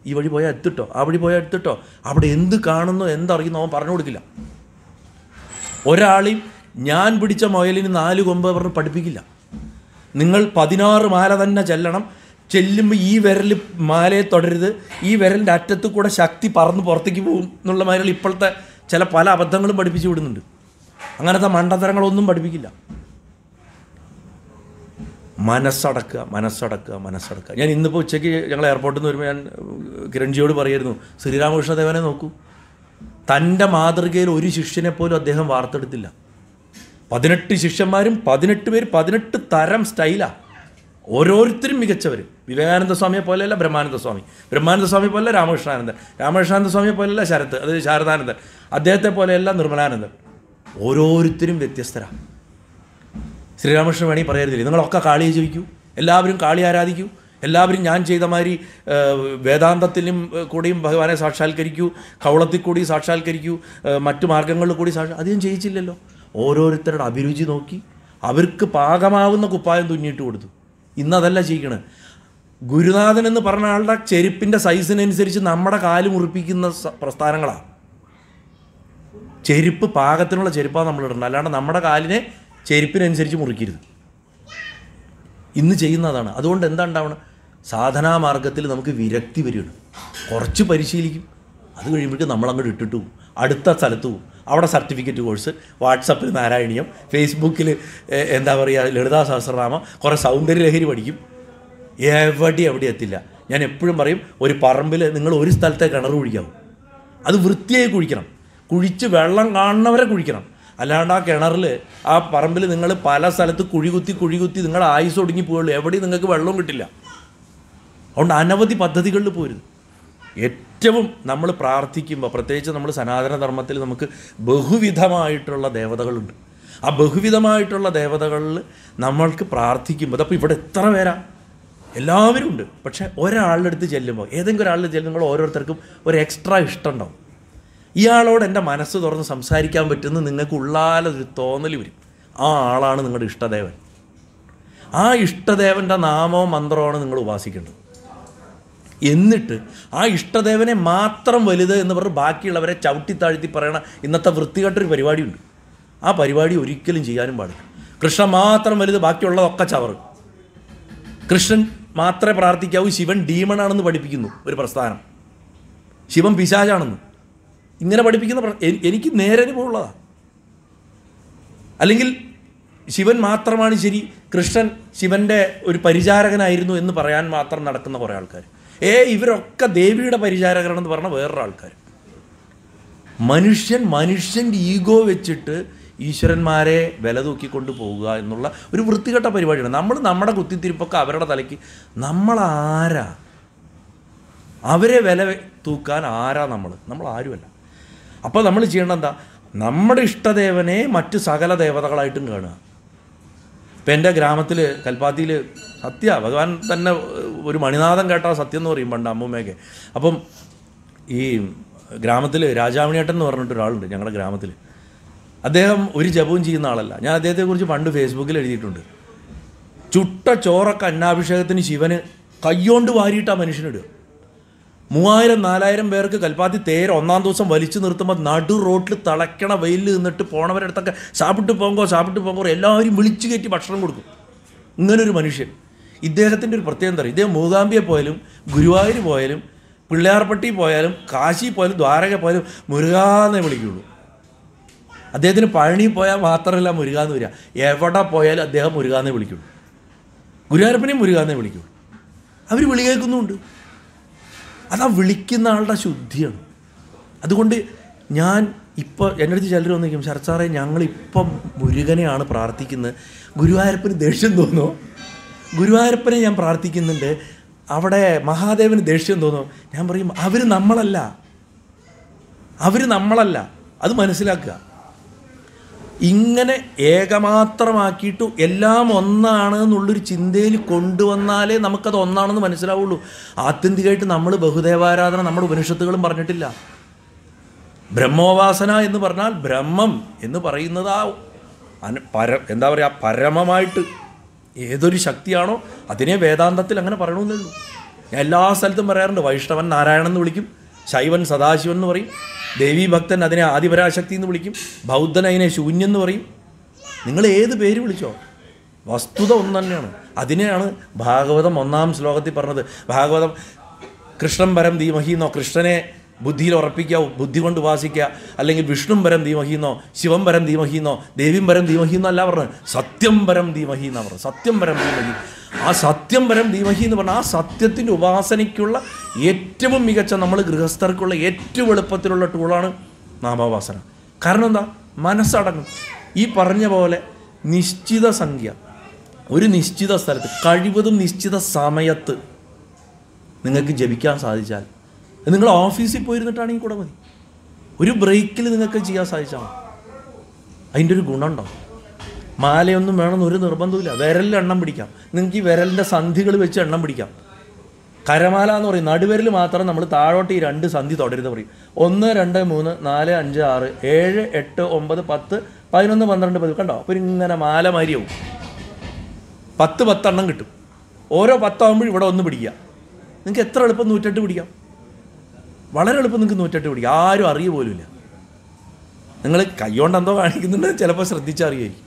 ഈ വഴി പോയാൽ എത്തിട്ടോ, ആ വഴി പോയാൽ എടുത്തിട്ടോ, അവിടെ എന്ത് കാണുന്നോ എന്തറിയുന്നോ അവൻ പറഞ്ഞു കൊടുക്കില്ല. ഒരാളെയും ഞാൻ പിടിച്ച മുയലിന് നാല് കൊമ്പ് പറഞ്ഞ് പഠിപ്പിക്കില്ല. നിങ്ങൾ പതിനാറ് മാല തന്നെ ചെല്ലണം. ചെല്ലുമ്പോൾ ഈ വിരൽ മാലയെ തൊടരുത്, ഈ വിരലിൻ്റെ അറ്റത്ത് കൂടെ ശക്തി പറന്ന് പുറത്തേക്ക് പോകും എന്നുള്ള മാലകൾ ഇപ്പോഴത്തെ ചില പല അബദ്ധങ്ങളും പഠിപ്പിച്ചു വിടുന്നുണ്ട്. അങ്ങനത്തെ മണ്ടത്തരങ്ങളൊന്നും പഠിപ്പിക്കില്ല. മനസ്സടക്കുക, മനസ്സടക്കുക, മനസ്സടക്കുക. ഞാൻ ഇന്നിപ്പോൾ ഉച്ചയ്ക്ക് ഞങ്ങൾ എയർപോർട്ടിൽ നിന്ന് വരുമ്പോൾ ഞാൻ കിരൺജിയോട് പറയായിരുന്നു, ശ്രീരാമകൃഷ്ണദേവനെ നോക്കൂ, തൻ്റെ മാതൃകയിൽ ഒരു ശിഷ്യനെ പോലും അദ്ദേഹം വാർത്തെടുത്തില്ല. പതിനെട്ട് ശിഷ്യന്മാരും പതിനെട്ട് പേര് പതിനെട്ട് തരം സ്റ്റൈലാണ്, ഓരോരുത്തരും മികച്ചവർ. വിവേകാനന്ദ സ്വാമിയെ പോലെയല്ല ബ്രഹ്മാനന്ദ സ്വാമി, ബ്രഹ്മാനന്ദ സ്വാമിയെ പോലെയല്ല രാമകൃഷ്ണാനന്ദൻ, രാമകൃഷ്ണാനന്ദ സ്വാമിയെ പോലെയല്ല ശരത്, അത് ശാരദാനന്ദൻ, അദ്ദേഹത്തെ പോലെയല്ല നിർമ്മലാനന്ദൻ. ഓരോരുത്തരും വ്യത്യസ്തരാണ്. ശ്രീരാമകൃഷ്ണൻ വേണമെങ്കിൽ പറയരുതില്ലേ നിങ്ങളൊക്കെ കാളിയെ ജപിക്കൂ, എല്ലാവരും കാളി ആരാധിക്കൂ, എല്ലാവരും ഞാൻ ചെയ്ത മാതിരി വേദാന്തത്തിലും കൂടിയും ഭഗവാനെ സാക്ഷാത്കരിക്കൂ, കൗളത്തിൽ കൂടി സാക്ഷാത്കരിക്കൂ, മറ്റു മാർഗങ്ങളിൽ കൂടി സാക്ഷാ അധികം ചെയ്യിച്ചില്ലല്ലോ. ഓരോരുത്തരുടെ അഭിരുചി നോക്കി അവർക്ക് പാകമാവുന്ന കുപ്പായം തുന്നിയിട്ട് കൊടുത്തു. ഇന്നതല്ല ചെയ്യണേ. ഗുരുനാഥൻ എന്ന് പറഞ്ഞ ആളുടെ ചെരുപ്പിൻ്റെ സൈസിനനുസരിച്ച് നമ്മുടെ കാല് മുറിപ്പിക്കുന്ന പ്രസ്ഥാനങ്ങളാണ്. ചെരുപ്പ് പാകത്തിനുള്ള ചെരുപ്പാണ് നമ്മളിടണം, അല്ലാണ്ട് നമ്മുടെ കാലിനെ ചെരുപ്പിനനുസരിച്ച് മുറിക്കരുത്. ഇന്ന് ചെയ്യുന്നതാണ്. അതുകൊണ്ട് എന്താ ഉണ്ടാവണം? സാധനാ മാർഗത്തിൽ നമുക്ക് വിരക്തി വരികയാണ്. കുറച്ച് പരിശീലിക്കും, അത് കഴിയുമ്പോഴേക്കും നമ്മളങ്ങോട്ട് ഇട്ടിട്ട് പോകും, അടുത്ത സ്ഥലത്ത് പോകും. അവിടെ സർട്ടിഫിക്കറ്റ് കോഴ്സ്, വാട്സപ്പിൽ നാരായണീയം, ഫേസ്ബുക്കിൽ എന്താ പറയുക ലളിതാ സഹസ്രനാമം, കുറേ സൗന്ദര്യലഹരി പഠിക്കും. എവിടെ എവിടെ എത്തില്ല. ഞാൻ എപ്പോഴും പറയും, ഒരു പറമ്പിൽ നിങ്ങൾ ഒരു സ്ഥലത്തെ കിണർ കുഴിക്കാവും, അത് വൃത്തിയായി കുഴിക്കണം, കുഴിച്ച് വെള്ളം കാണുന്നവരെ കുഴിക്കണം. അല്ലാണ്ട് ആ കിണറിൽ ആ പറമ്പിൽ നിങ്ങൾ പല സ്ഥലത്ത് കുഴികുത്തി കുഴികുത്തി നിങ്ങളുടെ ആയുസ് ഒടുങ്ങി പോയുള്ളൂ, എവിടെയും നിങ്ങൾക്ക് വെള്ളവും കിട്ടില്ല. അതുകൊണ്ട് അനവധി പദ്ധതികളിൽ പോരുത്. ഏറ്റവും നമ്മൾ പ്രാർത്ഥിക്കുമ്പോൾ, പ്രത്യേകിച്ച് നമ്മൾ സനാതന ധർമ്മത്തിൽ നമുക്ക് ബഹുവിധമായിട്ടുള്ള ദേവതകളുണ്ട്. ആ ബഹുവിധമായിട്ടുള്ള ദേവതകളിൽ നമ്മൾക്ക് പ്രാർത്ഥിക്കുമ്പോൾ, അതപ്പോൾ ഇവിടെ എത്ര പേരാണ്, എല്ലാവരും ഉണ്ട്. പക്ഷേ ഒരാളുടെ അടുത്ത് ചെല്ലുമ്പോൾ, ഏതെങ്കിലും ഒരാളുടെ ചെല്ലുമ്പോൾ ഓരോരുത്തർക്കും ഒരു എക്സ്ട്രാ ഇഷ്ടം ഉണ്ടാവും. ഇയാളോട് എൻ്റെ മനസ്സ് തുറന്ന് സംസാരിക്കാൻ പറ്റുന്ന നിങ്ങൾക്ക് ഉള്ളാലൊരു തോന്നൽ വരും. ആ ആളാണ് നിങ്ങളുടെ ഇഷ്ടദേവൻ. ആ ഇഷ്ടദേവൻ്റെ നാമവും മന്ത്രമാണ് നിങ്ങൾ ഉപാസിക്കേണ്ടത്. എന്നിട്ട് ആ ഇഷ്ടദേവനെ മാത്രം വലുത് എന്ന് പറഞ്ഞ് ബാക്കിയുള്ളവരെ ചവിട്ടി താഴ്ത്തി പറയണ ഇന്നത്തെ വൃത്തികെട്ടൊരു പരിപാടിയുണ്ട്. ആ പരിപാടി ഒരിക്കലും ചെയ്യാനും പാടില്ല. കൃഷ്ണൻ മാത്രം വലുത്, ബാക്കിയുള്ളതൊക്കെ ചവറ്. കൃഷ്ണൻ മാത്രമേ പ്രാർത്ഥിക്കാവൂ, ശിവൻ ഡീമണാണെന്ന് പഠിപ്പിക്കുന്നു ഒരു പ്രസ്ഥാനം, ശിവൻ പിശാചാണെന്ന് ഇങ്ങനെ പഠിപ്പിക്കുന്ന എനിക്ക് നേരനുഭവമുള്ളതാണ്. അല്ലെങ്കിൽ ശിവൻ മാത്രമാണ് ശരി, കൃഷ്ണൻ ശിവൻ്റെ ഒരു പരിചാരകനായിരുന്നു എന്ന് പറയാൻ മാത്രം നടക്കുന്ന കുറേ ആൾക്കാർ, ഏ ഇവരൊക്കെ ദേവിയുടെ പരിചാരകരാണെന്ന് പറഞ്ഞ വേറൊരാൾക്കാർ. മനുഷ്യൻ മനുഷ്യൻ്റെ ഈഗോ വെച്ചിട്ട് ഈശ്വരന്മാരെ വില തൂക്കിക്കൊണ്ട് പോവുക എന്നുള്ള ഒരു വൃത്തികെട്ട പരിപാടിയാണ്. നമ്മൾ നമ്മുടെ കുത്തിത്തിരിപ്പൊക്കെ അവരുടെ തലയ്ക്ക്. നമ്മളാരാ അവരെ വില തൂക്കാൻ? ആരാ നമ്മൾ? നമ്മൾ ആരുമല്ല. അപ്പോൾ നമ്മൾ ചെയ്യേണ്ട എന്താ? നമ്മുടെ ഇഷ്ടദേവനെ മറ്റ് സകല ദേവതകളായിട്ടും കാണുക. ഇപ്പം എൻ്റെ ഗ്രാമത്തിൽ കൽപ്പാത്തിയിൽ സത്യ ഭഗവാൻ തന്നെ ഒരു മണിനാഥം കേട്ടാ സത്യം എന്ന് പറയും പണ്ട് അമ്മൂമ്മയൊക്കെ. അപ്പം ഈ ഗ്രാമത്തിൽ രാജാമണിയേട്ടൻ എന്ന് പറഞ്ഞിട്ട് ഒരാളുണ്ട് ഞങ്ങളുടെ ഗ്രാമത്തിൽ. അദ്ദേഹം ഒരു ജപവും ചെയ്യുന്ന ആളല്ല. ഞാൻ അദ്ദേഹത്തെക്കുറിച്ച് പണ്ട് ഫേസ്ബുക്കിൽ എഴുതിയിട്ടുണ്ട്. ചുട്ട ചോറൊക്കെ അന്നാഭിഷേകത്തിന് ശിവന് കയ്യോണ്ട് വാരിയിട്ട് ആ മനുഷ്യനിടുക. മൂവായിരം നാലായിരം പേർക്ക് കൽപ്പാത്തി തേര് ഒന്നാം ദിവസം വലിച്ചു നിർത്തുമ്പോൾ നടു റോട്ടിൽ തളയ്ക്കണ വെയിൽ നിന്നിട്ട് പോണവരുടെ അടുത്തൊക്കെ സാപ്പിട്ട് പോങ്കോ സാപ്പിട്ട് പോങ്കോ എല്ലാവരും വിളിച്ചു കയറ്റി ഭക്ഷണം കൊടുക്കും. ഇങ്ങനൊരു മനുഷ്യൻ. ഇദ്ദേഹത്തിൻ്റെ ഒരു പ്രത്യേകത അറിയാം. ഇദ്ദേഹം മൂകാംബിയെ പോയാലും ഗുരുവായൂർ പോയാലും പിള്ളയാർപ്പട്ടി പോയാലും കാശി പോയാലും ദ്വാരക പോയാലും മുരുകാന്നേ വിളിക്കുള്ളൂ. അദ്ദേഹത്തിന് പഴനി പോയാൽ മാത്രമല്ല മുരുകാന്ന് വരിക, എവിടെ പോയാലും അദ്ദേഹം മുരുകാന്നേ വിളിക്കുള്ളൂ. ഗുരുവായൂരപ്പനെയും മുരുകാന്നേ വിളിക്കുള്ളൂ. അവർ വിളി കേൾക്കുന്നുമുണ്ട്. അതാ വിളിക്കുന്ന ആളുടെ ശുദ്ധിയാണ്. അതുകൊണ്ട് ഞാൻ ഇപ്പോൾ എൻ്റെ അടുത്ത് ചിലർ വന്നിരിക്കും, ശരത് സാറേ ഞങ്ങളിപ്പം മുരുകനെയാണ് പ്രാർത്ഥിക്കുന്നത്, ഗുരുവായൂരപ്പന് ദേഷ്യം തോന്നുമോ? ഗുരുവായൂരപ്പനെ ഞാൻ പ്രാർത്ഥിക്കുന്നുണ്ട്, അവിടെ മഹാദേവന് ദേഷ്യം തോന്നുമോ? ഞാൻ പറയും, അവർ നമ്മളല്ല, അവർ നമ്മളല്ല, അത് മനസ്സിലാക്കുക. ഇങ്ങനെ ഏകമാത്രമാക്കിയിട്ട് എല്ലാം ഒന്നാണ് എന്നുള്ളൊരു ചിന്തയിൽ കൊണ്ടുവന്നാലേ നമുക്കത് ഒന്നാണെന്ന് മനസ്സിലാവുള്ളൂ. ആത്യന്തികമായിട്ട് നമ്മൾ ബഹുദേവാരാധന നമ്മുടെ ഉപനിഷത്തുകളും പറഞ്ഞിട്ടില്ല. ബ്രഹ്മോപാസന എന്ന് പറഞ്ഞാൽ ബ്രഹ്മം എന്ന് പറയുന്നത് ആ പര എന്താ പറയുക പരമമായിട്ട് ഏതൊരു ശക്തിയാണോ അതിനെ വേദാന്തത്തിൽ അങ്ങനെ പറയണമെന്നേ ഉള്ളൂ. ഞാൻ എല്ലാ സ്ഥലത്തും പറയാറുണ്ട്, വൈഷ്ണവൻ നാരായണൻ എന്ന് വിളിക്കും, ശൈവൻ സദാശിവൻ എന്ന് പറയും, ദേവീഭക്തൻ അതിനെ ആദിപരാശക്തി എന്ന് വിളിക്കും, ബൗദ്ധൻ അതിനെ ശൂന്യം എന്ന് പറയും. നിങ്ങൾ ഏത് പേര് വിളിച്ചോ വസ്തുത ഒന്ന് തന്നെയാണ്. അതിനെയാണ് ഭാഗവതം ഒന്നാം ശ്ലോകത്തിൽ പറഞ്ഞത്. ഭാഗവതം കൃഷ്ണൻ പരം ധീമഹീന്നോ കൃഷ്ണനെ ബുദ്ധിയിൽ ഉറപ്പിക്കുക, ബുദ്ധി കൊണ്ട് ഉപാസിക്കുക, അല്ലെങ്കിൽ വിഷ്ണു പരം ധീമഹീന്നോ ശിവം പരം ധീമഹീന്നോ ദേവീം പരം ധീമഹീന്നോ അല്ല പറഞ്ഞത്, സത്യം പരം ധീമഹി എന്നാണ് പറഞ്ഞത്. സത്യം പരം ധീമഹി. ആ സത്യം പരം ധീമഹി എന്ന് പറഞ്ഞാൽ ആ സത്യത്തിൻ്റെ ഉപാസനയ്ക്കുള്ള ഏറ്റവും മികച്ച, നമ്മൾ ഗൃഹസ്ഥർക്കുള്ള ഏറ്റവും എളുപ്പത്തിലുള്ള ടൂളാണ് നാമോപാസന. കാരണം എന്താ? മനസ്സടങ്ങും. ഈ പറഞ്ഞ പോലെ നിശ്ചിത സംഖ്യ ഒരു നിശ്ചിത സ്ഥലത്ത്, കഴിവതും നിശ്ചിത സമയത്ത് നിങ്ങൾക്ക് ജപിക്കാൻ സാധിച്ചാൽ, നിങ്ങൾ ഓഫീസിൽ പോയിരുന്നിട്ടാണെങ്കിൽ കൂടെ മതി, ഒരു ബ്രേക്കിൽ നിങ്ങൾക്ക് ചെയ്യാൻ സാധിച്ചാൽ അതിൻ്റെ ഒരു ഗുണമുണ്ടാവും. മാലയൊന്നും വേണമെന്ന് ഒരു നിർബന്ധമില്ല. വിരലിൽ എണ്ണം പിടിക്കാം, നിങ്ങൾക്ക് ഈ വിരലിൻ്റെ സന്ധികൾ വെച്ച് എണ്ണം പിടിക്കാം. കരമാല എന്ന് പറയും, നടുവിരൽ മാത്രം നമ്മൾ താഴോട്ട് ഈ രണ്ട് സന്ധി തുടരുത് പറയും. ഒന്ന് രണ്ട് മൂന്ന് നാല് അഞ്ച് ആറ് ഏഴ് എട്ട് ഒമ്പത് പത്ത് പതിനൊന്ന് പന്ത്രണ്ട് പതിവ് കണ്ടോ? അപ്പോൾ ഇങ്ങനെ മാല മാരിയാവും, പത്ത് പത്തെണ്ണം കിട്ടും. ഓരോ പത്താകുമ്പോഴും ഇവിടെ ഒന്ന് പിടിക്കുക. നിങ്ങൾക്ക് എത്ര എളുപ്പം നൂറ്റെട്ട് പിടിക്കാം, വളരെ എളുപ്പം നിങ്ങൾക്ക് നൂറ്റെട്ട് പിടിക്കാം. ആരും അറിയ പോലുമില്ല. നിങ്ങൾ കൈകൊണ്ട് എന്തോ കാണിക്കുന്നുണ്ടെങ്കിൽ ചിലപ്പോൾ ശ്രദ്ധിച്ചറിയായിരിക്കും.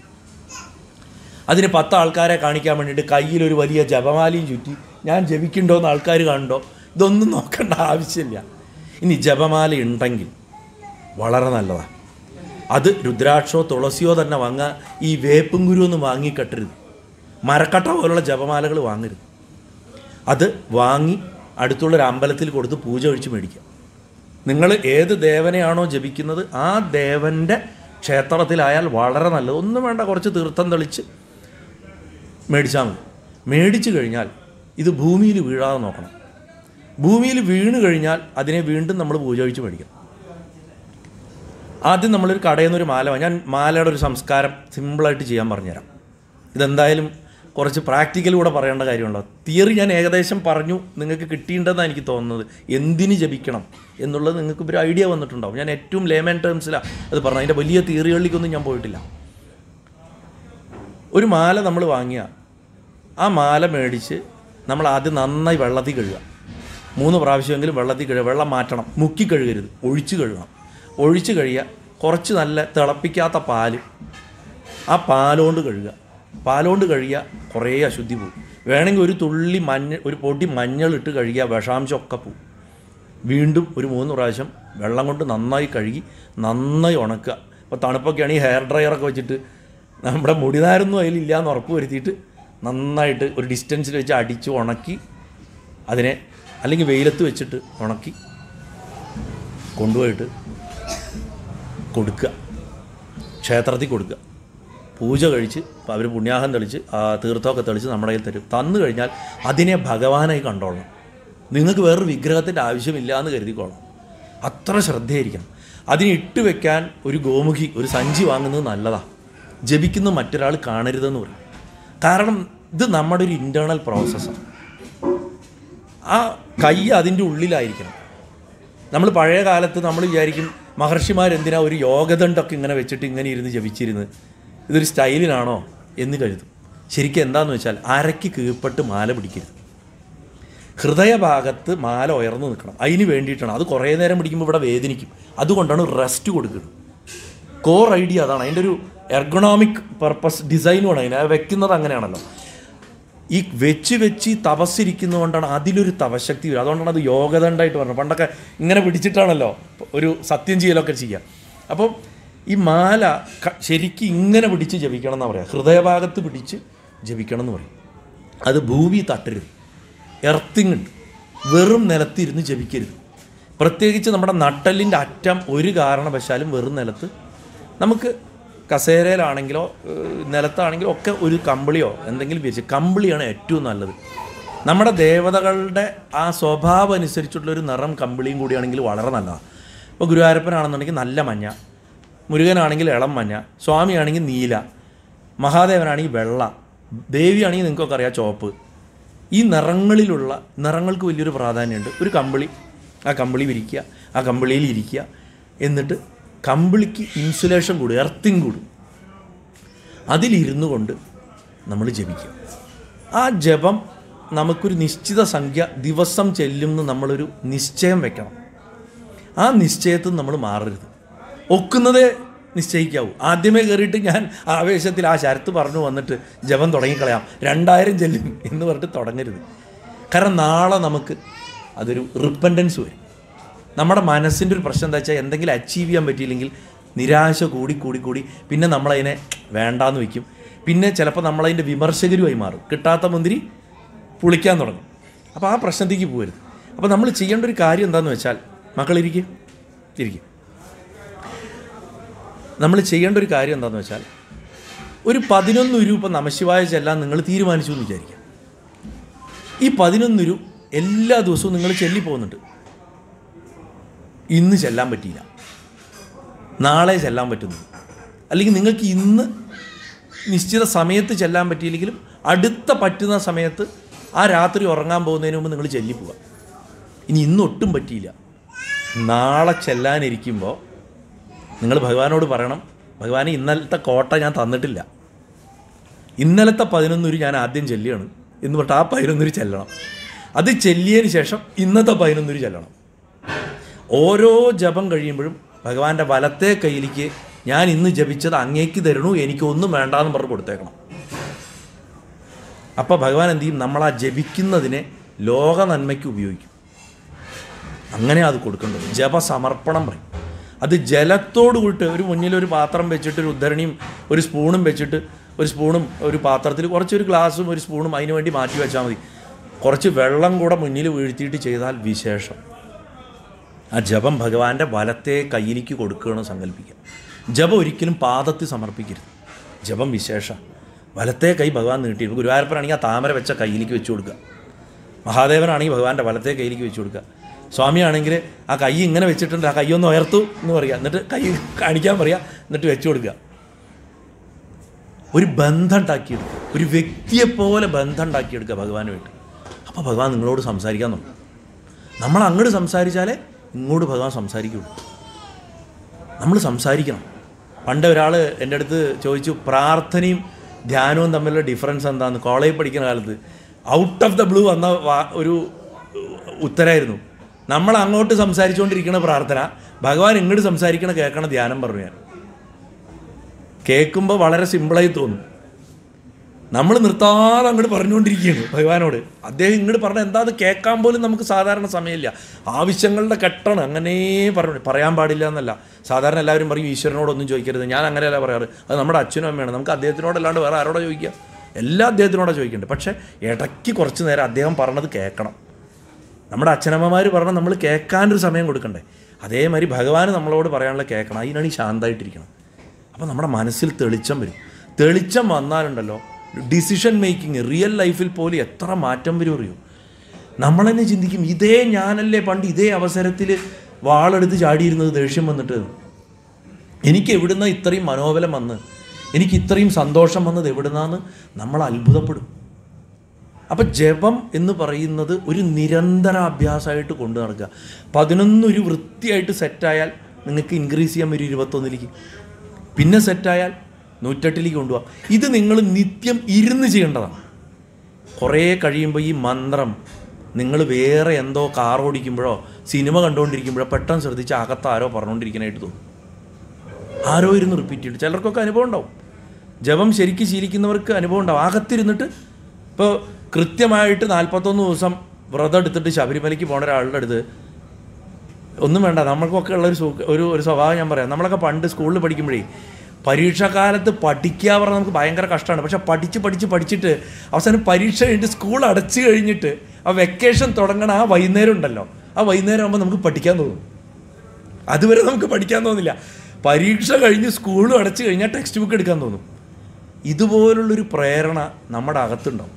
അതിന് പത്ത് ആൾക്കാരെ കാണിക്കാൻ വേണ്ടിയിട്ട് കയ്യിലൊരു വലിയ ജപമാലയും ചുറ്റി ഞാൻ ജപിക്കണ്ടോയെന്ന് ആൾക്കാർ കാണണ്ടോ? ഇതൊന്നും നോക്കേണ്ട ആവശ്യമില്ല. ഇനി ജപമാല ഉണ്ടെങ്കിൽ വളരെ നല്ലതാണ്. അത് രുദ്രാക്ഷോ തുളസിയോ തന്നെ വാങ്ങുക. ഈ വേപ്പും കുരുവൊന്നും വാങ്ങിക്കെട്ടരുത്. മരക്കട്ട പോലുള്ള ജപമാലകൾ വാങ്ങരുത്. അത് വാങ്ങി അടുത്തുള്ളൊരു അമ്പലത്തിൽ കൊടുത്ത് പൂജ ഒഴിച്ച് മേടിക്കുക. നിങ്ങൾ ഏത് ദേവനെയാണോ ജപിക്കുന്നത് ആ ദേവൻ്റെ ക്ഷേത്രത്തിലായാൽ വളരെ നല്ലത്. ഒന്നും വേണ്ട, കുറച്ച് തീർത്ഥം തെളിച്ച് മേടിച്ചാൽ മതി. മേടിച്ചു കഴിഞ്ഞാൽ ഇത് ഭൂമിയിൽ വീഴാതെ നോക്കണം. ഭൂമിയിൽ വീണ് കഴിഞ്ഞാൽ അതിനെ വീണ്ടും നമ്മൾ പൂജ ഒഴിച്ച് മേടിക്കണം. ആദ്യം നമ്മളൊരു കടയിൽ നിന്നൊരു മാല, ഞാൻ മാലയുടെ ഒരു സംസ്കാരം സിമ്പിളായിട്ട് ചെയ്യാൻ പറഞ്ഞുതരാം. ഇതെന്തായാലും കുറച്ച് പ്രാക്ടിക്കലൂടെ പറയേണ്ട കാര്യമുണ്ടോ? തിയറി ഞാൻ ഏകദേശം പറഞ്ഞു, നിങ്ങൾക്ക് കിട്ടിയിട്ടുണ്ടെന്നാണ് എനിക്ക് തോന്നുന്നത്. എന്തിന് ജപിക്കണം എന്നുള്ളത് നിങ്ങൾക്ക് ഒരു ഐഡിയ വന്നിട്ടുണ്ടാവും. ഞാൻ ഏറ്റവും ലേമൻ ടേംസിലാണ് അത് പറഞ്ഞത്, അതിൻ്റെ വലിയ തിയറികളിലേക്കൊന്നും ഞാൻ പോയിട്ടില്ല. ഒരു മാല നമ്മൾ വാങ്ങിയ ആ മാല മേടിച്ച് നമ്മൾ ആദ്യം നന്നായി വെള്ളത്തിൽ കഴുകുക. മൂന്ന് പ്രാവശ്യമെങ്കിലും വെള്ളത്തിൽ കഴുകുക. വെള്ളം മാറ്റണം, മുക്കി കഴുകരുത്, ഒഴിച്ച് കഴുകണം. ഒഴിച്ച് കഴിയുക. കുറച്ച് നല്ല തിളപ്പിക്കാത്ത പാല്, ആ പാലുകൊണ്ട് കഴുകുക. പാലുകൊണ്ട് കഴുകിയ കുറേ അശുദ്ധി പോവും. വേണമെങ്കിൽ ഒരു തുള്ളി മഞ്ഞൾ, ഒരു പൊടി മഞ്ഞളിട്ട് കഴുകിയ വിഷാംശമൊക്കെ പോവും. വീണ്ടും ഒരു മൂന്ന് പ്രാവശ്യം വെള്ളം കൊണ്ട് നന്നായി കഴുകി നന്നായി ഉണക്കുക. അപ്പോൾ തണുപ്പൊക്കെയാണ് ഈ ഹെയർ ഡ്രയറൊക്കെ വെച്ചിട്ട് നമ്മുടെ മുടിനാരൊന്നും അതിലില്ല എന്ന് ഉറപ്പ് വരുത്തിയിട്ട് നന്നായിട്ട് ഒരു ഡിസ്റ്റൻസിൽ വെച്ച് അടിച്ച് ഉണക്കി അതിനെ, അല്ലെങ്കിൽ വെയിലത്ത് വെച്ചിട്ട് ഉണക്കി കൊണ്ടുപോയിട്ട് കൊടുക്കുക, ക്ഷേത്രത്തിൽ കൊടുക്കുക. പൂജ കഴിച്ച് അവർ പുണ്യാഹം തെളിച്ച് ആ തീർത്ഥമൊക്കെ തെളിച്ച് നമ്മുടെ കയ്യിൽ തരും. തന്നു കഴിഞ്ഞാൽ അതിനെ ഭഗവാനായി കണ്ടോളണം. നിങ്ങൾക്ക് വേറൊരു വിഗ്രഹത്തിൻ്റെ ആവശ്യമില്ല എന്ന് കരുതിക്കോളണം. അത്ര ശ്രദ്ധയായിരിക്കണം. അതിന് ഇട്ട് വെക്കാൻ ഒരു ഗോമുഖി, ഒരു സഞ്ചി വാങ്ങുന്നത് നല്ലതാണ്. ജപിക്കുന്ന മറ്റൊരാൾ കാണരുതെന്ന് പറയും. കാരണം ഇത് നമ്മുടെ ഒരു ഇൻറ്റേർണൽ പ്രോസസ്സാണ്. ആ കൈ അതിൻ്റെ ഉള്ളിലായിരിക്കണം. നമ്മൾ പഴയ കാലത്ത് നമ്മൾ വിചാരിക്കും മഹർഷിമാരെന്തിനാ ഒരു യോഗദണ്ഡൊക്കെ ഇങ്ങനെ വെച്ചിട്ട് ഇങ്ങനെ ഇരുന്ന് ജപിച്ചിരുന്നത്, ഇതൊരു സ്റ്റൈലിനാണോ എന്ന് കരുതും. ശരിക്കും എന്താണെന്ന് വെച്ചാൽ അരയ്ക്ക് കീഴ്പ്പെട്ട് മാല പിടിക്കരുത്. ഹൃദയഭാഗത്ത് മാല ഉയർന്നു നിൽക്കണം. അതിന് വേണ്ടിയിട്ടാണ്. അത് കുറേ നേരം പിടിക്കുമ്പോൾ ഇവിടെ വേദനിക്കും. അതുകൊണ്ടാണ് റെസ്റ്റ് കൊടുക്കുന്നത്. കോർ ഐഡിയ അതാണ്. അതിൻ്റെ ഒരു എർഗണോമിക് പർപ്പസ് ഡിസൈനുമാണ്. അതിനെ വെക്കുന്നത് അങ്ങനെയാണല്ലോ. ഈ വെച്ച് വെച്ച് തപസ്സിരിക്കുന്നത് കൊണ്ടാണ് അതിലൊരു തപശക്തി വരും. അതുകൊണ്ടാണ് അത് യോഗദണ്ഡായിട്ട് പറഞ്ഞത്. പണ്ടൊക്കെ ഇങ്ങനെ പിടിച്ചിട്ടാണല്ലോ ഒരു സത്യം ചെയ്യലൊക്കെ ചെയ്യുക. അപ്പോൾ ഈ മാല ശരിക്കും ഇങ്ങനെ പിടിച്ച് ജപിക്കണം എന്നാണ് പറയുക. ഹൃദയഭാഗത്ത് പിടിച്ച് ജപിക്കണം എന്ന് പറയും. അത് ഭൂമി തട്ടരുത്. എർത്തിങ് ഉണ്ട്. വെറും നിലത്തിരുന്ന് ജപിക്കരുത്. പ്രത്യേകിച്ച് നമ്മുടെ നട്ടലിൻ്റെ അറ്റം ഒരു കാരണവശാലും വെറും നിലത്ത്, നമുക്ക് കസേരയിലാണെങ്കിലോ നിലത്താണെങ്കിലോ ഒക്കെ ഒരു കമ്പിളിയോ എന്തെങ്കിലും വിരിച്ച്, കമ്പിളിയാണ് ഏറ്റവും നല്ലത്. നമ്മുടെ ദേവതകളുടെ ആ സ്വഭാവം അനുസരിച്ചിട്ടുള്ളൊരു നിറം കമ്പിളിയും കൂടിയാണെങ്കിൽ വളരെ നല്ലതാണ്. ഇപ്പോൾ ഗുരുവായൂരപ്പനാണെന്നുണ്ടെങ്കിൽ നല്ല മഞ്ഞ, മുരുകനാണെങ്കിൽ ഇളം മഞ്ഞ, സ്വാമിയാണെങ്കിൽ നീല, മഹാദേവനാണെങ്കിൽ വെള്ള, ദേവിയാണെങ്കിൽ നിങ്ങൾക്കൊക്കെ അറിയാം ചുവപ്പ്. ഈ നിറങ്ങളിലുള്ള നിറങ്ങൾക്ക് വലിയൊരു പ്രാധാന്യമുണ്ട്. ഒരു കമ്പിളി, ആ കമ്പിളി വിരിക്കുക, ആ കമ്പിളിയിൽ ഇരിക്കുക. എന്നിട്ട് കമ്പിളിക്ക് ഇൻസുലേഷൻ കൂടും, എർത്തിങ് കൂടും. അതിലിരുന്നു കൊണ്ട് നമ്മൾ ജപിക്കുക. ആ ജപം നമുക്കൊരു നിശ്ചിത സംഖ്യ ദിവസം ചെല്ലുമെന്ന് നമ്മളൊരു നിശ്ചയം വെക്കണം. ആ നിശ്ചയത്തിൽ നമ്മൾ മാറരുത്. ഒക്കുന്നതേ നിശ്ചയിക്കാവൂ. ആദ്യമേ കയറിയിട്ട് ഞാൻ ആവേശത്തിൽ ആ ശരത്ത് പറഞ്ഞു വന്നിട്ട് ജപം തുടങ്ങിക്കളയാം, രണ്ടായിരം ചെല്ലും എന്ന് പറഞ്ഞിട്ട് തുടങ്ങരുത്. കാരണം നാളെ നമുക്ക് അതൊരു റിപ്പൻഡൻസ് വരും. നമ്മുടെ മനസ്സിൻ്റെ ഒരു പ്രശ്നം എന്താ വെച്ചാൽ എന്തെങ്കിലും അച്ചീവ് ചെയ്യാൻ പറ്റിയില്ലെങ്കിൽ നിരാശ കൂടി കൂടി കൂടി പിന്നെ നമ്മളതിനെ വേണ്ടാന്ന് വയ്ക്കും. പിന്നെ ചിലപ്പോൾ നമ്മളതിൻ്റെ വിമർശകരുമായി മാറും. കിട്ടാത്ത മുന്തിരി പുളിക്കാൻ തുടങ്ങും. അപ്പോൾ ആ പ്രശ്നത്തേക്ക് പോകരുത്. അപ്പോൾ നമ്മൾ ചെയ്യേണ്ട ഒരു കാര്യം എന്താണെന്ന് വെച്ചാൽ, മക്കളിരിക്കും ഇരിക്കും നമ്മൾ ചെയ്യേണ്ട ഒരു കാര്യം എന്താണെന്ന് വെച്ചാൽ, ഒരു പതിനൊന്ന് രൂപ ഇപ്പം നമശിവായ ചെല്ലാൻ നിങ്ങൾ തീരുമാനിച്ചു എന്ന് വിചാരിക്കുക. ഈ പതിനൊന്ന് രൂപ എല്ലാ ദിവസവും നിങ്ങൾ ചെല്ലിപ്പോകുന്നുണ്ട്. ഇന്ന് ചെല്ലാൻ പറ്റിയില്ല, നാളെ ചെല്ലാൻ പറ്റുന്നു, അല്ലെങ്കിൽ നിങ്ങൾക്ക് ഇന്ന് നിശ്ചിത സമയത്ത് ചെല്ലാൻ പറ്റിയില്ലെങ്കിലും അടുത്ത പറ്റുന്ന സമയത്ത് ആ രാത്രി ഉറങ്ങാൻ പോകുന്നതിന് മുമ്പ് നിങ്ങൾ ചെല്ലിപ്പോവുക. ഇനി ഇന്നൊട്ടും പറ്റിയില്ല, നാളെ ചെല്ലാനിരിക്കുമ്പോൾ നിങ്ങൾ ഭഗവാനോട് പറയണം, ഭഗവാനെ ഇന്നലത്തെ കോട്ട ഞാൻ തന്നിട്ടില്ല, ഇന്നലത്തെ പതിനൊന്നൂര് ഞാൻ ആദ്യം ചെല്ലുകയാണ് എന്ന് പറഞ്ഞിട്ട് ആ പതിനൊന്നൂര് ചെല്ലണം. അത് ചെല്ലിയതിന് ശേഷം ഇന്നത്തെ പതിനൊന്നൂര് ചെല്ലണം. ഓരോ ജപം കഴിയുമ്പോഴും ഭഗവാന്റെ വലത്തെ കയ്യിലേക്ക് ഞാൻ ഇന്ന് ജപിച്ചത് അങ്ങേക്ക് തരണു, എനിക്കൊന്നും വേണ്ടാന്ന് പറഞ്ഞ് കൊടുത്തേക്കണം. അപ്പോൾ ഭഗവാൻ എന്തു ചെയ്യും? നമ്മളാ ജപിക്കുന്നതിനെ ലോക നന്മയ്ക്ക് ഉപയോഗിക്കും. അങ്ങനെ അത് കൊടുക്കേണ്ടത് ജപസമർപ്പണം പറയും. അത് ജലത്തോട് കൂട്ട് ഒരു മുന്നിലൊരു പാത്രം വെച്ചിട്ട് ഒരു ഉദ്ധരണിയും ഒരു സ്പൂണും വെച്ചിട്ട് ഒരു സ്പൂണും ഒരു പാത്രത്തിൽ കുറച്ചൊരു ഗ്ലാസും ഒരു സ്പൂണും അതിനു വേണ്ടി മാറ്റി വെച്ചാൽ മതി. കുറച്ച് വെള്ളം കൂടെ മുന്നിൽ വീഴ്ത്തിയിട്ട് ചെയ്താൽ വിശേഷം. ആ ജപം ഭഗവാന്റെ വലത്തെ കയ്യിലേക്ക് കൊടുക്കുകയെന്ന് സങ്കല്പിക്കാം. ജപം ഒരിക്കലും പാദത്തിൽ സമർപ്പിക്കരുത്, ജപം വിശേഷം. വലത്തെ കൈ ഭഗവാൻ നീട്ടിയിരുന്നു. ഗുരുവായൂരപ്പനാണെങ്കിൽ ആ താമര വെച്ച കയ്യിലേക്ക് വെച്ച് കൊടുക്കുക, മഹാദേവനാണെങ്കിൽ ഭഗവാന്റെ വലത്തെ കയ്യിലേക്ക് വെച്ച് കൊടുക്കുക, സ്വാമിയാണെങ്കിൽ ആ കൈ ഇങ്ങനെ വെച്ചിട്ടുണ്ട്, ആ കൈ ഒന്ന് ഉയർത്തു എന്ന് പറയുക, എന്നിട്ട് കൈ കാണിക്കാൻ പറയുക, എന്നിട്ട് വെച്ചു കൊടുക്കുക. ഒരു ബന്ധം ഉണ്ടാക്കിയെടുക്കുക, ഒരു വ്യക്തിയെപ്പോലെ ബന്ധം ഉണ്ടാക്കിയെടുക്കുക ഭഗവാനുമായിട്ട്. അപ്പോൾ ഭഗവാൻ നിങ്ങളോട് സംസാരിക്കാൻ തുടങ്ങും. നമ്മൾ അങ്ങോട്ട് സംസാരിച്ചാലേ ഇങ്ങോട്ട് ഭഗവാൻ സംസാരിക്കുള്ളൂ. നമ്മൾ സംസാരിക്കണം. പണ്ട് ഒരാൾ എൻ്റെ അടുത്ത് ചോദിച്ചു, പ്രാർത്ഥനയും ധ്യാനവും തമ്മിലുള്ള ഡിഫറൻസ് എന്താണെന്ന്. കോളേജിൽ പഠിക്കുന്ന കാലത്ത് ഔട്ട് ഓഫ് ദ ബ്ലൂ വന്ന ഒരു ഉത്തരമായിരുന്നു. നമ്മൾ അങ്ങോട്ട് സംസാരിച്ചുകൊണ്ടിരിക്കുന്ന പ്രാർത്ഥന, ഭഗവാൻ ഇങ്ങോട്ട് സംസാരിക്കണ കേൾക്കണ ധ്യാനം പറഞ്ഞു. ഞാൻ കേൾക്കുമ്പോൾ വളരെ സിമ്പിളായി തോന്നും. നമ്മൾ നിർത്താതെ അങ്ങോട്ട് പറഞ്ഞുകൊണ്ടിരിക്കുകയാണ് ഭഗവാനോട്. അദ്ദേഹം ഇങ്ങോട്ട് പറഞ്ഞ എന്താ അത് കേൾക്കാൻ പോലും നമുക്ക് സാധാരണ സമയമില്ല. ആവശ്യങ്ങളുടെ കെട്ടാണ് അങ്ങനെ പറഞ്ഞു. പറയാൻ പാടില്ല എന്നല്ല, സാധാരണ എല്ലാവരും പറയും ഈശ്വരനോടൊന്നും ചോദിക്കരുത്. ഞാൻ അങ്ങനെയല്ല പറയാറ്, അത് നമ്മുടെ അച്ഛനും അമ്മയാണ്. നമുക്ക് അദ്ദേഹത്തിനോടല്ലാണ്ട് വേറെ ആരോടോ ചോദിക്കുക, എല്ലാ അദ്ദേഹത്തിനോടാണ് ചോദിക്കേണ്ടത്. പക്ഷേ ഇടയ്ക്ക് കുറച്ച് നേരം അദ്ദേഹം പറഞ്ഞത് കേൾക്കണം. നമ്മുടെ അച്ഛനമ്മമാർ പറഞ്ഞാൽ നമ്മൾ കേൾക്കാനൊരു സമയം കൊടുക്കണ്ടേ? അതേമാതിരി ഭഗവാൻ നമ്മളോട് പറയാനുള്ള കേൾക്കണം. അതിനാണ് ഈ ശാന്തമായിട്ടിരിക്കണം. അപ്പോൾ നമ്മുടെ മനസ്സിൽ തെളിച്ചം വരും. തെളിച്ചം വന്നാലുണ്ടല്ലോ ഡിസിഷൻ മേക്കിങ് റിയൽ ലൈഫിൽ പോലും എത്ര മാറ്റം വരും അറിയോ? നമ്മൾ തന്നെ ചിന്തിക്കും, ഇതേ ഞാനല്ലേ പണ്ട് ഇതേ അവസരത്തിൽ വാളെടുത്ത് ചാടിയിരുന്നത് ദേഷ്യം വന്നിട്ട്. എനിക്ക് എവിടുന്ന ഇത്രയും മനോബലം വന്ന്, എനിക്ക് ഇത്രയും സന്തോഷം വന്നത് എവിടുന്നാന്ന് നമ്മൾ അത്ഭുതപ്പെടും. അപ്പം ജപം എന്ന് പറയുന്നത് ഒരു നിരന്തരാഭ്യാസമായിട്ട് കൊണ്ടു നടക്കുക. പതിനൊന്നൊരു വൃത്തിയായിട്ട് സെറ്റായാൽ നിങ്ങൾക്ക് ഇൻക്രീസ് ചെയ്യാൻ വരും ഇരുപത്തൊന്നിലേക്ക്, പിന്നെ സെറ്റായാൽ നൂറ്റെട്ടിലേക്ക് കൊണ്ടുപോകാം. ഇത് നിങ്ങൾ നിത്യം ഇരുന്ന് ചെയ്യേണ്ടതാണ്. കുറേ കഴിയുമ്പോൾ ഈ മന്ത്രം നിങ്ങൾ വേറെ എന്തോ കാർ ഓടിക്കുമ്പോഴോ സിനിമ കണ്ടുകൊണ്ടിരിക്കുമ്പോഴോ പെട്ടെന്ന് ശ്രദ്ധിച്ച് അകത്ത് ആരോ പറഞ്ഞുകൊണ്ടിരിക്കാനായിട്ട് തോന്നും. ആരോ ഇരുന്ന് റിപ്പീറ്റ് ചെയ്തിട്ട് ചിലർക്കൊക്കെ അനുഭവം ഉണ്ടാവും. ജപം ശരിക്ക് ശീലിക്കുന്നവർക്ക് അനുഭവം ഉണ്ടാവും. അകത്തിരുന്നിട്ട് ഇപ്പോൾ കൃത്യമായിട്ട് നാൽപ്പത്തൊന്ന് ദിവസം വ്രതം എടുത്തിട്ട് ശബരിമലയ്ക്ക് പോണ ഒരാളുടെ അടുത്ത് ഒന്നും വേണ്ട, നമ്മൾക്കൊക്കെ ഉള്ളൊരു ഒരു ഒരു സ്വഭാവം ഞാൻ പറയാം. നമ്മളൊക്കെ പണ്ട് സ്കൂളിൽ പഠിക്കുമ്പോഴേ പരീക്ഷാകാലത്ത് പഠിക്കുക പറഞ്ഞാൽ നമുക്ക് ഭയങ്കര കഷ്ടമാണ്. പക്ഷെ പഠിച്ച് പഠിച്ച് പഠിച്ചിട്ട് അവസാനം പരീക്ഷ കഴിഞ്ഞിട്ട് സ്കൂൾ അടച്ചു കഴിഞ്ഞിട്ട് ആ വെക്കേഷൻ തുടങ്ങണ ആ വൈകുന്നേരം ഉണ്ടല്ലോ, ആ വൈകുന്നേരം ആകുമ്പോൾ നമുക്ക് പഠിക്കാൻ തോന്നും. അതുവരെ നമുക്ക് പഠിക്കാൻ തോന്നില്ല. പരീക്ഷ കഴിഞ്ഞ് സ്കൂളും അടച്ചു കഴിഞ്ഞാൽ ടെക്സ്റ്റ് ബുക്ക് എടുക്കാൻ തോന്നും. ഇതുപോലുള്ളൊരു പ്രേരണ നമ്മുടെ അകത്തുണ്ടാവും.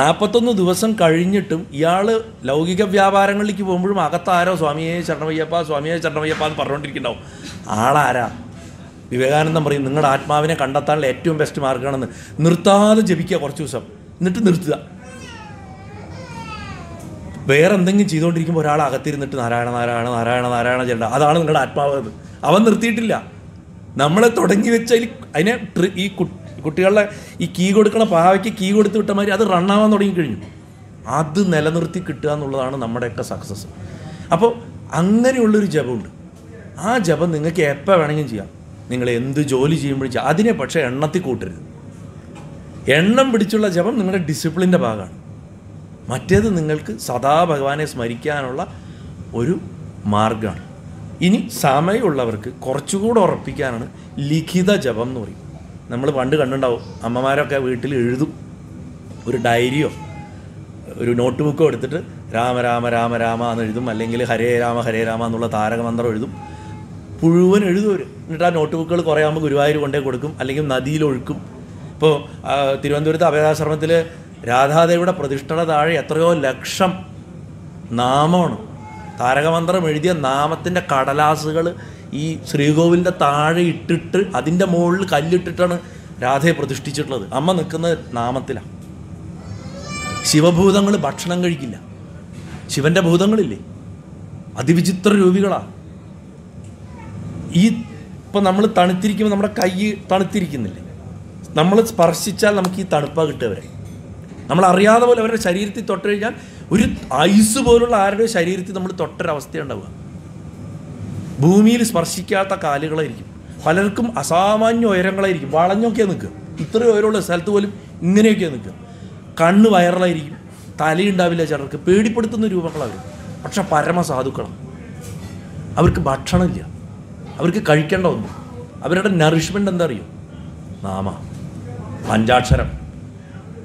നാൽപ്പത്തൊന്ന് ദിവസം കഴിഞ്ഞിട്ടും ഇയാൾ ലൗകിക വ്യാപാരങ്ങളിലേക്ക് പോകുമ്പോഴും അകത്താരോ സ്വാമിയെ ശരണമയ്യപ്പ സ്വാമിയെ ശരണമയ്യപ്പ എന്ന് പറഞ്ഞുകൊണ്ടിരിക്കുന്നുണ്ടാവും. ആളാരാ? വിവേകാനന്ദൻ പറയും, നിങ്ങളുടെ ആത്മാവിനെ കണ്ടെത്താനുള്ള ഏറ്റവും ബെസ്റ്റ് മാർഗ്ഗമാണെന്ന്. നിർത്താതെ ജപിക്കുക കുറച്ച് ദിവസം, എന്നിട്ട് നിർത്തുക. വേറെ എന്തെങ്കിലും ചെയ്തുകൊണ്ടിരിക്കുമ്പോൾ ഒരാൾ അകത്തിരുന്നിട്ട് നാരായണ നാരായണ നാരായണ നാരായണ ചെണ്ട, അതാണ് നിങ്ങളുടെ ആത്മാവ്. അവൻ നിർത്തിയിട്ടില്ല. നമ്മളെ തുടങ്ങി വെച്ചാൽ അതിനെ ഈ കുട്ടികളുടെ ഈ കീ കൊടുക്കണ പാവയ്ക്ക് കീ കൊടുത്ത് വിട്ട മാതിരി അത് റണ്ണാവാൻ തുടങ്ങിക്കഴിഞ്ഞു. അത് നിലനിർത്തി കിട്ടുക എന്നുള്ളതാണ് നമ്മുടെയൊക്കെ സക്സസ്. അപ്പോൾ അങ്ങനെയുള്ളൊരു ജപമുണ്ട്. ആ ജപം നിങ്ങൾക്ക് എപ്പോൾ വേണമെങ്കിലും ചെയ്യാം, നിങ്ങൾ എന്ത് ജോലി ചെയ്യുമ്പോഴും ചെയ്യാം. അതിനെ പക്ഷേ എണ്ണത്തിൽ കൂട്ടരുത്. എണ്ണം പിടിച്ചുള്ള ജപം നിങ്ങളുടെ ഡിസിപ്ലിൻ്റെ ഭാഗമാണ്. മറ്റേത് നിങ്ങൾക്ക് സദാ ഭഗവാനെ സ്മരിക്കാനുള്ള ഒരു മാർഗമാണ്. ഇനി സമയമുള്ളവർക്ക് കുറച്ചുകൂടെ ഉറപ്പിക്കാനാണ് ലിഖിത ജപം എന്ന് പറയും. നമ്മൾ പണ്ട് കണ്ടുണ്ടാവും, അമ്മമാരൊക്കെ വീട്ടിൽ എഴുതും. ഒരു ഡയറിയോ ഒരു നോട്ട് ബുക്കോ എടുത്തിട്ട് രാമ രാമ രാമ രാമ എന്ന് എഴുതും, അല്ലെങ്കിൽ ഹരേ രാമ ഹരേ രാമ എന്നുള്ള താരകമന്ത്രം എഴുതും. മുഴുവൻ എഴുതും. എന്നിട്ട് ആ നോട്ട് ബുക്കുകൾ കുറേ ആകുമ്പോൾ ഗുരുവായൂർ കൊണ്ടേ കൊടുക്കും, അല്ലെങ്കിൽ നദിയിലൊഴുക്കും. ഇപ്പോൾ തിരുവനന്തപുരത്ത് അഭേദാശ്രമത്തിൽ രാധാദേവിയുടെ പ്രതിഷ്ഠയുടെ താഴെ എത്രയോ ലക്ഷം നാമമാണ്. താരകമന്ത്രം എഴുതിയ നാമത്തിൻ്റെ കടലാസുകൾ ഈ ശ്രീകോവിലിൻ്റെ താഴെ ഇട്ടിട്ട് അതിൻ്റെ മുകളിൽ കല്ലിട്ടിട്ടാണ് രാധയെ പ്രതിഷ്ഠിച്ചിട്ടുള്ളത്. അമ്മ നിൽക്കുന്ന നാമത്തിലാണ്. ശിവഭൂതങ്ങൾ ഭക്ഷണം കഴിക്കില്ല. ശിവൻ്റെ ഭൂതങ്ങളില്ലേ അതിവിചിത്ര രൂപികളാണ്. ഈ ഇപ്പം നമ്മൾ തണുത്തിരിക്കുമ്പോൾ നമ്മുടെ കൈ തണുത്തിരിക്കുന്നില്ലേ, നമ്മൾ സ്പർശിച്ചാൽ നമുക്ക് ഈ തണുപ്പാണ് കിട്ടിയവരെ. നമ്മളറിയാതെ പോലെ അവരുടെ ശരീരത്തിൽ തൊട്ട് കഴിഞ്ഞാൽ ഒരു ഐസ് പോലുള്ള ആരുടെ ശരീരത്തിൽ നമ്മൾ തൊട്ടൊരവസ്ഥയുണ്ടാവുക. ഭൂമിയിൽ സ്പർശിക്കാത്ത കാലുകളായിരിക്കും, പലർക്കും അസാമാന്യ ഉയരങ്ങളായിരിക്കും, വളഞ്ഞൊക്കെ നിൽക്കുക, ഇത്ര ഉയരമുള്ള സ്ഥലത്ത് പോലും ഇങ്ങനെയൊക്കെ നിൽക്കുക, കണ്ണ് വയറലായിരിക്കും, തലയുണ്ടാവില്ല, ചിലർക്ക് പേടിപ്പെടുത്തുന്ന രൂപങ്ങളാണ്. പക്ഷെ പരമസാധുക്കളാണ്. അവർക്ക് ഭക്ഷണമില്ല, അവർക്ക് കഴിക്കേണ്ട ഒന്നും. അവരുടെ നറിഷ്മെൻ്റ് എന്താ അറിയോ? നാമ പഞ്ചാക്ഷരം.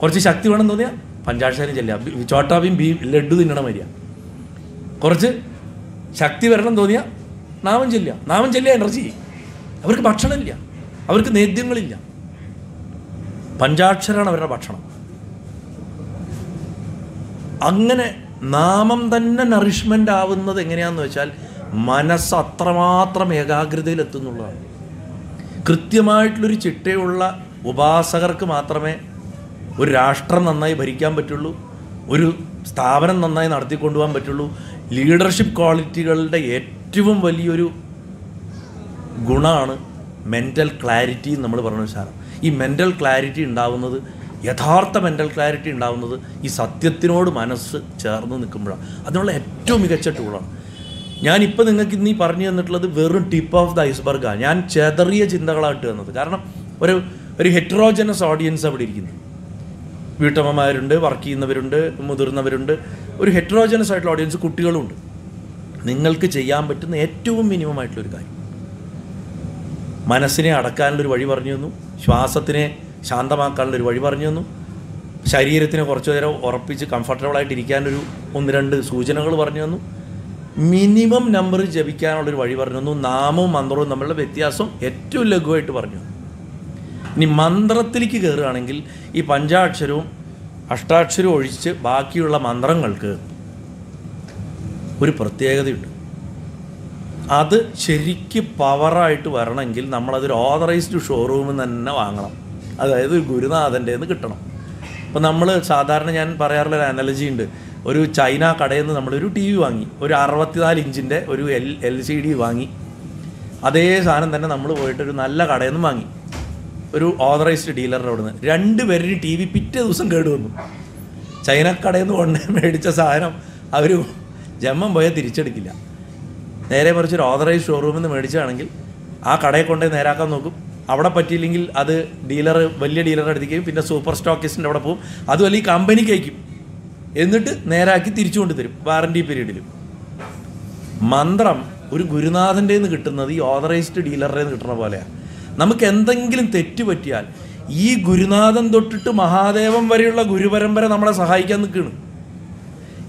കുറച്ച് ശക്തി വേണമെന്ന് തോന്നിയാൽ പഞ്ചാക്ഷരം ചെല്ലുക, ചോട്ടാബിയും ബീ ലഡ്ഡു തിന്നണം വരിക. കുറച്ച് ശക്തി വരണം തോന്നിയാൽ നാമം ചെല്ലുക, നാമം ചെല്ലുക എനർജി. അവർക്ക് ഭക്ഷണമില്ല, അവർക്ക് നേദ്യങ്ങളില്ല, പഞ്ചാക്ഷരമാണ് അവരുടെ ഭക്ഷണം. അങ്ങനെ നാമം തന്നെ നറിഷ്മെൻ്റ് ആവുന്നത് എങ്ങനെയാണെന്ന് വെച്ചാൽ മനസ്സ് അത്രമാത്രം ഏകാഗ്രതയിലെത്തുന്നുള്ളതാണ്. കൃത്യമായിട്ടുള്ളൊരു ചിട്ടയുള്ള ഉപാസകർക്ക് മാത്രമേ ഒരു രാഷ്ട്രം നന്നായി ഭരിക്കാൻ പറ്റുള്ളൂ, ഒരു സ്ഥാപനം നന്നായി നടത്തിക്കൊണ്ടുപോകാൻ പറ്റുള്ളൂ. ലീഡർഷിപ്പ് ക്വാളിറ്റികളുടെ ഏറ്റവും വലിയൊരു ഗുണമാണ് മെൻ്റൽ ക്ലാരിറ്റി എന്ന് നമ്മൾ പറഞ്ഞ സാധനം. ഈ മെൻ്റൽ ക്ലാരിറ്റി ഉണ്ടാവുന്നത്, യഥാർത്ഥ മെൻ്റൽ ക്ലാരിറ്റി ഉണ്ടാവുന്നത് ഈ സത്യത്തിനോട് മനസ്സ് ചേർന്ന് നിൽക്കുമ്പോഴാണ്. അതിനുള്ള ഏറ്റവും മികച്ച ടൂളാണ് ഞാനിപ്പോൾ നിങ്ങൾക്ക് ഇന്നീ പറഞ്ഞു തന്നിട്ടുള്ളത്. വെറും ടിപ്പ് ഓഫ് ദ ഐസ്ബർഗാണ് ഞാൻ ചെതറിയ ചിന്തകളായിട്ട് തന്നത്. കാരണം ഒരു ഒരു ഹെറ്ററോജനസ് ഓഡിയൻസ് അവിടെ ഇരിക്കുന്നു. വീട്ടമ്മമാരുണ്ട്, വർക്ക് ചെയ്യുന്നവരുണ്ട്, മുതിർന്നവരുണ്ട്, ഒരു ഹെറ്ററോജനസ് ആയിട്ടുള്ള ഓഡിയൻസ്, കുട്ടികളുമുണ്ട്. നിങ്ങൾക്ക് ചെയ്യാൻ പറ്റുന്ന ഏറ്റവും മിനിമമായിട്ടുള്ളൊരു കാര്യം, മനസ്സിനെ അടക്കാനുള്ളൊരു വഴി പറഞ്ഞു തന്നു, ശ്വാസത്തിനെ ശാന്തമാക്കാനുള്ളൊരു വഴി പറഞ്ഞു തന്നു, ശരീരത്തിനെ കുറച്ചു നേരം ഉറപ്പിച്ച് കംഫർട്ടബിളായിട്ട് ഇരിക്കാനൊരു ഒന്ന് രണ്ട് സൂചനകൾ പറഞ്ഞു തന്നു, മിനിമം നമ്പർ ജപിക്കാനുള്ളൊരു വഴി പറഞ്ഞു തന്നു, നാമവും മന്ത്രവും തമ്മിലുള്ള വ്യത്യാസം ഏറ്റവും ലഘുവായിട്ട് പറഞ്ഞു തന്നു. ഇനി മന്ത്രത്തിലേക്ക് കയറുകയാണെങ്കിൽ ഈ പഞ്ചാക്ഷരവും അഷ്ടാക്ഷരവും ഒഴിച്ച് ബാക്കിയുള്ള മന്ത്രങ്ങൾക്ക് ഒരു പ്രത്യേകതയുണ്ട്. അത് ശരിക്ക് പവറായിട്ട് വരണമെങ്കിൽ നമ്മളതൊരു ഓതറൈസ്ഡ് ഷോറൂമിൽ തന്നെ വാങ്ങണം, അതായത് ഒരു ഗുരുനാഥൻ്റെ നിന്ന് കിട്ടണം. അപ്പോൾ നമ്മൾ സാധാരണ ഞാൻ പറയാറുള്ളൊരു അനലജി ഉണ്ട്. ഒരു ചൈന കടയിൽ നിന്ന് നമ്മളൊരു ടി വി വാങ്ങി, ഒരു അറുപത്തിനാല് ഇഞ്ചിൻ്റെ ഒരു എൽ എൽ സി ഡി വാങ്ങി, അതേ സാധനം തന്നെ നമ്മൾ പോയിട്ടൊരു നല്ല കടയിൽ നിന്ന് വാങ്ങി, ഒരു ഓതറൈസ്ഡ് ഡീലറിൻ്റെ അവിടെ നിന്ന്. രണ്ടുപേരും ടി വി പിറ്റേ ദിവസം കേടുവന്നു. ചൈനക്കടയിൽ നിന്ന് കൊണ്ട് മേടിച്ച സാധനം അവർ ജമ്മം പോയാൽ തിരിച്ചെടുക്കില്ല. നേരെ മറിച്ചൊരു ഓതറൈസ് ഷോറൂമിൽ നിന്ന് മേടിച്ചാണെങ്കിൽ ആ കടയിൽ കൊണ്ടുപോയി നേരാക്കാൻ നോക്കും. അവിടെ പറ്റിയില്ലെങ്കിൽ അത് ഡീലർ, വലിയ ഡീലറുടെ അടുത്തേക്കും, പിന്നെ സൂപ്പർ സ്റ്റോക്കിസ്റ്റിൻ്റെ അവിടെ പോകും, അതുമല്ല ഈ കമ്പനിക്ക് അയക്കും, എന്നിട്ട് നേരാക്കി തിരിച്ചു കൊണ്ടു തരും വാറണ്ടി പീരീഡിലും. മന്ത്രം ഒരു ഗുരുനാഥൻ്റെ നിന്ന് കിട്ടുന്നത് ഈ ഓതറൈസ്ഡ് ഡീലറുടെ നിന്ന് കിട്ടുന്ന പോലെയാണ്. നമുക്ക് എന്തെങ്കിലും തെറ്റുപറ്റിയാൽ ഈ ഗുരുനാഥൻ തൊട്ടിട്ട് മഹാദേവൻ വരെയുള്ള ഗുരുപരമ്പര നമ്മളെ സഹായിക്കാൻ നിൽക്കുകയാണ്.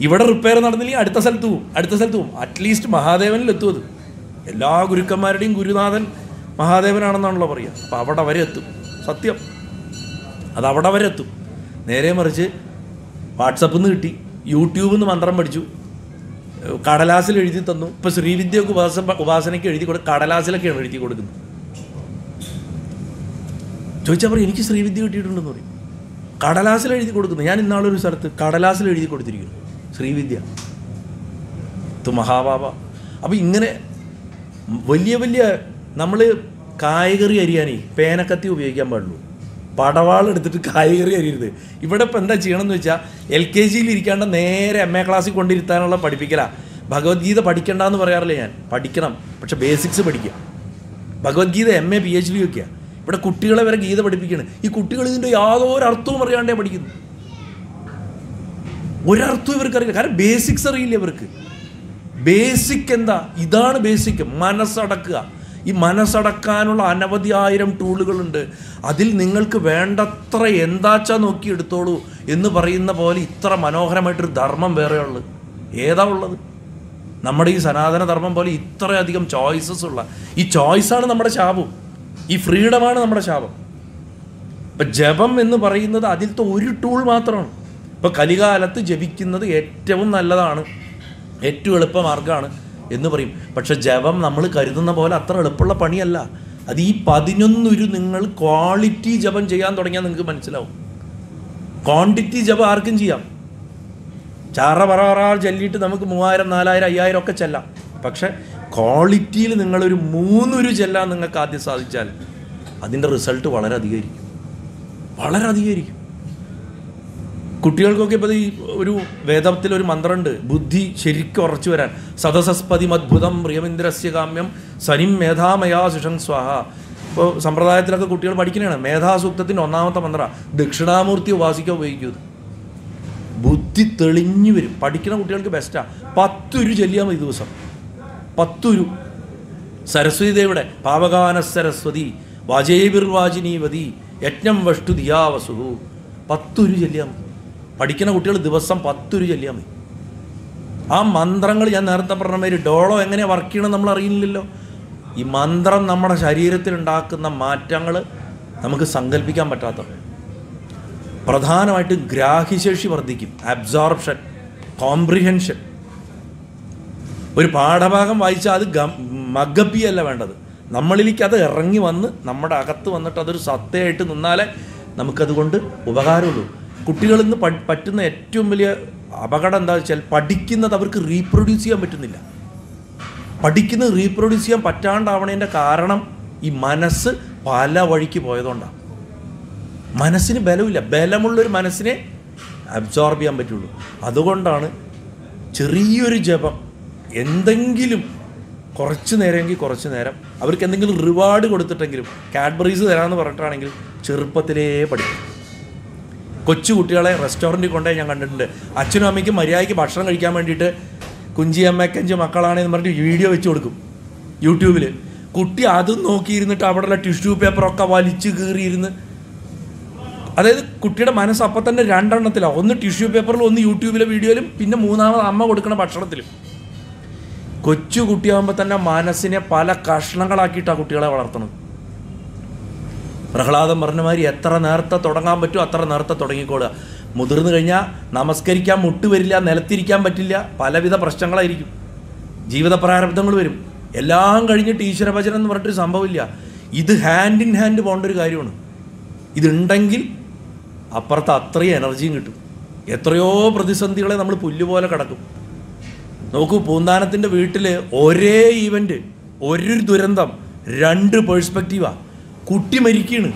ഇവിടെ റിപ്പയർ നടന്നില്ലെങ്കിൽ അടുത്ത സ്ഥലത്ത് പോവും, അടുത്ത സ്ഥലത്ത് പോവും, അറ്റ്ലീസ്റ്റ് മഹാദേവനിൽ എത്തും. അത് എല്ലാ ഗുരുക്കന്മാരുടെയും ഗുരുനാഥൻ മഹാദേവനാണെന്നാണല്ലോ പറയുക. അപ്പോൾ അവിടെ വരെ എത്തും, സത്യം, അതവിടെ വരെ എത്തും. നേരെ മറിച്ച് വാട്സപ്പിൽ നിന്ന് കിട്ടി, യൂട്യൂബിൽ നിന്ന് മന്ത്രം പഠിച്ചു, കടലാസിൽ എഴുതി തന്നു. ഇപ്പോൾ ശ്രീവിദ്യക്ക് ഉപാസ ഉപാസനയ്ക്ക് എഴുതി കൊടുക്കുക, കടലാസിലൊക്കെയാണ് എഴുതി കൊടുക്കുന്നത്. ചോദിച്ചാൽ പറയും എനിക്ക് ശ്രീവിദ്യ കിട്ടിയിട്ടുണ്ടെന്ന് പറയും. കടലാസിൽ എഴുതി കൊടുക്കുന്നു. ഞാൻ ഇന്നാളൊരു സ്ഥലത്ത് കടലാസിൽ എഴുതി കൊടുത്തിരിക്കുന്നു ശ്രീവിദ്യ തു മഹാബാബ. അപ്പോൾ ഇങ്ങനെ വലിയ വലിയ നമ്മൾ കായകറി അരിയാനേ പേനക്കത്തി ഉപയോഗിക്കാൻ പാടുള്ളൂ, പടവാളെടുത്തിട്ട് കായകറി അരിയരുത്. ഇവിടെ ഇപ്പം എന്താ ചെയ്യണമെന്ന് വെച്ചാൽ എൽ കെ ജിയിൽ ഇരിക്കാണ്ട് നേരെ എം എ ക്ലാസ്സിൽ കൊണ്ടിരുത്താനുള്ള പഠിപ്പിക്കലാണ്. ഭഗവത്ഗീത പഠിക്കണ്ടെന്ന് പറയാറില്ല ഞാൻ, പഠിക്കണം, പക്ഷെ ബേസിക്സ് പഠിക്കുക. Bhagavad Gita M A P H D ഒക്കെയാണ്. ഇവിടെ കുട്ടികളെ വരെ ഗീത പഠിപ്പിക്കുകയാണ്. ഈ കുട്ടികൾ ഇതിൻ്റെ യാതൊരു അർത്ഥവും അറിയാണ്ടേ പഠിക്കുന്നു, ഒരർത്ഥവും ഇവർക്ക് അറിയില്ല. കാരണം ബേസിക്സ് അറിയില്ല ഇവർക്ക്. ബേസിക് എന്താ? ഇതാണ് ബേസിക്, മനസ്സടക്കുക. ഈ മനസ്സടക്കാനുള്ള അനവധി ആയിരം ടൂളുകളുണ്ട്. അതിൽ നിങ്ങൾക്ക് വേണ്ടത്ര എന്താച്ചാ നോക്കിയെടുത്തോളൂ എന്ന് പറയുന്ന പോലെ ഇത്ര മനോഹരമായിട്ടൊരു ധർമ്മം വേറെ ഉള്ളത് ഏതാ ഉള്ളത്? നമ്മുടെ ഈ സനാതന ധർമ്മം പോലെ ഇത്രയധികം ചോയ്സസ് ഉള്ള ഈ ചോയ്സാണ് നമ്മുടെ ശാപം, ഈ ഫ്രീഡമാണ് നമ്മുടെ ശാപം. ഇപ്പം ജപം എന്ന് പറയുന്നത് അതിലത്തെ ഒരു ടൂൾ മാത്രമാണ്. ഇപ്പം കലികാലത്ത് ജപിക്കുന്നത് ഏറ്റവും നല്ലതാണ്, ഏറ്റവും എളുപ്പമാർഗ്ഗമാണ് എന്ന് പറയും. പക്ഷെ ജപം നമ്മൾ കരുതുന്ന പോലെ അത്ര എളുപ്പമുള്ള പണിയല്ല. അത് ഈ പതിനൊന്നൊരു നിങ്ങൾ ക്വാളിറ്റി ജപം ചെയ്യാൻ തുടങ്ങിയാൽ നിങ്ങൾക്ക് മനസ്സിലാവും. ക്വാണ്ടിറ്റി ജപം ആർക്കും ചെയ്യാം, ചാറ പറ ചൊല്ലിയിട്ട് നമുക്ക് മൂവായിരം നാലായിരം അയ്യായിരം ഒക്കെ ചെല്ലാം. പക്ഷേ ക്വാളിറ്റിയിൽ നിങ്ങളൊരു മൂന്നൊരു ചെല്ലാൻ നിങ്ങൾക്ക് ആദ്യം സാധിച്ചാൽ അതിൻ്റെ റിസൾട്ട് വളരെ അധികമായിരിക്കും, വളരെ അധികമായിരിക്കും. കുട്ടികൾക്കൊക്കെ ഇപ്പോൾ ഈ ഒരു വേദത്തിലൊരു മന്ത്രമുണ്ട്, ബുദ്ധി ശരിക്കും ഉറച്ചു വരാൻ. സദസസ്പതിം അദ്ഭുതം പ്രിയമേന്ദ്രസ്യ കാമ്യം സനിം മേധാമയാ ശിഷൻ സ്വാഹ. ഇപ്പോൾ സമ്പ്രദായത്തിലൊക്കെ കുട്ടികൾ പഠിക്കുന്നതാണ്. മേധാസൂക്തത്തിൻ്റെ ഒന്നാമത്തെ മന്ത്രമാണ് ദക്ഷിണാമൂർത്തി ഉപാസിക്കാൻ ഉപയോഗിക്കുന്നത്. ബുദ്ധി തെളിഞ്ഞു വരും. പഠിക്കുന്ന കുട്ടികൾക്ക് ബെസ്റ്റാണ്. പത്തുരു ചൊല്ലിയാൽ മതി ദിവസം, പത്തുരു. സരസ്വതി ദേവിയുടെ പാവകാന സരസ്വതി വാജേബിർവാചിനീവതി യജ്ഞം വഷ്ടു ദിയാവസുഹു, പത്തുരു ചൊല്ലിയാൽ മതി. പഠിക്കുന്ന കുട്ടികൾ ദിവസം പത്തുരു ചൊല്ലിയാൽ മതി. ആ മന്ത്രങ്ങൾ ഞാൻ നേരത്തെ പറഞ്ഞ മാതിരി ഡോളോ എങ്ങനെയാണ് വർക്ക് ചെയ്യണമെന്ന് നമ്മൾ അറിയില്ലല്ലോ. ഈ മന്ത്രം നമ്മുടെ ശരീരത്തിലുണ്ടാക്കുന്ന മാറ്റങ്ങൾ നമുക്ക് സങ്കല്പിക്കാൻ പറ്റാത്ത. പ്രധാനമായിട്ടും ഗ്രാഹ്യശേഷി വർദ്ധിക്കും, അബ്സോർപ്ഷൻ, കോംപ്രിഹെൻഷൻ. ഒരു പാഠഭാഗം വായിച്ചാൽ അത് ഗം മഗപ്പിയല്ല വേണ്ടത്, നമ്മളിലേക്ക് അത് ഇറങ്ങി വന്ന് നമ്മുടെ അകത്ത് വന്നിട്ട് അതൊരു സത്തയായിട്ട് നിന്നാലേ നമുക്കതുകൊണ്ട് ഉപകാരമുള്ളൂ. കുട്ടികളിൽ നിന്ന് പറ്റുന്ന ഏറ്റവും വലിയ അപകടം എന്താ വെച്ചാൽ പഠിക്കുന്നത് അവർക്ക് റീപ്രൊഡ്യൂസ് ചെയ്യാൻ പറ്റുന്നില്ല. പഠിക്കുന്നത് റീപ്രൊഡ്യൂസ് ചെയ്യാൻ പറ്റാണ്ടാവണതിൻ്റെ കാരണം ഈ മനസ്സ് പല വഴിക്ക് പോയതുകൊണ്ടാണ്. മനസ്സിന് ബലമില്ല, ബലമുള്ളൊരു മനസ്സിനെ അബ്സോർബ് ചെയ്യാൻ പറ്റുള്ളൂ. അതുകൊണ്ടാണ് ചെറിയൊരു ജപം എന്തെങ്കിലും കുറച്ച് നേരമെങ്കിൽ കുറച്ച് നേരം അവർക്ക് എന്തെങ്കിലും റിവാർഡ് കൊടുത്തിട്ടെങ്കിലും കാഡ്ബറീസ് തരാമെന്ന് പറഞ്ഞിട്ടാണെങ്കിൽ ചെറുപ്പത്തിലേ പഠിക്കും. കൊച്ചു കുട്ടികളെ റെസ്റ്റോറൻറ്റിൽ കൊണ്ടേ ഞാൻ കണ്ടിട്ടുണ്ട്. അച്ഛനും അമ്മയ്ക്കും മര്യാദയ്ക്ക് ഭക്ഷണം കഴിക്കാൻ വേണ്ടിയിട്ട് കുഞ്ചിയമ്മക്കഞ്ച് മക്കളാണെന്ന് പറഞ്ഞിട്ട് വീഡിയോ വെച്ച് കൊടുക്കും യൂട്യൂബിൽ. കുട്ടി അതും നോക്കിയിരുന്നിട്ട് അവിടെയുള്ള ടിഷ്യൂ പേപ്പറൊക്കെ വലിച്ച് കീറിയിരുന്ന്, അതായത് കുട്ടിയുടെ മനസ്സ് അപ്പം തന്നെ രണ്ടെണ്ണത്തിലാണ്, ഒന്ന് ടിഷ്യൂ പേപ്പറിലും ഒന്ന് യൂട്യൂബിലെ വീഡിയോയിലും പിന്നെ മൂന്നാമത് അമ്മ കൊടുക്കുന്ന ഭക്ഷണത്തിലും. കൊച്ചു കുട്ടിയാകുമ്പോൾ തന്നെ മനസ്സിനെ പല കഷ്ണങ്ങളാക്കിയിട്ടാണ് കുട്ടികളെ വളർത്തുന്നത്. പ്രഹ്ലാദം പറഞ്ഞ മാതിരി എത്ര നേരത്തെ തുടങ്ങാൻ പറ്റുമോ അത്ര നേരത്തെ തുടങ്ങിക്കോളുക. മുതിർന്നു കഴിഞ്ഞാൽ നമസ്കരിക്കാൻ മുട്ടുവരില്ല, നിലത്തിരിക്കാൻ പറ്റില്ല, പലവിധ പ്രശ്നങ്ങളായിരിക്കും, ജീവിത പ്രാരബ്ധങ്ങൾ വരും. എല്ലാം കഴിഞ്ഞിട്ട് ഈശ്വരഭജനം എന്ന് പറഞ്ഞിട്ടൊരു സംഭവമില്ല. ഇത് ഹാൻഡ് ഇൻ ഹാൻഡ് പോകേണ്ട ഒരു കാര്യമാണ്. ഇതുണ്ടെങ്കിൽ അപ്പുറത്ത് അത്രയും എനർജിയും കിട്ടും. എത്രയോ പ്രതിസന്ധികളെ നമ്മൾ പുല്ലുപോലെ കടക്കും. നോക്കൂ, പൂന്താനത്തിൻ്റെ വീട്ടിൽ ഒരേ ഈവൻറ്റ്, ഒരു ദുരന്തം, രണ്ട് പേഴ്സ്പെക്റ്റീവാണ്. കുട്ടി മരിക്കുകയാണ്.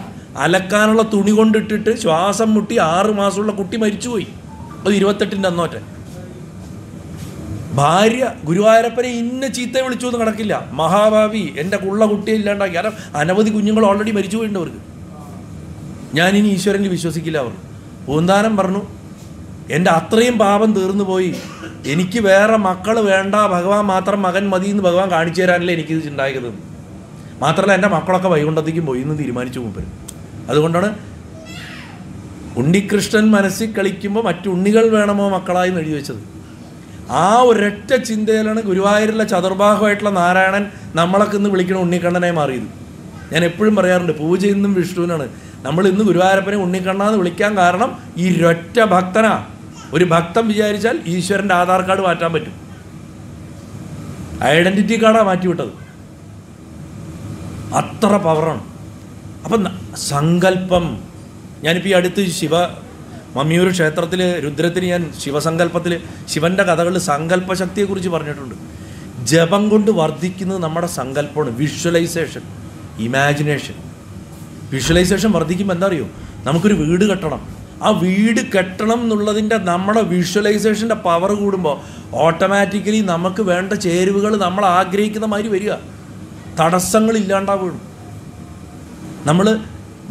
അലക്കാനുള്ള തുണി കൊണ്ടിട്ടിട്ട് ശ്വാസം മുട്ടി ആറ് മാസമുള്ള കുട്ടി മരിച്ചുപോയി. അത് ഇരുപത്തെട്ടിൻ്റെ അന്നോറ്റ. ഭാര്യ ഗുരുവായൂരപ്പനെ ഇന്ന ചീത്ത വിളിച്ചു എന്ന് കിടക്കില്ല, മഹാഭാവി എൻ്റെ ഉള്ള കുട്ടിയെ ഇല്ലാണ്ടാക്കി. കാരണം അനവധി കുഞ്ഞുങ്ങൾ ഓൾറെഡി മരിച്ചു പോയിട്ടുണ്ട് അവർക്ക്. ഞാനിനി ഈശ്വരനിൽ വിശ്വസിക്കില്ല അവർ. പൂന്താനം പറഞ്ഞു, എൻ്റെ അത്രയും പാപം തീർന്നു പോയി, എനിക്ക് വേറെ മക്കൾ വേണ്ട, ഭഗവാൻ മാത്രം മകൻ മതി എന്ന് ഭഗവാൻ കാണിച്ചു തരാനല്ലേ എനിക്കിത് ഉണ്ടായിരിക്കുന്നത്. മാത്രമല്ല എൻ്റെ മക്കളൊക്കെ വൈകുണ്ടത്തേക്കും പോയി എന്ന് തീരുമാനിച്ചു മുമ്പ്. അതുകൊണ്ടാണ് ഉണ്ണികൃഷ്ണൻ മനസ്സിൽ കളിക്കുമ്പോൾ മറ്റുണ്ണികൾ വേണമോ മക്കളായി എന്ന് എഴുതി വെച്ചത്. ആ ഒരൊറ്റ ചിന്തയിലാണ് ഗുരുവായൂരിലെ ചതുർഭാഗമായിട്ടുള്ള നാരായണൻ നമ്മളൊക്കെ ഇന്ന് വിളിക്കണ ഉണ്ണിക്കണ്ണനായി മാറിയത്. ഞാൻ എപ്പോഴും പറയാറുണ്ട്, പൂജ ഇന്നും വിഷ്ണുവിനാണ്. നമ്മൾ ഇന്ന് ഗുരുവായൂരപ്പനെ ഉണ്ണിക്കണ്ണ എന്ന് വിളിക്കാൻ കാരണം ഈ ഒരൊറ്റ ഭക്തനാ. ഒരു ഭക്തൻ വിചാരിച്ചാൽ ഈശ്വരൻ്റെ ആധാർ കാർഡ് മാറ്റാൻ പറ്റും, ഐഡൻറ്റിറ്റി കാർഡാണ് മാറ്റിവിട്ടത്. അത്ര പവറാണ്. അപ്പം സങ്കല്പം, ഞാനിപ്പോൾ ഈ അടുത്ത് ശിവ മമ്മിയൂർ ക്ഷേത്രത്തിൽ രുദ്രത്തിന് ഞാൻ ശിവസങ്കല്പത്തിൽ ശിവൻ്റെ കഥകളിൽ സങ്കല്പശക്തിയെക്കുറിച്ച് പറഞ്ഞിട്ടുണ്ട്. ജപം കൊണ്ട് വർദ്ധിക്കുന്നത് നമ്മുടെ സങ്കല്പമാണ്, വിഷ്വലൈസേഷൻ, ഇമാജിനേഷൻ. വിഷ്വലൈസേഷൻ വർദ്ധിക്കുമ്പോൾ എന്താ അറിയോ, നമുക്കൊരു വീട് കെട്ടണം, ആ വീട് കെട്ടണം എന്നുള്ളതിൻ്റെ നമ്മുടെ വിഷ്വലൈസേഷൻ്റെ പവർ കൂടുമ്പോൾ ഓട്ടോമാറ്റിക്കലി നമുക്ക് വേണ്ട ചേരുവകൾ നമ്മൾ ആഗ്രഹിക്കുന്ന മാതിരി വരിക, തടസ്സങ്ങളില്ലാണ്ടാവുകയാണ്. നമ്മൾ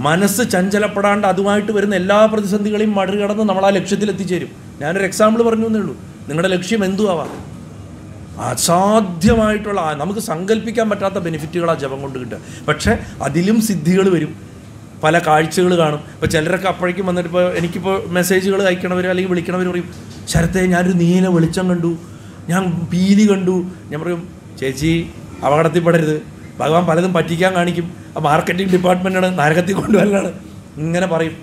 മനസ്സ് ചഞ്ചലപ്പെടാണ്ട് അതുമായിട്ട് വരുന്ന എല്ലാ പ്രതിസന്ധികളെയും മറികടന്ന് നമ്മൾ ആ ലക്ഷ്യത്തിലെത്തിച്ചേരും. ഞാനൊരു എക്സാമ്പിൾ പറഞ്ഞു എന്നേ ഉള്ളൂ. നിങ്ങളുടെ ലക്ഷ്യം എന്തുവാവാം, അസാധ്യമായിട്ടുള്ള നമുക്ക് സങ്കല്പിക്കാൻ പറ്റാത്ത ബെനിഫിറ്റുകൾ ആ ജപം കൊണ്ട് കിട്ടുക. പക്ഷേ അതിലും സിദ്ധികൾ വരും, പല കാഴ്ചകൾ കാണും. ഇപ്പോൾ ചിലരൊക്കെ അപ്പോഴേക്കും വന്നിട്ട് ഇപ്പോൾ എനിക്കിപ്പോൾ മെസ്സേജുകൾ അയക്കണവർ അല്ലെങ്കിൽ വിളിക്കണവർ പറയും, ശരത്തെ ഞാനൊരു നീല വെളിച്ചം കണ്ടു, ഞാൻ പീലി കണ്ടു. ഞാൻ പറയും, ചേച്ചി അപകടത്തിൽ പെടരുത്, ഭഗവാൻ പലതും പറ്റിക്കാൻ കാണിക്കും, ആ മാർക്കറ്റിംഗ് ഡിപ്പാർട്ട്മെൻറ്റാണ്, നരകത്തിൽ കൊണ്ടുവരലാണ്, ഇങ്ങനെ പറയും.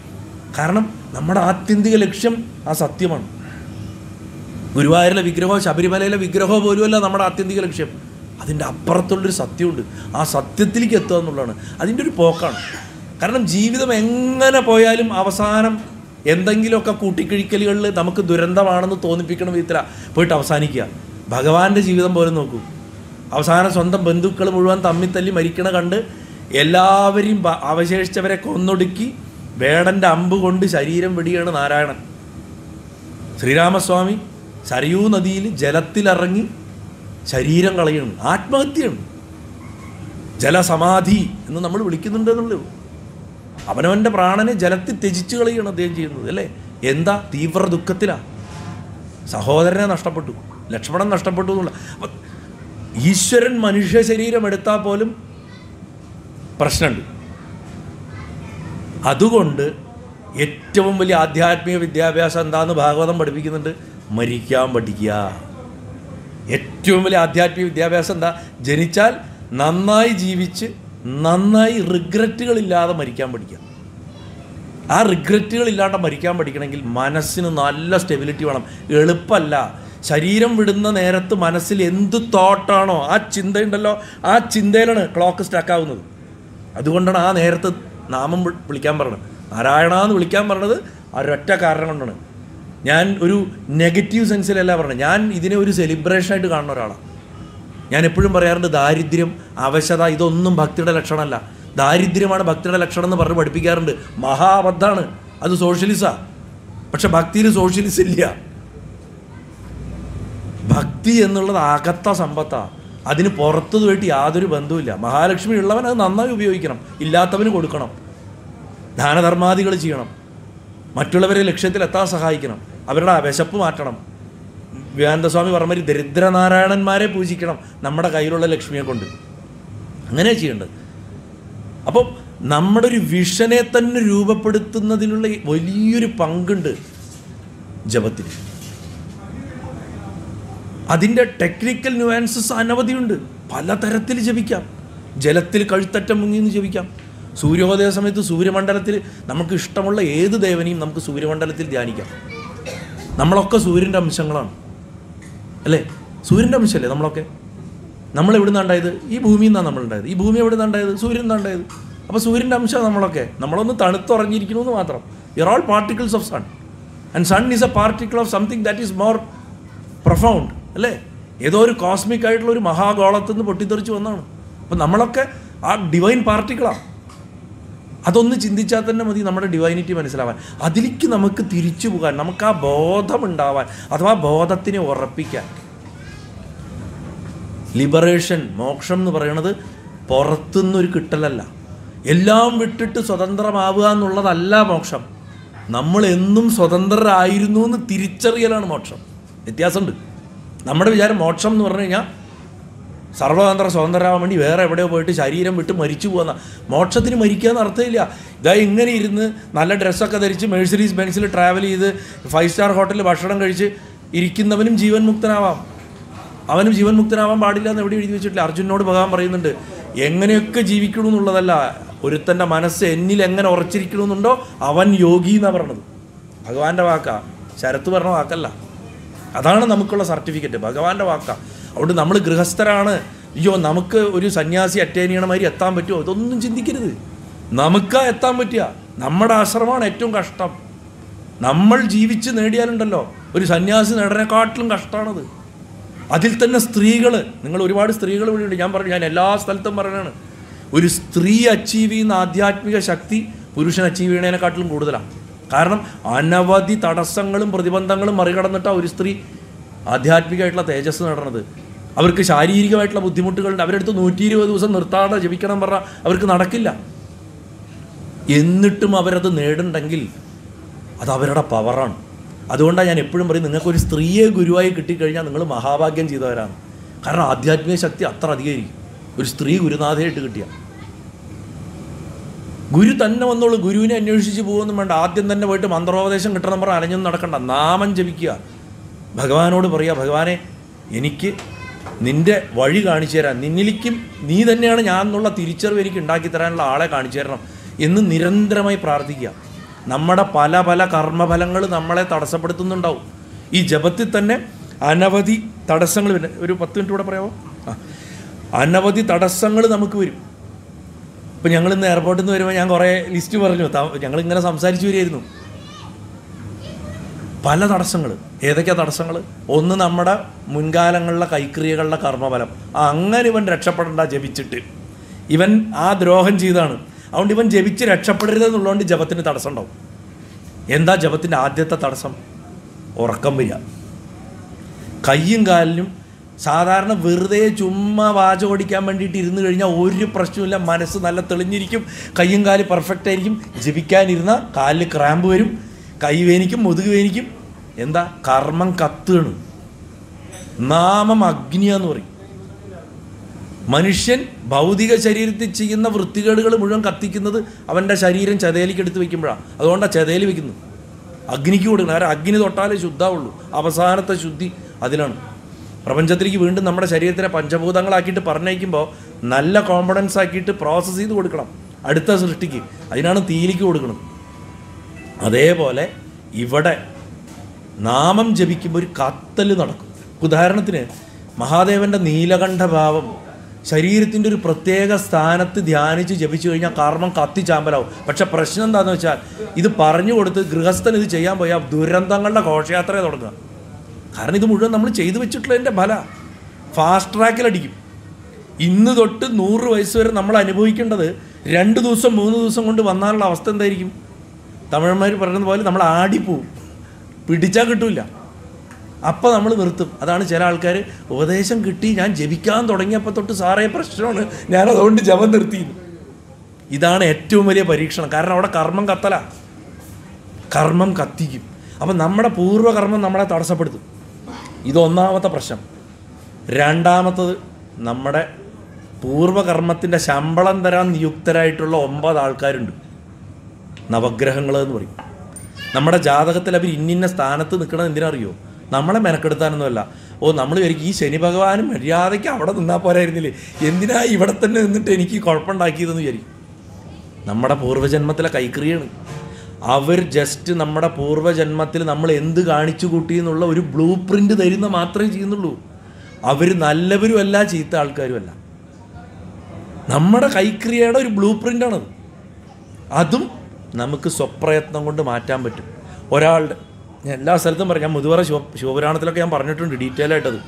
കാരണം നമ്മുടെ ആത്യന്തിക ലക്ഷ്യം ആ സത്യമാണ്. ഗുരുവായൂരിലെ വിഗ്രഹമോ ശബരിമലയിലെ വിഗ്രഹമോ പോലുമല്ല നമ്മുടെ ആത്യന്തിക ലക്ഷ്യം. അതിന്റെ അപ്പുറത്തുള്ള സത്യമുണ്ട്. ആ സത്യത്തിലേക്ക് എത്തുക എന്നുള്ളതാണ് അതിന്റെ ഒരു പോക്കാണ്. കാരണം ജീവിതം എങ്ങനെ പോയാലും അവസാനം എന്തെങ്കിലുമൊക്കെ കൂട്ടിക്കിഴിക്കലുകളിൽ നമുക്ക് ദുരന്തമാണെന്ന് തോന്നിപ്പിക്കണ വിധത്തില പോയിട്ട് അവസാനിക്കുക. ഭഗവാന്റെ ജീവിതം പോലെ നോക്കൂ. അവസാനം സ്വന്തം ബന്ധുക്കൾ മുഴുവൻ തമ്മിത്തല്ലി മരിക്കണ കണ്ട് എല്ലാവരെയും അവശേഷിച്ചവരെ കൊന്നൊടുക്കി വേടൻ്റെ അമ്പ് കൊണ്ട് ശരീരം വെടിയാണ് നാരായണൻ. ശ്രീരാമസ്വാമി സരയൂ നദിയിൽ ജലത്തിലിറങ്ങി ശരീരം കളയണം, ആത്മഹത്യയാണ്. ജലസമാധി എന്ന് നമ്മൾ വിളിക്കുന്നുണ്ടെന്നുള്ളൂ. അവനവൻ്റെ പ്രാണനെ ജലത്തിൽ ത്യജിച്ച് കളയാണ് അദ്ദേഹം ചെയ്യുന്നത്, അല്ലേ? എന്താ തീവ്ര ദുഃഖത്തിലാണ്. സഹോദരനെ നഷ്ടപ്പെട്ടു, ലക്ഷ്മണൻ നഷ്ടപ്പെട്ടു എന്നുള്ള. ഈശ്വരൻ മനുഷ്യ ശരീരം എടുത്താൽ പോലും പ്രശ്നമുണ്ട്. അതുകൊണ്ട് ഏറ്റവും വലിയ ആധ്യാത്മിക വിദ്യാഭ്യാസം എന്താണെന്ന് ഭാഗവതം പഠിപ്പിക്കുന്നുണ്ട്, മരിക്കാൻ പഠിക്കുക. ഏറ്റവും വലിയ ആധ്യാത്മിക വിദ്യാഭ്യാസം എന്താ? ജനിച്ചാൽ നന്നായി ജീവിച്ച് നന്നായി റിഗ്രറ്റുകളില്ലാതെ മരിക്കാൻ പഠിക്കുക. ആ റിഗ്രറ്റുകളില്ലാതെ മരിക്കാൻ പഠിക്കണമെങ്കിൽ മനസ്സിന് നല്ല സ്റ്റെബിലിറ്റി വേണം. എളുപ്പമല്ല. ശരീരം വിടുന്ന നേരത്ത് മനസ്സിൽ എന്ത് തോട്ടാണോ ആ ചിന്തയുണ്ടല്ലോ, ആ ചിന്തയിലാണ് ക്ലോക്ക് സ്റ്റാക്കാവുന്നത്. അതുകൊണ്ടാണ് ആ നേരത്ത് നാമം വിളിക്കാൻ പറഞ്ഞത്, നാരായണ എന്ന് വിളിക്കാൻ പറഞ്ഞത്. ഒരൊറ്റ കാരണം കൊണ്ടാണ്. ഞാൻ ഒരു നെഗറ്റീവ് സെൻസിലല്ല പറഞ്ഞത്, ഞാൻ ഇതിനെ ഒരു സെലിബ്രേഷനായിട്ട് കാണുന്ന ഒരാളാണ്. ഞാൻ എപ്പോഴും പറയാറുണ്ട്, ദാരിദ്ര്യം, അവശത ഇതൊന്നും ഭക്തിയുടെ ലക്ഷണമല്ല. ദാരിദ്ര്യമാണ് ഭക്തിയുടെ ലക്ഷണം എന്ന് പറഞ്ഞ് പഠിപ്പിക്കാറുണ്ട്. മഹാ അബദ്ധമാണ് അത്, സോഷ്യലിസമാണ്. പക്ഷെ ഭക്തിയിൽ സോഷ്യലിസം ഇല്ല. ഭക്തി എന്നുള്ളത് അകത്ത സമ്പത്താണ്, അതിന് പുറത്തുമായിട്ട് യാതൊരു ബന്ധവുമില്ല. മഹാലക്ഷ്മി ഉള്ളവൻ അത് നന്നായി ഉപയോഗിക്കണം, ഇല്ലാത്തവന് കൊടുക്കണം, ദാനധർമാദികൾ ചെയ്യണം, മറ്റുള്ളവരെ ലക്ഷ്യത്തിലെത്താൻ സഹായിക്കണം, അവരുടെ വിശപ്പ് മാറ്റണം. വിവേകാനന്ദസ്വാമി പറഞ്ഞ ദരിദ്രനാരായണന്മാരെ പൂജിക്കണം നമ്മുടെ കയ്യിലുള്ള ലക്ഷ്മിയെ കൊണ്ട്. അങ്ങനെ ചെയ്യേണ്ടത്. അപ്പം നമ്മുടെ ഒരു വിഷനെ തന്നെ രൂപപ്പെടുത്തുന്നതിനുള്ള വലിയൊരു പങ്കുണ്ട് ജപത്തിന്. അതിൻ്റെ ടെക്നിക്കൽ ന്യൂവാൻസസ് അനവധിയുണ്ട്. പലതരത്തിൽ ജപിക്കാം. ജലത്തിൽ കഴുത്തറ്റം മുങ്ങിന്ന് ജപിക്കാം. സൂര്യോദയ സമയത്ത് സൂര്യമണ്ഡലത്തിൽ നമുക്ക് ഇഷ്ടമുള്ള ഏത് ദേവനെയും നമുക്ക് സൂര്യമണ്ഡലത്തിൽ ധ്യാനിക്കാം. നമ്മളൊക്കെ സൂര്യൻ്റെ അംശങ്ങളാണ്, അല്ലേ? സൂര്യൻ്റെ അംശമല്ലേ നമ്മളൊക്കെ. നമ്മളെവിടുന്നാണ് ഉണ്ടായത്? ഈ ഭൂമിയിൽ നിന്നാണ് നമ്മളുണ്ടായത്. ഈ ഭൂമി എവിടുന്നാണ് ഉണ്ടായത്? സൂര്യൻ നിന്നാണ് ഉണ്ടായത്. അപ്പോൾ സൂര്യൻ്റെ അംശമാണ് നമ്മളൊക്കെ. നമ്മളൊന്ന് തണുത്തുറങ്ങിയിരിക്കുന്നു എന്ന് മാത്രം. You are all particles of sun and sun is a particle of something that is more profound, അല്ലേ? ഏതോ ഒരു കോസ്മിക് ആയിട്ടുള്ള ഒരു മഹാഗോളത്തിൽ നിന്ന് പൊട്ടിത്തെറിച്ച് വന്നാണ്. അപ്പം നമ്മളൊക്കെ ആ ഡിവൈൻ പാർട്ടിക്കിളാണ്. അതൊന്ന് ചിന്തിച്ചാൽ തന്നെ മതി നമ്മുടെ ഡിവൈനിറ്റി മനസ്സിലാവാൻ. അതിലേക്ക് നമുക്ക് തിരിച്ചു പോകാൻ, നമുക്ക് ആ ബോധമുണ്ടാവാൻ, അഥവാ ബോധത്തിനെ ഉറപ്പിക്കാൻ. ലിബറേഷൻ, മോക്ഷം എന്ന് പറയുന്നത് പുറത്തുനിന്നൊരു കിട്ടലല്ല. എല്ലാം വിട്ടിട്ട് സ്വതന്ത്രമാവുക എന്നുള്ളതല്ല മോക്ഷം. നമ്മൾ എന്നും സ്വതന്ത്രരായിരുന്നു എന്ന് തിരിച്ചറിയലാണ് മോക്ഷം. വ്യത്യാസമുണ്ട്. നമ്മുടെ വിചാരം മോക്ഷം എന്ന് പറഞ്ഞു കഴിഞ്ഞാൽ സർവതന്ത്ര സ്വതന്ത്രരാകാൻ വേണ്ടി വേറെ എവിടെയോ പോയിട്ട് ശരീരം വിട്ട് മരിച്ചു പോകുന്ന. മോക്ഷത്തിന് മരിക്കുക എന്ന് അർത്ഥമില്ല. ഇതാ ഇങ്ങനെ ഇരുന്ന് നല്ല ഡ്രസ്സൊക്കെ ധരിച്ച് മെഴ്സറീസ് ബെൻസിൽ ട്രാവൽ ചെയ്ത് ഫൈവ് സ്റ്റാർ ഹോട്ടലിൽ ഭക്ഷണം കഴിച്ച് ഇരിക്കുന്നവനും ജീവൻ മുക്തനാവാം. അവനും ജീവൻ മുക്തനാവാൻ പാടില്ല എന്ന് എവിടെ എഴുതി വെച്ചിട്ടില്ല. അർജുനോട് ഭഗവാൻ പറയുന്നുണ്ട്, എങ്ങനെയൊക്കെ ജീവിക്കണം എന്നുള്ളതല്ല, ഒരുത്തൻ്റെ മനസ്സ് എന്നിൽ എങ്ങനെ ഉറച്ചിരിക്കണമെന്നുണ്ടോ അവൻ യോഗി എന്നാണ് പറഞ്ഞത്. ഭഗവാന്റെ വാക്കാണ്, ശരത്ത് പറഞ്ഞ വാക്കല്ല. അതാണ് നമുക്കുള്ള സർട്ടിഫിക്കറ്റ്, ഭഗവാന്റെ വാക്കാണ്. അതുകൊണ്ട് നമ്മൾ ഗൃഹസ്ഥരാണ്, അയ്യോ നമുക്ക് ഒരു സന്യാസി അറ്റൈൻ ചെയ്യണമാതിരി എത്താൻ പറ്റുമോ, ഇതൊന്നും ചിന്തിക്കരുത്. നമുക്കാ എത്താൻ പറ്റുക. നമ്മുടെ ആശ്രമമാണ് ഏറ്റവും കഷ്ടം. നമ്മൾ ജീവിച്ച് നേടിയാലുണ്ടല്ലോ ഒരു സന്യാസി നേടനെക്കാട്ടിലും കഷ്ടമാണത്. അതിൽ തന്നെ സ്ത്രീകൾ, നിങ്ങൾ ഒരുപാട് സ്ത്രീകൾ വേണ്ടിയുണ്ട്. ഞാൻ പറഞ്ഞു, ഞാൻ എല്ലാ സ്ഥലത്തും പറയണതാണ്, ഒരു സ്ത്രീ അച്ചീവ് ചെയ്യുന്ന ആധ്യാത്മിക ശക്തി പുരുഷൻ അച്ചീവ് ചെയ്യണതിനെക്കാട്ടിലും കൂടുതലാണ്. കാരണം അനവധി തടസ്സങ്ങളും പ്രതിബന്ധങ്ങളും മറികടന്നിട്ടാണ് ഒരു സ്ത്രീ ആധ്യാത്മികമായിട്ടുള്ള തേജസ് നേടണത്. അവർക്ക് ശാരീരികമായിട്ടുള്ള ബുദ്ധിമുട്ടുകളുണ്ട്. അവരെടുത്ത് നൂറ്റി ഇരുപത് ദിവസം നിർത്താതെ ജപിക്കണം പറഞ്ഞാൽ അവർക്ക് നടക്കില്ല. എന്നിട്ടും അവരത് നേടുന്നുണ്ടെങ്കിൽ അത് അവരുടെ പവറാണ്. അതുകൊണ്ടാണ് ഞാൻ എപ്പോഴും പറയും, നിങ്ങൾക്കൊരു സ്ത്രീയെ ഗുരുവായി കിട്ടിക്കഴിഞ്ഞാൽ നിങ്ങൾ മഹാഭാഗ്യം ചെയ്തവരാണ്. കാരണം ആധ്യാത്മിക ശക്തി അത്ര അധികമായിരിക്കും ഒരു സ്ത്രീ ഗുരുനാഥയായിട്ട് കിട്ടിയ. ഗുരു തന്നെ വന്നോളൂ, ഗുരുവിനെ അന്വേഷിച്ച് പോകുമെന്നും വേണ്ട. ആദ്യം തന്നെ പോയിട്ട് മന്ത്രോപദേശം കിട്ടണം പറഞ്ഞാൽ അലഞ്ഞൊന്നും നടക്കണ്ട. നാമം ജപിക്കുക, ഭഗവാനോട് പറയുക, ഭഗവാനെ എനിക്ക് നിൻ്റെ വഴി കാണിച്ചു തരാൻ, നിന്നിലേക്കും നീ തന്നെയാണ് ഞാൻ എന്നുള്ള തിരിച്ചറിവ് എനിക്ക് ഉണ്ടാക്കി തരാനുള്ള ആളെ കാണിച്ചു തരണം എന്ന് നിരന്തരമായി പ്രാർത്ഥിക്കുക. നമ്മുടെ പല പല കർമ്മഫലങ്ങൾ നമ്മളെ തടസ്സപ്പെടുത്തുന്നുണ്ടാവും. ഈ ജപത്തിൽ തന്നെ അനവധി തടസ്സങ്ങൾ. ഒരു പത്ത് മിനിറ്റ് കൂടെ പറയാമോ? ആ അനവധി തടസ്സങ്ങൾ നമുക്ക് വരും. ഇപ്പം ഞങ്ങളിന്ന് എയർപോർട്ടിൽ നിന്ന് വരുമ്പോൾ ഞാൻ കുറേ ലിസ്റ്റ് പറഞ്ഞു, ഞങ്ങളിങ്ങനെ സംസാരിച്ചു വരുമായിരുന്നു. പല തടസ്സങ്ങൾ, ഏതൊക്കെയാണ് തടസ്സങ്ങൾ? ഒന്ന്, നമ്മുടെ മുൻകാലങ്ങളിലെ കൈക്രിയകളുടെ കർമ്മഫലം. അങ്ങനെ ഇവൻ രക്ഷപ്പെടേണ്ട ജപിച്ചിട്ട്, ഇവൻ ആ ദ്രോഹം ചെയ്താണ്, അതുകൊണ്ട് ഇവൻ ജപിച്ച് രക്ഷപ്പെടരുതെന്നുള്ളതുകൊണ്ട് ജപത്തിന് തടസ്സം ഉണ്ടാവും. എന്താ ജപത്തിൻ്റെ ആദ്യത്തെ തടസ്സം? ഉറക്കം വരിക. കയ്യും കാലിനും സാധാരണ വെറുതെ ചുമ്മാ വാചം ഓടിക്കാൻ വേണ്ടിയിട്ട് ഇരുന്ന് കഴിഞ്ഞാൽ ഒരു പ്രശ്നമില്ല, മനസ്സ് നല്ല തെളിഞ്ഞിരിക്കും, കയ്യും കാല് പെർഫെക്റ്റ് ആയിരിക്കും. ജപിക്കാനിരുന്ന കാലിൽ ക്രാമ്പ് വരും, കൈ വേനിക്കും, മുതുക് വേനിക്കും. എന്താ? കർമ്മം കത്തുകയാണ്. നാമം അഗ്നിയെന്ന് പറയും. മനുഷ്യൻ ഭൗതിക ശരീരത്തിൽ ചെയ്യുന്ന വൃത്തികേടുകൾ മുഴുവൻ കത്തിക്കുന്നത് അവൻ്റെ ശരീരം ചതയിലേക്ക് എടുത്ത് വയ്ക്കുമ്പോഴാണ്. അതുകൊണ്ടാണ് ചതയിൽ വയ്ക്കുന്നത്, അഗ്നിക്ക് കൊടുക്കണം. കാരണം അഗ്നി തൊട്ടാലേ ശുദ്ധാവുള്ളൂ. അവസാനത്തെ ശുദ്ധി അതിലാണ്. പ്രപഞ്ചത്തിലേക്ക് വീണ്ടും നമ്മുടെ ശരീരത്തിലെ പഞ്ചഭൂതങ്ങളാക്കിയിട്ട് പറഞ്ഞയക്കുമ്പോൾ നല്ല കോമ്പണൻസ് ആക്കിയിട്ട് പ്രോസസ്സ് ചെയ്ത് കൊടുക്കണം അടുത്ത സൃഷ്ടിക്ക്. അതിനാണ് തീയിലേക്ക് കൊടുക്കണം. അതേപോലെ ഇവിടെ നാമം ജപിക്കുമ്പോൾ ഒരു കത്തൽ നടക്കും. ഉദാഹരണത്തിന് മഹാദേവൻ്റെ നീലകണ്ഠഭാവം ശരീരത്തിൻ്റെ ഒരു പ്രത്യേക സ്ഥാനത്ത് ധ്യാനിച്ച് ജപിച്ചു കഴിഞ്ഞാൽ കർമ്മം കത്തിച്ചാമ്പലാവും. പക്ഷെ പ്രശ്നം എന്താണെന്ന് വെച്ചാൽ, ഇത് പറഞ്ഞു കൊടുത്ത് ഗൃഹസ്ഥൻ ഇത് ചെയ്യാൻ പോയാൽ ദുരന്തങ്ങളുടെ ഘോഷയാത്രയെ തുടങ്ങുക. കാരണം ഇത് മുഴുവൻ നമ്മൾ ചെയ്തു വെച്ചിട്ടുള്ളതിൻ്റെ ഫല ഫാസ്റ്റ് ട്രാക്കിലടിക്കും. ഇന്ന് തൊട്ട് നൂറ് വയസ്സ് വരെ നമ്മൾ അനുഭവിക്കേണ്ടത് രണ്ട് ദിവസം മൂന്ന് ദിവസം കൊണ്ട് വന്നാലുള്ള അവസ്ഥ എന്തായിരിക്കും? തമിഴന്മാർ പറയുന്നത് പോലെ നമ്മൾ ആടിപ്പോവും, പിടിച്ചാൽ കിട്ടില്ല. അപ്പം നമ്മൾ നിർത്തും. അതാണ് ചില ആൾക്കാർ ഉപദേശം കിട്ടി ഞാൻ ജപിക്കാൻ തുടങ്ങിയപ്പോൾ തൊട്ട് സാറേ പ്രശ്നമാണ്, ഞാൻ അതുകൊണ്ട് ജപം നിർത്തിയിരുന്നു. ഇതാണ് ഏറ്റവും വലിയ പരീക്ഷണം. കാരണം അവിടെ കർമ്മം കത്തല, കർമ്മം കത്തിക്കും. അപ്പം നമ്മുടെ പൂർവ്വകർമ്മം നമ്മളെ തടസ്സപ്പെടുത്തും. ഇതൊന്നാമത്തെ പ്രശ്നം. രണ്ടാമത്തത്, നമ്മുടെ പൂർവ്വകർമ്മത്തിൻ്റെ ശമ്പളം തരാൻ നിയുക്തരായിട്ടുള്ള ഒമ്പത് ആൾക്കാരുണ്ട്. നവഗ്രഹങ്ങൾ എന്ന് പറയും. നമ്മുടെ ജാതകത്തിൽ അവർ ഇന്നിന്ന സ്ഥാനത്ത് നിൽക്കണമെന്ന് എന്തിനറിയോ? നമ്മളെ മെനക്കെടുത്താനൊന്നുമല്ല. ഓ, നമ്മൾ വരിക ഈ ശനി ഭഗവാനും മര്യാദയ്ക്ക് അവിടെ നിന്നാൽ പോരായിരുന്നില്ലേ, എന്തിനാ ഇവിടെ തന്നെ നിന്നിട്ട് എനിക്ക് കുഴപ്പമുണ്ടാക്കിയതെന്ന് വിചാരിക്കും. നമ്മുടെ പൂർവ്വജന്മത്തിലെ കൈക്രിയാണ്. അവർ ജസ്റ്റ് നമ്മുടെ പൂർവ്വജന്മത്തിൽ നമ്മൾ എന്ത് കാണിച്ചു കൂട്ടി എന്നുള്ള ഒരു ബ്ലൂ പ്രിൻ്റ് തരുന്ന മാത്രമേ ചെയ്യുന്നുള്ളൂ. അവർ നല്ലവരുമല്ല, ചീത്ത ആൾക്കാരുമല്ല. നമ്മുടെ കൈക്രിയയുടെ ഒരു ബ്ലൂ പ്രിൻ്റാണത്. അതും നമുക്ക് സ്വപ്രയത്നം കൊണ്ട് മാറ്റാൻ പറ്റും. ഒരാളുടെ, ഞാൻ എല്ലാ സ്ഥലത്തും പറയാം, മുതുവറ ശിവ ശിവപുരാണത്തിലൊക്കെ ഞാൻ പറഞ്ഞിട്ടുണ്ട് ഡീറ്റെയിൽ ആയിട്ടത്.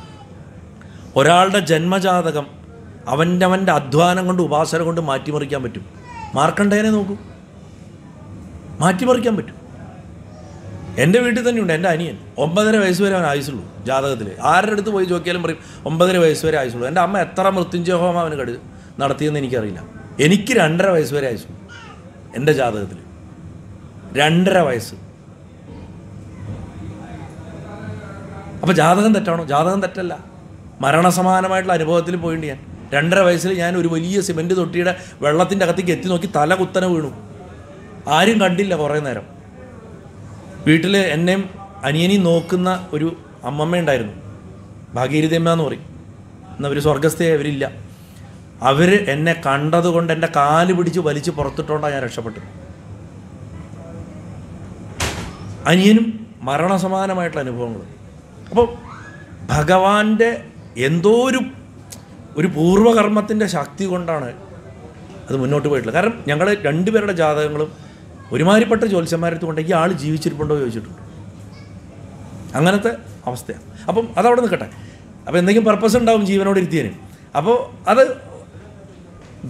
ഒരാളുടെ ജന്മജാതകം അവൻ്റെ അവൻ്റെ അധ്വാനം കൊണ്ട് ഉപാസന കൊണ്ട് മാറ്റിമറിക്കാൻ പറ്റും. മാർക്കണ്ടേനെ നോക്കൂ, മാറ്റിമറിക്കാൻ പറ്റും. എൻ്റെ വീട്ടിൽ തന്നെയുണ്ട് എൻ്റെ അനിയൻ. ഒമ്പതര വയസ്സ് വരെ അവൻ ആയുസുള്ളൂ ജാതകത്തിൽ. ആരുടെ അടുത്ത് പോയി ചോദിക്കാലും പറയും ഒമ്പതര വയസ്സ് വരെ ആയുസുള്ളൂ. എൻ്റെ അമ്മ എത്ര മൃത്യുഞ്ജയ ഹോമം അവന് കടു നടത്തിയെന്ന് എനിക്കറിയില്ല. എനിക്ക് രണ്ടര വയസ്സ് വരെ ആയുസുള്ളൂ എൻ്റെ ജാതകത്തിൽ. രണ്ടര വയസ്സ്. അപ്പോൾ ജാതകം തെറ്റാണോ? ജാതകം തെറ്റല്ല, മരണസമാനമായിട്ടുള്ള അനുഭവത്തിൽ പോയിട്ട് ഞാൻ രണ്ടര വയസ്സിൽ ഞാൻ ഒരു വലിയ സിമെൻറ്റ് തൊട്ടിയുടെ വെള്ളത്തിൻ്റെ അകത്തേക്ക് എത്തി നോക്കി തല കുത്തനെ വീണു. ആരും കണ്ടില്ല കുറേ നേരം. വീട്ടിൽ എന്നെയും അനിയനെയും നോക്കുന്ന ഒരു അമ്മമ്മ ഉണ്ടായിരുന്നു, ഭാഗീരഥിയമ്മ എന്ന് പറയും. എന്നവർ സ്വർഗസ്ഥയെ, അവരില്ല. അവർ എന്നെ കണ്ടതുകൊണ്ട് എൻ്റെ കാല് പിടിച്ച് വലിച്ച് പുറത്തിട്ടുകൊണ്ടാണ് ഞാൻ രക്ഷപ്പെട്ടത്. അനിയനും മരണസമാനമായിട്ടുള്ള അനുഭവങ്ങൾ. അപ്പോൾ ഭഗവാന്റെ എന്തോ ഒരു ഒരു പൂർവ്വകർമ്മത്തിൻ്റെ ശക്തി കൊണ്ടാണ് അത് മുന്നോട്ട് പോയിട്ടുള്ളത്. കാരണം ഞങ്ങൾ രണ്ടുപേരുടെ ജാതകങ്ങളും ഒരുമാതിരിപ്പെട്ട ജ്യോത്സ്യന്മാരെടുത്ത് കൊണ്ടെങ്കിൽ ആൾ ജീവിച്ചിരിപ്പുണ്ടോ ചോദിച്ചിട്ടുണ്ട്. അങ്ങനത്തെ അവസ്ഥയാണ്. അപ്പം അതവിടെ നിൽക്കട്ടെ. അപ്പോൾ എന്തെങ്കിലും പർപ്പസ് ഉണ്ടാവും ജീവനോട് ഇരുത്തിയതിന്. അപ്പോൾ അത്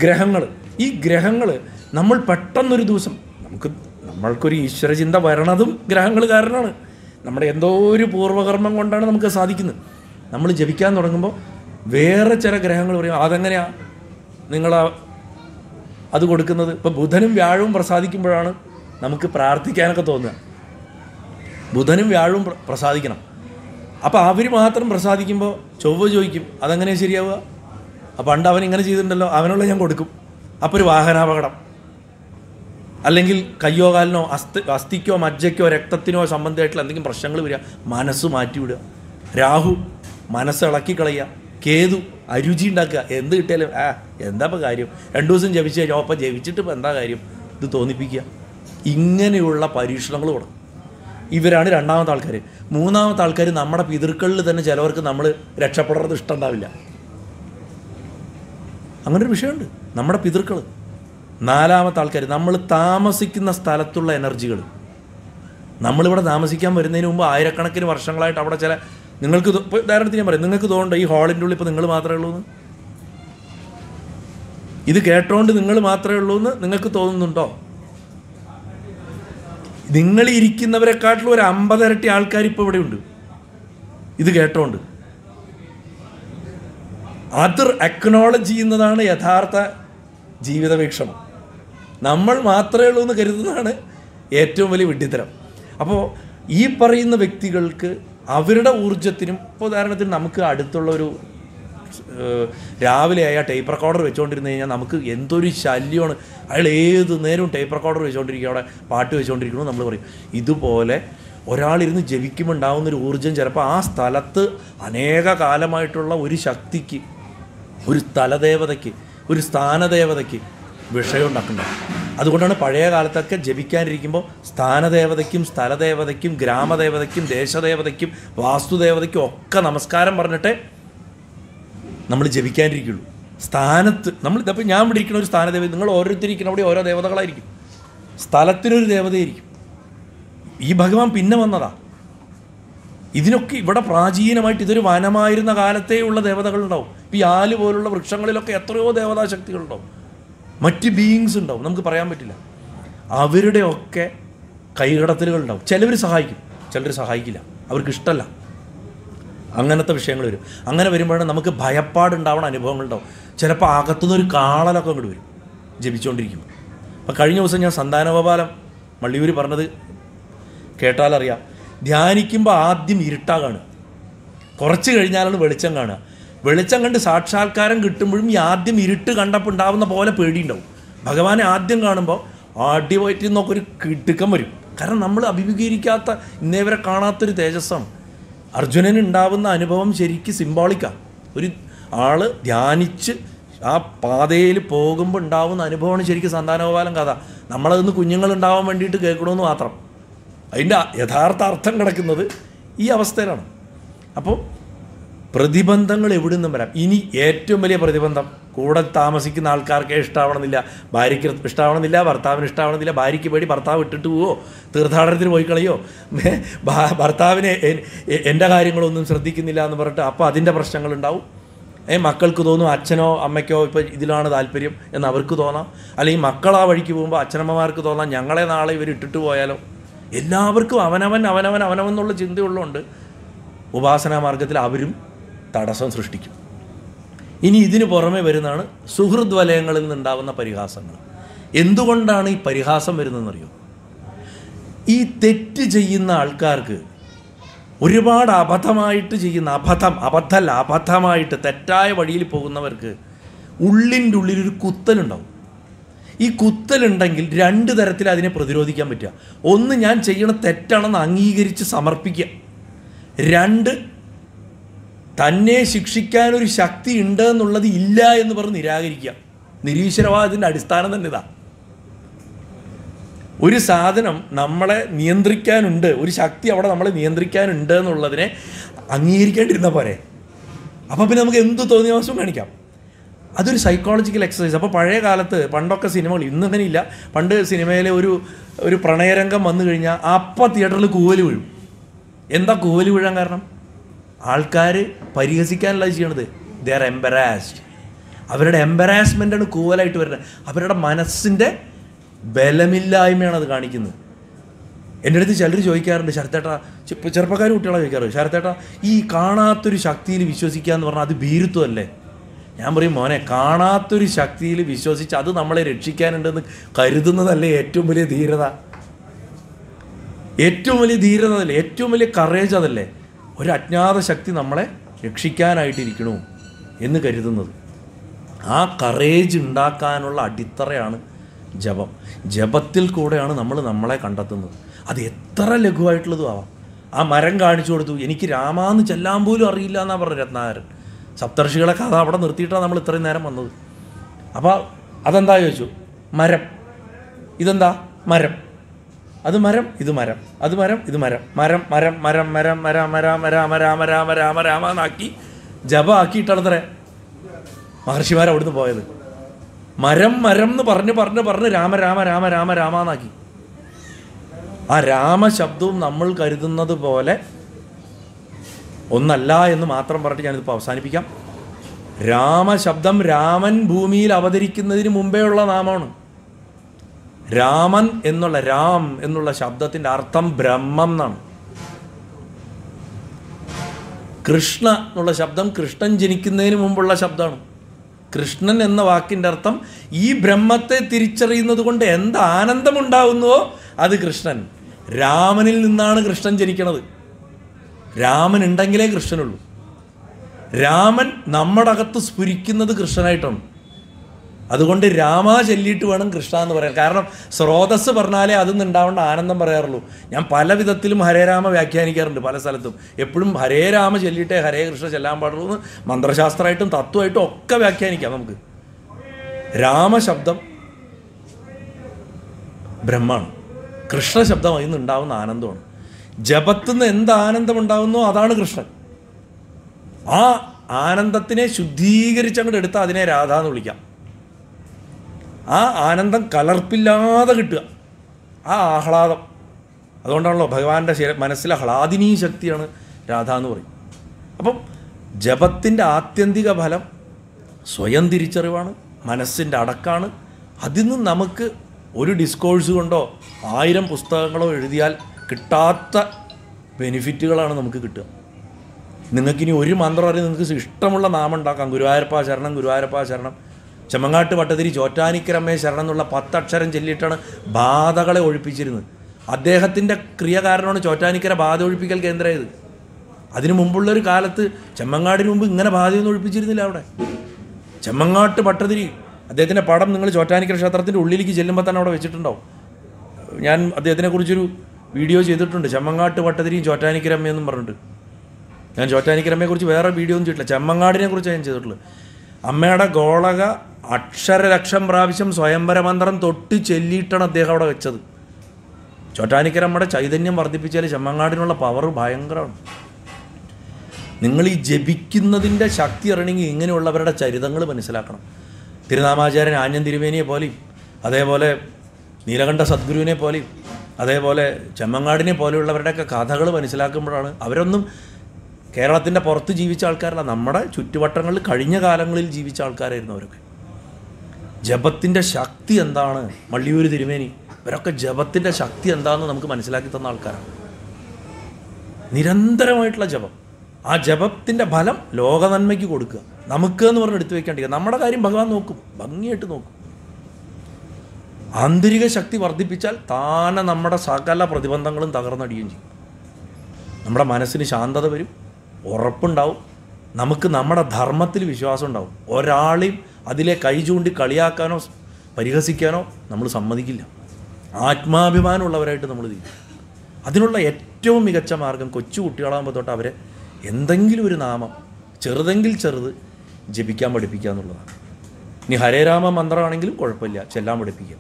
ഗ്രഹങ്ങൾ. ഈ ഗ്രഹങ്ങൾ നമ്മൾ പെട്ടെന്നൊരു ദിവസം നമുക്ക് നമ്മൾക്കൊരു ഈശ്വരചിന്ത വരണതും ഗ്രഹങ്ങൾ കാരണമാണ്. നമ്മുടെ എന്തോ ഒരു പൂർവ്വകർമ്മം കൊണ്ടാണ് നമുക്ക് സാധിക്കുന്നത്. നമ്മൾ ജപിക്കാൻ തുടങ്ങുമ്പോൾ വേറെ ചില ഗ്രഹങ്ങൾ പറയും അതെങ്ങനെയാണ് നിങ്ങൾ അത് കൊടുക്കുന്നത്? ഇപ്പോൾ ബുധനും വ്യാഴവും പ്രസാദിക്കുമ്പോഴാണ് നമുക്ക് പ്രാർത്ഥിക്കാനൊക്കെ തോന്നുക. ബുധനും വ്യാഴവും പ്രസാദിക്കണം. അപ്പോൾ അവർ മാത്രം പ്രസാദിക്കുമ്പോൾ ചൊവ്വ ചോദിക്കും അതെങ്ങനെയാണ് ശരിയാവുക? അപ്പോൾ പണ്ട് അവൻ ഇങ്ങനെ ചെയ്തിട്ടുണ്ടല്ലോ, അവനുള്ള ഞാൻ കൊടുക്കും. അപ്പോൾ ഒരു വാഹനാപകടം, അല്ലെങ്കിൽ കയ്യോ കാലിനോ അസ്ഥി അസ്ഥിക്കോ മജ്ജയ്ക്കോ രക്തത്തിനോ സംബന്ധമായിട്ടുള്ള എന്തെങ്കിലും പ്രശ്നങ്ങൾ വരിക. മനസ്സ് മാറ്റിവിടുക. രാഹു മനസ്സ് ഇളക്കി കളയുക. കേതു അരുചി ഉണ്ടാക്കുക. എന്ത് കിട്ടിയാലും ആ എന്താ ഇപ്പോൾ കാര്യം, രണ്ടു ദിവസം ജപിച്ച് കഴിഞ്ഞാൽ അപ്പം ജപിച്ചിട്ട് ഇപ്പോൾ എന്താ കാര്യം, ഇത് തോന്നിപ്പിക്കുക. ഇങ്ങനെയുള്ള പരീക്ഷണങ്ങൾ കൊടുക്കും. ഇവരാണ് രണ്ടാമത്തെ ആൾക്കാർ. മൂന്നാമത്തെ ആൾക്കാർ, നമ്മുടെ പിതൃക്കളിൽ തന്നെ ചിലവർക്ക് നമ്മൾ രക്ഷപ്പെടേണ്ടത് ഇഷ്ടമുണ്ടാവില്ല. അങ്ങനെ ഒരു വിഷയമുണ്ട്. നമ്മുടെ പിതൃക്കൾ, നാലാമത്തെ ആൾക്കാർ, നമ്മൾ താമസിക്കുന്ന സ്ഥലത്തുള്ള എനർജികൾ. നമ്മളിവിടെ താമസിക്കാൻ വരുന്നതിന് മുമ്പ് ആയിരക്കണക്കിന് വർഷങ്ങളായിട്ട് അവിടെ ചില, നിങ്ങൾക്ക് ഉദാഹരണത്തിന് ഞാൻ പറയും, നിങ്ങൾക്ക് തോന്നുന്നുണ്ട് ഈ ഹാളിൻ്റെ ഉള്ളിൽ ഇപ്പോൾ നിങ്ങൾ മാത്രമേ ഉള്ളൂ എന്ന്, ഇത് കേട്ടോണ്ട് നിങ്ങൾ മാത്രമേ ഉള്ളൂ എന്ന് നിങ്ങൾക്ക് തോന്നുന്നുണ്ടോ? നിങ്ങൾ ഇരിക്കുന്നവരെക്കാട്ടിലും ഒരു അമ്പതരട്ടി ആൾക്കാർ ഇപ്പോൾ ഇവിടെയുണ്ട് ഇത് കേട്ടോണ്ട്. അത് അക്നോളജ് ചെയ്യുന്നതാണ് യഥാർത്ഥ ജീവിത വീക്ഷണം. നമ്മൾ മാത്രമേ ഉള്ളൂ എന്ന് കരുതുന്നതാണ് ഏറ്റവും വലിയ വിഡ്ഢിത്തരം. അപ്പോൾ ഈ പറയുന്ന വ്യക്തികൾക്ക് അവരുടെ ഊർജത്തിനും, ഇപ്പോൾ ഉദാഹരണത്തിന് നമുക്ക് അടുത്തുള്ള ഒരു രാവിലെ അയാൾ ടേപ്പ് റെക്കോർഡർ വെച്ചുകൊണ്ടിരുന്ന് കഴിഞ്ഞാൽ നമുക്ക് എന്തൊരു ശല്യമാണ്. അയാൾ ഏത് നേരവും ടേപ്പ് റെക്കോർഡർ വെച്ചുകൊണ്ടിരിക്കുക, അവിടെ പാട്ട് വെച്ചുകൊണ്ടിരിക്കണോ നമ്മൾ പറയും. ഇതുപോലെ ഒരാളിരുന്ന് ജപിക്കുമ്പോൾ ഉണ്ടാകുന്നൊരു ഊർജ്ജം ചിലപ്പോൾ ആ സ്ഥലത്ത് അനേക കാലമായിട്ടുള്ള ഒരു ശക്തിക്ക്, ഒരു സ്ഥലദേവതയ്ക്ക്, ഒരു സ്ഥാനദേവതയ്ക്ക് വിഷയം ഉണ്ടാക്കുന്നുണ്ട്. അതുകൊണ്ടാണ് പഴയ കാലത്തൊക്കെ ജപിക്കാനിരിക്കുമ്പോൾ സ്ഥാനദേവതയ്ക്കും സ്ഥലദേവതയ്ക്കും ഗ്രാമദേവതയ്ക്കും ദേശദേവതയ്ക്കും വാസ്തുദേവതയ്ക്കും ഒക്കെ നമസ്കാരം പറഞ്ഞിട്ടേ നമ്മൾ ജപിക്കാനിരിക്കുള്ളൂ. സ്ഥാനത്ത് നമ്മൾ ഇതപ്പോൾ ഞാൻ ഇവിടെ ഇരിക്കുന്ന ഒരു സ്ഥാനദേവത, നിങ്ങൾ ഓരോരുത്തരിക്കുന്ന അവിടെ ഓരോ ദേവതകളായിരിക്കും, സ്ഥലത്തിനൊരു ദേവതയായിരിക്കും. ഈ ഭഗവാൻ പിന്നെ വന്നതാ. ഇതിനൊക്കെ ഇവിടെ പ്രാചീനമായിട്ട് ഇതൊരു വനമായിരുന്ന കാലത്തേ ഉള്ള ദേവതകളുണ്ടാവും. ഇപ്പോൾ ഈ ആല് പോലുള്ള വൃക്ഷങ്ങളിലൊക്കെ എത്രയോ ദേവതാശക്തികളുണ്ടാവും, മറ്റ് ബീയിങ്സ് ഉണ്ടാവും, നമുക്ക് പറയാൻ പറ്റില്ല. അവരുടെയൊക്കെ കൈകടത്തലുകളുണ്ടാവും. ചിലവർ സഹായിക്കും, ചിലർ സഹായിക്കില്ല, അവർക്കിഷ്ടമല്ല, അങ്ങനത്തെ വിഷയങ്ങൾ വരും. അങ്ങനെ വരുമ്പോഴാണ് നമുക്ക് ഭയപ്പാടുണ്ടാവണ അനുഭവങ്ങളുണ്ടാവും. ചിലപ്പോൾ അകത്തുനിന്നൊരു കാളലൊക്കെ അങ്ങോട്ട് വരും ജപിച്ചുകൊണ്ടിരിക്കും. അപ്പോൾ കഴിഞ്ഞ ദിവസം ഞാൻ സന്താനഗോപാലം മള്ളിയൂർ പറഞ്ഞത് കേട്ടാലറിയാം, ധ്യാനിക്കുമ്പോൾ ആദ്യം ഇരുട്ടാകാണ്, കുറച്ച് കഴിഞ്ഞാലാണ് വെളിച്ചം കാണുക. വെളിച്ചം കണ്ട് സാക്ഷാത്കാരം കിട്ടുമ്പോഴും ഈ ആദ്യം ഇരുട്ട് കണ്ടപ്പോൾ ഉണ്ടാവുന്ന പോലെ പേടിയുണ്ടാവും. ഭഗവാനെ ആദ്യം കാണുമ്പോൾ ആടി പോയിട്ട് നിന്നൊക്കെ ഒരു കിടുക്കം വരും. കാരണം നമ്മൾ അഭിമുഖീകരിക്കാത്ത, ഇന്നേവരെ കാണാത്തൊരു തേജസ്സാണ്. അർജുനന് ഉണ്ടാവുന്ന അനുഭവം ശരിക്കും സിംബോളിക്കാണ്. ഒരു ആൾ ധ്യാനിച്ച് ആ പാതയിൽ പോകുമ്പോൾ ഉണ്ടാവുന്ന അനുഭവമാണ് ശരിക്കും സന്താനോപാലം കഥ. നമ്മളതൊന്ന് കുഞ്ഞുങ്ങളുണ്ടാവാൻ വേണ്ടിയിട്ട് കേൾക്കണമെന്ന് മാത്രം. അതിൻ്റെ യഥാർത്ഥ അർത്ഥം കിടക്കുന്നത് ഈ അവസ്ഥയിലാണ്. അപ്പോൾ പ്രതിബന്ധങ്ങൾ എവിടെ നിന്നും വരാം. ഇനി ഏറ്റവും വലിയ പ്രതിബന്ധം, കൂടെ താമസിക്കുന്ന ആൾക്കാർക്ക് ഇഷ്ടമാവണമെന്നില്ല, ഭാര്യയ്ക്ക് ഇഷ്ടമാവണമെന്നില്ല, ഭർത്താവിന് ഇഷ്ടമാവണമെന്നില്ല, ഭാര്യയ്ക്ക് പേടി ഭർത്താവ് ഇട്ടിട്ട് പോവോ, തീർത്ഥാടനത്തിന് പോയി കളയോ, ഭർത്താവിനെ എൻ്റെ കാര്യങ്ങളൊന്നും ശ്രദ്ധിക്കുന്നില്ല എന്ന് പറഞ്ഞിട്ട് അപ്പോൾ അതിൻ്റെ പ്രശ്നങ്ങളുണ്ടാവും. ഏ മക്കൾക്ക് തോന്നും അച്ഛനോ അമ്മയ്ക്കോ ഇപ്പോൾ ഇതിലാണ് താല്പര്യം എന്ന് അവർക്ക് തോന്നാം. അല്ലെങ്കിൽ മക്കൾ ആ വഴിക്ക് പോകുമ്പോൾ അച്ഛനമ്മമാർക്ക് തോന്നാം ഞങ്ങളെ നാളെ ഇവർ ഇട്ടിട്ട് പോയാലോ. എല്ലാവർക്കും അവനവൻ അവനവൻ അവനവെന്നുള്ള ചിന്തയുള്ളതുകൊണ്ട് ഉപാസനാ മാർഗത്തിൽ അവരും തടസ്സം സൃഷ്ടിക്കും. ഇനി ഇതിന് പുറമെ വരുന്നതാണ് സുഹൃദ് വലയങ്ങളിൽ നിന്നുണ്ടാവുന്ന പരിഹാസങ്ങൾ. എന്തുകൊണ്ടാണ് ഈ പരിഹാസം വരുന്നതെന്നറിയോ? ഈ തെറ്റ് ചെയ്യുന്ന ആൾക്കാർക്ക് ഒരുപാട് അബദ്ധമായിട്ട് ചെയ്യുന്ന അബദ്ധം അബദ്ധമല്ല അബദ്ധമായിട്ട് തെറ്റായ വഴിയിൽ പോകുന്നവർക്ക് ഉള്ളിൻ്റെ ഉള്ളിലൊരു കുത്തലുണ്ടാവും. ഈ കുത്തലുണ്ടെങ്കിൽ രണ്ട് തരത്തിൽ അതിനെ പ്രതിരോധിക്കാൻ പറ്റുക. ഒന്ന്, ഞാൻ ചെയ്യണ തെറ്റാണെന്ന് അംഗീകരിച്ച് സമർപ്പിക്കുക. രണ്ട്, തന്നെ ശിക്ഷിക്കാനൊരു ശക്തി ഉണ്ട് എന്നുള്ളത് ഇല്ല എന്ന് പറഞ്ഞ് നിരാകരിക്കുക. നിരീശ്വരവാദത്തിൻ്റെ അടിസ്ഥാനം തന്നെ ഇതാ. ഒരു സാധനം നമ്മളെ നിയന്ത്രിക്കാനുണ്ട്, ഒരു ശക്തി അവിടെ നമ്മളെ നിയന്ത്രിക്കാനുണ്ട് എന്നുള്ളതിനെ അംഗീകരിക്കേണ്ടിരുന്ന പോരെ. അപ്പോൾ പിന്നെ നമുക്ക് എന്ത് തോന്നിയവാസവും കാണിക്കാം. അതൊരു സൈക്കോളജിക്കൽ എക്സസൈസ്. അപ്പോൾ പഴയ കാലത്ത് പണ്ടൊക്കെ സിനിമകൾ, ഇന്നങ്ങനെ ഇല്ല, പണ്ട് സിനിമയിലെ ഒരു ഒരു പ്രണയരംഗം വന്നു കഴിഞ്ഞാൽ അപ്പം തിയേറ്ററിൽ കൂവൽ വീഴും. എന്താ കൂവൽ വീഴാൻ കാരണം? ആൾക്കാർ പരിഹസിക്കാനല്ല ചെയ്യണത്, ദേ ആർ എംബറാസ്ഡ്. അവരുടെ എംബറാസ്മെൻ്റാണ് കൂവലായിട്ട് വരുന്നത്. അവരുടെ മനസ്സിൻ്റെ ബലമില്ലായ്മയാണ് അത് കാണിക്കുന്നത്. എൻ്റെ അടുത്ത് ചിലർ ചോദിക്കാറുണ്ട്, ശരത്തേട്ടാ, ചെറുപ്പക്കാർ കുട്ടികളെ ചോദിക്കാറ്, ശരത്തേട്ടാ ഈ കാണാത്തൊരു ശക്തിയിൽ വിശ്വസിക്കുക എന്ന് പറഞ്ഞാൽ അത് ഭീരുത്വമല്ലേ? ഞാൻ പറയും, മോനെ, കാണാത്തൊരു ശക്തിയിൽ വിശ്വസിച്ച് അത് നമ്മളെ രക്ഷിക്കാനുണ്ടെന്ന് കരുതുന്നതല്ലേ ഏറ്റവും വലിയ ധീരത? ഏറ്റവും വലിയ ധീരത അതല്ലേ? ഏറ്റവും വലിയ കറേജ് അതല്ലേ? ഒരു അജ്ഞാത ശക്തി നമ്മളെ രക്ഷിക്കാനായിട്ടിരിക്കണു എന്ന് കരുതുന്നത്. ആ കറേജ് ഉണ്ടാക്കാനുള്ള അടിത്തറയാണ് ജപം. ജപത്തിൽ കൂടെയാണ് നമ്മൾ നമ്മളെ കണ്ടെത്തുന്നത്. അത് എത്ര ലഘുവായിട്ടുള്ളതും ആവാം. ആ മരം കാണിച്ചു കൊടുത്തു, എനിക്ക് രാമാന്ന് ചെല്ലാൻ പോലും അറിയില്ല എന്നാണ് പറഞ്ഞത് രത്നാകരൻ. സപ്തർഷികളെ കഥ അവിടെ നിർത്തിയിട്ടാണ് നമ്മൾ ഇത്രയും നേരം വന്നത്. അപ്പോൾ അതെന്താ ചോദിച്ചു, മരം. ഇതെന്താ? മരം. അത് മരം, ഇത് മരം, അത് മരം, ഇത് മരം, മരം മരം മരം മരം മരം മരാമ രാമ രാമ രാമ രാമ രാമ എന്നാക്കി ജപമാക്കിയിട്ടത്ര മഹർഷിമാർ അവിടുന്ന് പോയത്. മരം മരം എന്ന് പറഞ്ഞ് പറഞ്ഞ് പറഞ്ഞ് രാമ രാമ രാമ രാമ രാമന്നാക്കി. ആ രാമശബ്ദവും നമ്മൾ കരുതുന്നത് പോലെ ഒന്നല്ല എന്ന് മാത്രം പറഞ്ഞിട്ട് ഞാനിതിപ്പോൾ അവസാനിപ്പിക്കാം. രാമശബ്ദം രാമൻ ഭൂമിയിൽ അവതരിക്കുന്നതിന് മുമ്പേ ഉള്ള നാമമാണ്. രാമൻ എന്നുള്ള രാം എന്നുള്ള ശബ്ദത്തിൻ്റെ അർത്ഥം ബ്രഹ്മം എന്നാണ്. കൃഷ്ണ എന്നുള്ള ശബ്ദം കൃഷ്ണൻ ജനിക്കുന്നതിന് മുമ്പുള്ള ശബ്ദമാണ്. കൃഷ്ണൻ എന്ന വാക്കിൻ്റെ അർത്ഥം ഈ ബ്രഹ്മത്തെ തിരിച്ചറിയുന്നത് കൊണ്ട് എന്ത് ആനന്ദമുണ്ടാകുന്നുവോ അത് കൃഷ്ണൻ. രാമനിൽ നിന്നാണ് കൃഷ്ണൻ ജനിക്കുന്നത്. രാമൻ ഉണ്ടെങ്കിലേ കൃഷ്ണനുള്ളൂ. രാമൻ നമ്മുടെ അകത്ത് സ്ഫുരിക്കുന്നത് കൃഷ്ണനായിട്ടാണ്. അതുകൊണ്ട് രാമ ചൊല്ലിയിട്ട് വേണം കൃഷ്ണ എന്ന് പറയാൻ. കാരണം സ്രോതസ് പറഞ്ഞാലേ അതിൽ നിന്നുണ്ടാവേണ്ട ആനന്ദം പറയാറുള്ളൂ. ഞാൻ പല വിധത്തിലും ഹരേരാമ വ്യാഖ്യാനിക്കാറുണ്ട് പല സ്ഥലത്തും. എപ്പോഴും ഹരേ രാമ ചൊല്ലിയിട്ടേ ഹരേ കൃഷ്ണ ചെല്ലാൻ പാടുള്ളൂ എന്ന് മന്ത്രശാസ്ത്രമായിട്ടും തത്വമായിട്ടും ഒക്കെ വ്യാഖ്യാനിക്കാം. നമുക്ക് രാമശബ്ദം ബ്രഹ്മമാണ്, കൃഷ്ണശബ്ദം അതിൽ നിന്നുണ്ടാവുന്ന ആനന്ദമാണ്. ജപത്തിൽ നിന്ന് എന്ത് ആനന്ദമുണ്ടാകുന്നോ അതാണ് കൃഷ്ണൻ. ആ ആനന്ദത്തിനെ ശുദ്ധീകരിച്ചങ്ങോട്ട് എടുത്താൽ അതിനെ രാധ എന്ന് വിളിക്കാം. ആ ആനന്ദം കലർപ്പില്ലാതെ കിട്ടുക, ആ ആഹ്ലാദം. അതുകൊണ്ടാണല്ലോ ഭഗവാന്റെ മനസ്സിലെ ഹ്ലാദിനീ ശക്തിയാണ് രാധ എന്ന് പറയും. അപ്പം ജപത്തിൻ്റെ ആത്യന്തിക ഫലം സ്വയം തിരിച്ചറിവാണ്, മനസ്സിൻ്റെ അടക്കാണ്. അതിൽ നിന്ന് നമുക്ക് ഒരു ഡിസ്കോഴ്സ് കൊണ്ടോ ആയിരം പുസ്തകങ്ങളോ എഴുതിയാൽ കിട്ടാത്ത ബെനിഫിറ്റുകളാണ് നമുക്ക് കിട്ടുക. നിങ്ങൾക്കിനി ഒരു മന്ത്രം അറിയാം, നിങ്ങൾക്ക് ഇഷ്ടമുള്ള നാമം ഉണ്ടാക്കാം. ഗുരുവായൂരപ്പ ശരണം, ഗുരുവായൂരപ്പ ശരണം. ചെമ്മങ്ങാട്ട് പട്ടതിരി ചോറ്റാനിക്കരമ്മേ ശരണം എന്നുള്ള പത്തക്ഷരം ചൊല്ലിയിട്ടാണ് ബാധകളെ ഒഴിപ്പിച്ചിരുന്നത്. അദ്ദേഹത്തിൻ്റെ ക്രിയ കാരണമാണ് ചോറ്റാനിക്കര ബാധ ഒഴിപ്പിക്കൽ കേന്ദ്രമായത്. അതിനു മുമ്പുള്ളൊരു കാലത്ത് ചെമ്മങ്ങാടിന് മുമ്പ് ഇങ്ങനെ ബാധയൊന്നും ഒഴിപ്പിച്ചിരുന്നില്ല. അവിടെ ചെമ്മങ്ങാട്ട് പട്ടതിരി അദ്ദേഹത്തിൻ്റെ പടം നിങ്ങൾ ചോറ്റാനിക്കര ക്ഷേത്രത്തിൻ്റെ ഉള്ളിലേക്ക് ചെല്ലുമ്പോൾ തന്നെ അവിടെ വെച്ചിട്ടുണ്ടാവും. ഞാൻ അദ്ദേഹത്തിനെക്കുറിച്ചൊരു വീഡിയോ ചെയ്തിട്ടുണ്ട്, ചെമ്മങ്ങാട്ട് പട്ടതിരിയും ചോറ്റാനിക്കരമ്മയെന്നും പറഞ്ഞിട്ട്. ഞാൻ ചോറ്റാനിക്കരമ്മയെക്കുറിച്ച് വേറെ വീഡിയോ ഒന്നും ചെയ്തിട്ടില്ല, ചെമ്മങ്ങാടിനെ കുറിച്ചാണ് ഞാൻ ചെയ്തിട്ടുള്ളത്. അമ്മയുടെ ഗോളക അക്ഷരലക്ഷം പ്രാവശ്യം സ്വയംവരമന്ത്രം തൊട്ട് ചൊല്ലിയിട്ടാണ് അദ്ദേഹം അവിടെ വെച്ചത്. ചോറ്റാനിക്കരമ്മയുടെ ചൈതന്യം വർദ്ധിപ്പിച്ചാൽ ചെമ്മങ്ങാടിനുള്ള പവർ ഭയങ്കരമാണ്. നിങ്ങൾ ഈ ജപിക്കുന്നതിൻ്റെ ശക്തി അറിയണമെങ്കിൽ ഇങ്ങനെയുള്ളവരുടെ ചരിതങ്ങൾ മനസ്സിലാക്കണം. തിരുനാമാചാര്യൻ ആഞ്ഞം തിരുമേനിയെ പോലെയും അതേപോലെ നീലകണ്ഠ സദ്ഗുരുവിനെ പോലെയും അതേപോലെ ചെമ്മങ്ങാടിനെ പോലെയുള്ളവരുടെയൊക്കെ കഥകൾ മനസ്സിലാക്കുമ്പോഴാണ് അവരൊന്നും കേരളത്തിൻ്റെ പുറത്ത് ജീവിച്ച ആൾക്കാരല്ല, നമ്മുടെ ചുറ്റുവട്ടങ്ങളിൽ കഴിഞ്ഞ കാലങ്ങളിൽ ജീവിച്ച ആൾക്കാരായിരുന്നു അവരൊക്കെ. ജപത്തിൻ്റെ ശക്തി എന്താണ്, മള്ളിയൂർ തിരുമേനി ഇവരൊക്കെ ജപത്തിൻ്റെ ശക്തി എന്താണെന്ന് നമുക്ക് മനസ്സിലാക്കി തന്ന ആൾക്കാരാണ്. നിരന്തരമായിട്ടുള്ള ജപം, ആ ജപത്തിൻ്റെ ഫലം ലോകനന്മയ്ക്ക് കൊടുക്കുക. നമുക്ക് എന്ന് പറഞ്ഞ് എടുത്തു വയ്ക്കാണ്ടിരിക്കുക. നമ്മുടെ കാര്യം ഭഗവാൻ നോക്കും, ഭംഗിയായിട്ട് നോക്കും. ആന്തരിക ശക്തി വർദ്ധിപ്പിച്ചാൽ താനെ നമ്മുടെ സകല പ്രതിബന്ധങ്ങളും തകർന്നടിയുകയും ചെയ്യും. നമ്മുടെ മനസ്സിന് ശാന്തത വരും, ഉറപ്പുണ്ടാവും, നമുക്ക് നമ്മുടെ ധർമ്മത്തിൽ വിശ്വാസം ഉണ്ടാവും. ഒരാളെയും അതിലെ കൈ ചൂണ്ടി കളിയാക്കാനോ പരിഹസിക്കാനോ നമ്മൾ സമ്മതിക്കില്ല. ആത്മാഭിമാനമുള്ളവരായിട്ട് നമ്മൾ തീരും. അതിനുള്ള ഏറ്റവും മികച്ച മാർഗം കൊച്ചു കുട്ടികളാകുമ്പോൾ തൊട്ട് അവരെ എന്തെങ്കിലും ഒരു നാമം ചെറുതെങ്കിൽ ചെറുത് ജപിക്കാൻ പഠിപ്പിക്കുക എന്നുള്ളതാണ്. ഇനി ഹരേരാമ മന്ത്രമാണെങ്കിലും കുഴപ്പമില്ല, ചെല്ലാൻ പഠിപ്പിക്കുക.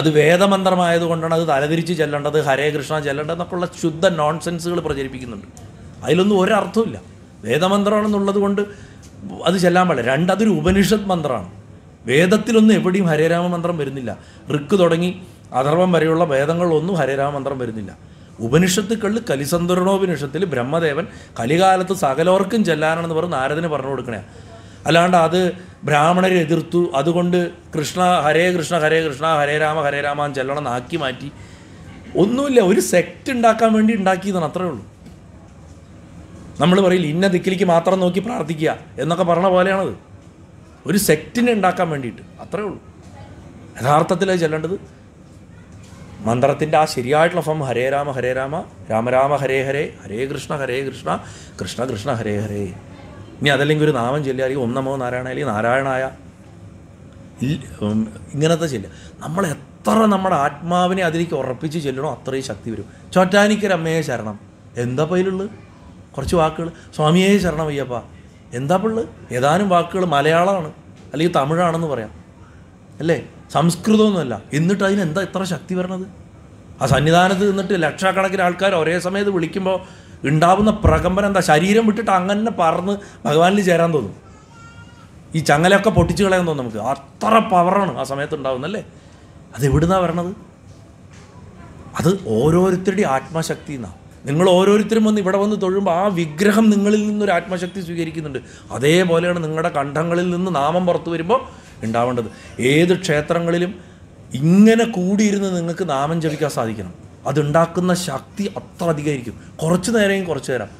അത് വേദമന്ത്രമായതുകൊണ്ടാണ് അത് തലതിരിച്ച് ചെല്ലേണ്ടത്, ഹരേ കൃഷ്ണ ചെല്ലേണ്ടത് എന്നൊക്കെയുള്ള ശുദ്ധ നോൺസെൻസുകൾ പ്രചരിപ്പിക്കുന്നുണ്ട്. അതിലൊന്നും ഒരർത്ഥമില്ല. വേദമന്ത്രമാണെന്നുള്ളത് കൊണ്ട് അത് ചെല്ലാൻ പാടില്ല. രണ്ട്, അതൊരു ഉപനിഷത്ത് മന്ത്രമാണ്. വേദത്തിലൊന്നും എവിടെയും ഹരേരാമ മന്ത്രം വരുന്നില്ല. ഋക്ക് തുടങ്ങി അഥർവം വരെയുള്ള വേദങ്ങളിലൊന്നും ഹരേരാമ മന്ത്രം വരുന്നില്ല. ഉപനിഷത്തുക്കളിൽ കലിസന്തുരണോപനിഷത്തിൽ ബ്രഹ്മദേവൻ കലികാലത്ത് സകലോർക്കും ചെല്ലാനാണെന്ന് പറഞ്ഞ് നാരദന് പറഞ്ഞു കൊടുക്കണേ. അല്ലാണ്ട് അത് ബ്രാഹ്മണരെ എതിർത്തു, അതുകൊണ്ട് കൃഷ്ണ ഹരേ കൃഷ്ണ ഹരേ കൃഷ്ണ ഹരേ രാമ ഹരേ രാമ എന്ന് ചെല്ലണം എന്നാക്കി മാറ്റി ഒന്നുമില്ല. ഒരു സെക്റ്റ് ഉണ്ടാക്കാൻ വേണ്ടി ഉണ്ടാക്കിയതാണ്, അത്രേ ഉള്ളൂ. നമ്മൾ പറയില്ല ഇന്ന ദിക്കിലേക്ക് മാത്രം നോക്കി പ്രാർത്ഥിക്കുക എന്നൊക്കെ പറഞ്ഞ പോലെയാണത്. ഒരു സെക്റ്റിനെ ഉണ്ടാക്കാൻ വേണ്ടിയിട്ട്, അത്രേ ഉള്ളൂ. യഥാർത്ഥത്തിൽ അത് ചെല്ലേണ്ടത് മന്ത്രത്തിൻ്റെ ആ ശരിയായിട്ടുള്ള ഫം ഹരേ രാമ ഹരേ രാമ രാമ രാമ ഹരേ ഹരേ ഹരേ കൃഷ്ണ ഹരേ കൃഷ്ണ കൃഷ്ണ കൃഷ്ണ ഹരേ ഹരേ. ഇനി അതല്ലെങ്കിൽ ഒരു നാമം ചൊല്ലുക, അല്ലെങ്കിൽ ഓം നമോ നാരായണ അല്ലെങ്കിൽ നാരായണായ, ഇങ്ങനത്തെ ചൊല്ലുക. നമ്മൾ എത്ര നമ്മുടെ ആത്മാവിനെ അതിലേക്ക് ഉറപ്പിച്ച് ചൊല്ലണോ അത്രയും ശക്തി വരും. ചോറ്റാനിക്കരമ്മയെ ശരണം എന്താ പയ്യിലുള്ളത്? കുറച്ച് വാക്കുകൾ. സ്വാമിയെ ശരണം അയ്യപ്പ എന്താ പിള്ളു? ഏതാനും വാക്കുകൾ മലയാളമാണ് അല്ലെങ്കിൽ തമിഴാണെന്ന് പറയാം, അല്ലേ? സംസ്കൃതമൊന്നുമല്ല. എന്നിട്ട് അതിനെന്താ ഇത്ര ശക്തി വരണത്? ആ സന്നിധാനത്ത് നിന്നിട്ട് ലക്ഷക്കണക്കിന് ആൾക്കാർ ഒരേ സമയത്ത് വിളിക്കുമ്പോൾ ഉണ്ടാവുന്ന പ്രകമ്പനം എന്താ? ശരീരം വിട്ടിട്ട് അങ്ങനെ പറന്ന് ഭഗവാനിൽ ചേരാൻ തോന്നും. ഈ ചങ്ങലയൊക്കെ പൊട്ടിച്ച് കളയാൻ തോന്നും നമുക്ക്, അത്ര പവറാണ് ആ സമയത്തുണ്ടാവുന്നല്ലേ. അതെവിടുന്നാണ് വരണത്? അത് ഓരോരുത്തരുടെ ആത്മശക്തി എന്നാണ്. നിങ്ങൾ ഓരോരുത്തരും വന്ന് ഇവിടെ വന്ന് തൊഴുമ്പോൾ ആ വിഗ്രഹം നിങ്ങളിൽ നിന്നൊരു ആത്മശക്തി സ്വീകരിക്കുന്നുണ്ട്. അതേപോലെയാണ് നിങ്ങളുടെ കണ്ഠങ്ങളിൽ നിന്ന് നാമം പുറത്തു വരുമ്പോൾ ഉണ്ടാവേണ്ടത്. ഏത് ക്ഷേത്രങ്ങളിലും ഇങ്ങനെ കൂടിയിരുന്ന് നിങ്ങൾക്ക് നാമം ജപിക്കാൻ സാധിക്കണം. അതുണ്ടാക്കുന്ന ശക്തി അത്ര അധികമായിരിക്കും. കുറച്ച് നേരം കുറച്ച് നേരം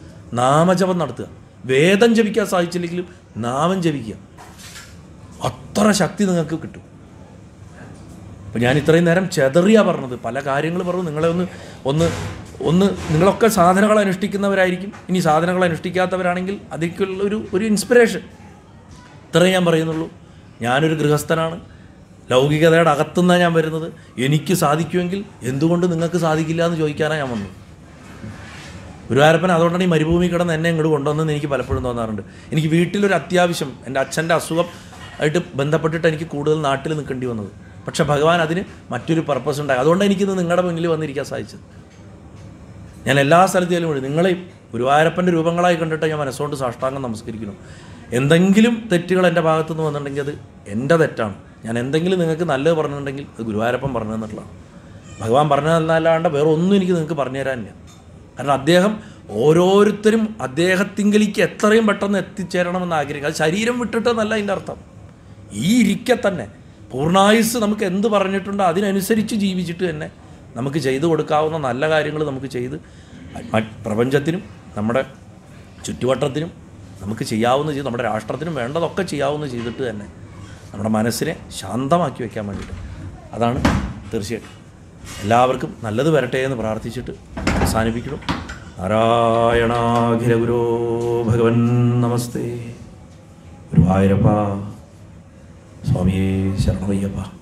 നാമജപം നടത്തുക. വേദം ജപിക്കാൻ സാധിച്ചില്ലെങ്കിലും നാമം ജപിക്കുക, അത്ര ശക്തി നിങ്ങൾക്ക് കിട്ടും. അപ്പോൾ ഞാൻ ഇത്രയും നേരം ചെതറിയാ പറഞ്ഞത്, പല കാര്യങ്ങൾ പറഞ്ഞു. നിങ്ങളെ ഒന്ന് ഒന്ന് ഒന്ന് നിങ്ങളൊക്കെ സാധനകൾ അനുഷ്ഠിക്കുന്നവരായിരിക്കും. ഇനി സാധനകൾ അനുഷ്ഠിക്കാത്തവരാണെങ്കിൽ അതിലേക്കുള്ള ഒരു ഒരു ഇൻസ്പിറേഷൻ. ഇത്രയും ഞാൻ പറയുന്നുള്ളൂ. ഞാനൊരു ഗൃഹസ്ഥനാണ്, ലൗകികതയുടെ അകത്തുനിന്നാണ് ഞാൻ വരുന്നത്. എനിക്ക് സാധിക്കുമെങ്കിൽ എന്തുകൊണ്ട് നിങ്ങൾക്ക് സാധിക്കില്ല എന്ന് ചോദിക്കാനാണ് ഞാൻ വന്നത്. ഗുരുവായൂരപ്പൻ അതുകൊണ്ടാണ് ഈ മരുഭൂമി കിടന്ന് എന്നെ ഇങ്ങോട്ട് കൊണ്ടുവന്നെന്ന് എനിക്ക് പലപ്പോഴും തോന്നാറുണ്ട്. എനിക്ക് വീട്ടിലൊരു അത്യാവശ്യം, എൻ്റെ അച്ഛൻ്റെ അസുഖം ആയിട്ട് ബന്ധപ്പെട്ടിട്ട് എനിക്ക് കൂടുതൽ നാട്ടിൽ നിൽക്കേണ്ടി വന്നത്. പക്ഷേ ഭഗവാൻ അതിന് മറ്റൊരു പർപ്പസ് ഉണ്ടായി. അതുകൊണ്ട് എനിക്കിന്ന് നിങ്ങളുടെ മുന്നിൽ വന്നിരിക്കാൻ സാധിച്ചത്. ഞാൻ എല്ലാ സ്ഥലത്തേലും വഴി നിങ്ങളെയും ഗുരുവായൂരപ്പൻ്റെ രൂപങ്ങളായി കണ്ടിട്ട് ഞാൻ മനസ്സുകൊണ്ട് സാഷ്ടാംഗം നമസ്കരിക്കുന്നു. എന്തെങ്കിലും തെറ്റുകൾ എൻ്റെ ഭാഗത്തു നിന്ന് വന്നിട്ടുണ്ടെങ്കിൽ അത് എൻ്റെ തെറ്റാണ്. ഞാൻ എന്തെങ്കിലും നിങ്ങൾക്ക് നല്ലത് പറഞ്ഞിട്ടുണ്ടെങ്കിൽ അത് ഗുരുവായൂരപ്പൻ പറഞ്ഞു തന്നിട്ടുള്ളതാണ്. ഭഗവാൻ പറഞ്ഞു തന്നല്ലാണ്ട് വേറെ ഒന്നും എനിക്ക് നിങ്ങൾക്ക് പറഞ്ഞു തരാനില്ല. കാരണം അദ്ദേഹം ഓരോരുത്തരും അദ്ദേഹത്തിങ്കലേക്ക് എത്രയും പെട്ടെന്ന് എത്തിച്ചേരണമെന്ന് ആഗ്രഹിക്കുക. അത് ശരീരം വിട്ടിട്ടെന്നല്ല അതിൻ്റെ അർത്ഥം. ഈ ഇരിക്കെ തന്നെ പൂർണ്ണായുസ് നമുക്ക് എന്ത് പറഞ്ഞിട്ടുണ്ടോ അതിനനുസരിച്ച് ജീവിച്ചിട്ട് തന്നെ നമുക്ക് ചെയ്തു കൊടുക്കാവുന്ന നല്ല കാര്യങ്ങൾ നമുക്ക് ചെയ്ത് പ്രപഞ്ചത്തിനും നമ്മുടെ ചുറ്റുവട്ടത്തിനും നമുക്ക് ചെയ്യാവുന്ന ചെയ്ത് നമ്മുടെ രാഷ്ട്രത്തിനും വേണ്ടതൊക്കെ ചെയ്യാവുന്ന ചെയ്തിട്ട് തന്നെ നമ്മുടെ മനസ്സിനെ ശാന്തമാക്കി വയ്ക്കാൻ വേണ്ടിയിട്ട്. അതാണ് തീർച്ചയായിട്ടും എല്ലാവർക്കും നല്ലത് വരട്ടെ എന്ന് പ്രാർത്ഥിച്ചിട്ട് അവസാനിപ്പിക്കണം. നാരായണാഖില ഗുരോ ഭഗവൻ നമസ്തേ. ഗുരുവായൂരപ്പ സ്വാമിയേ ശരണമയ്യപ്പ.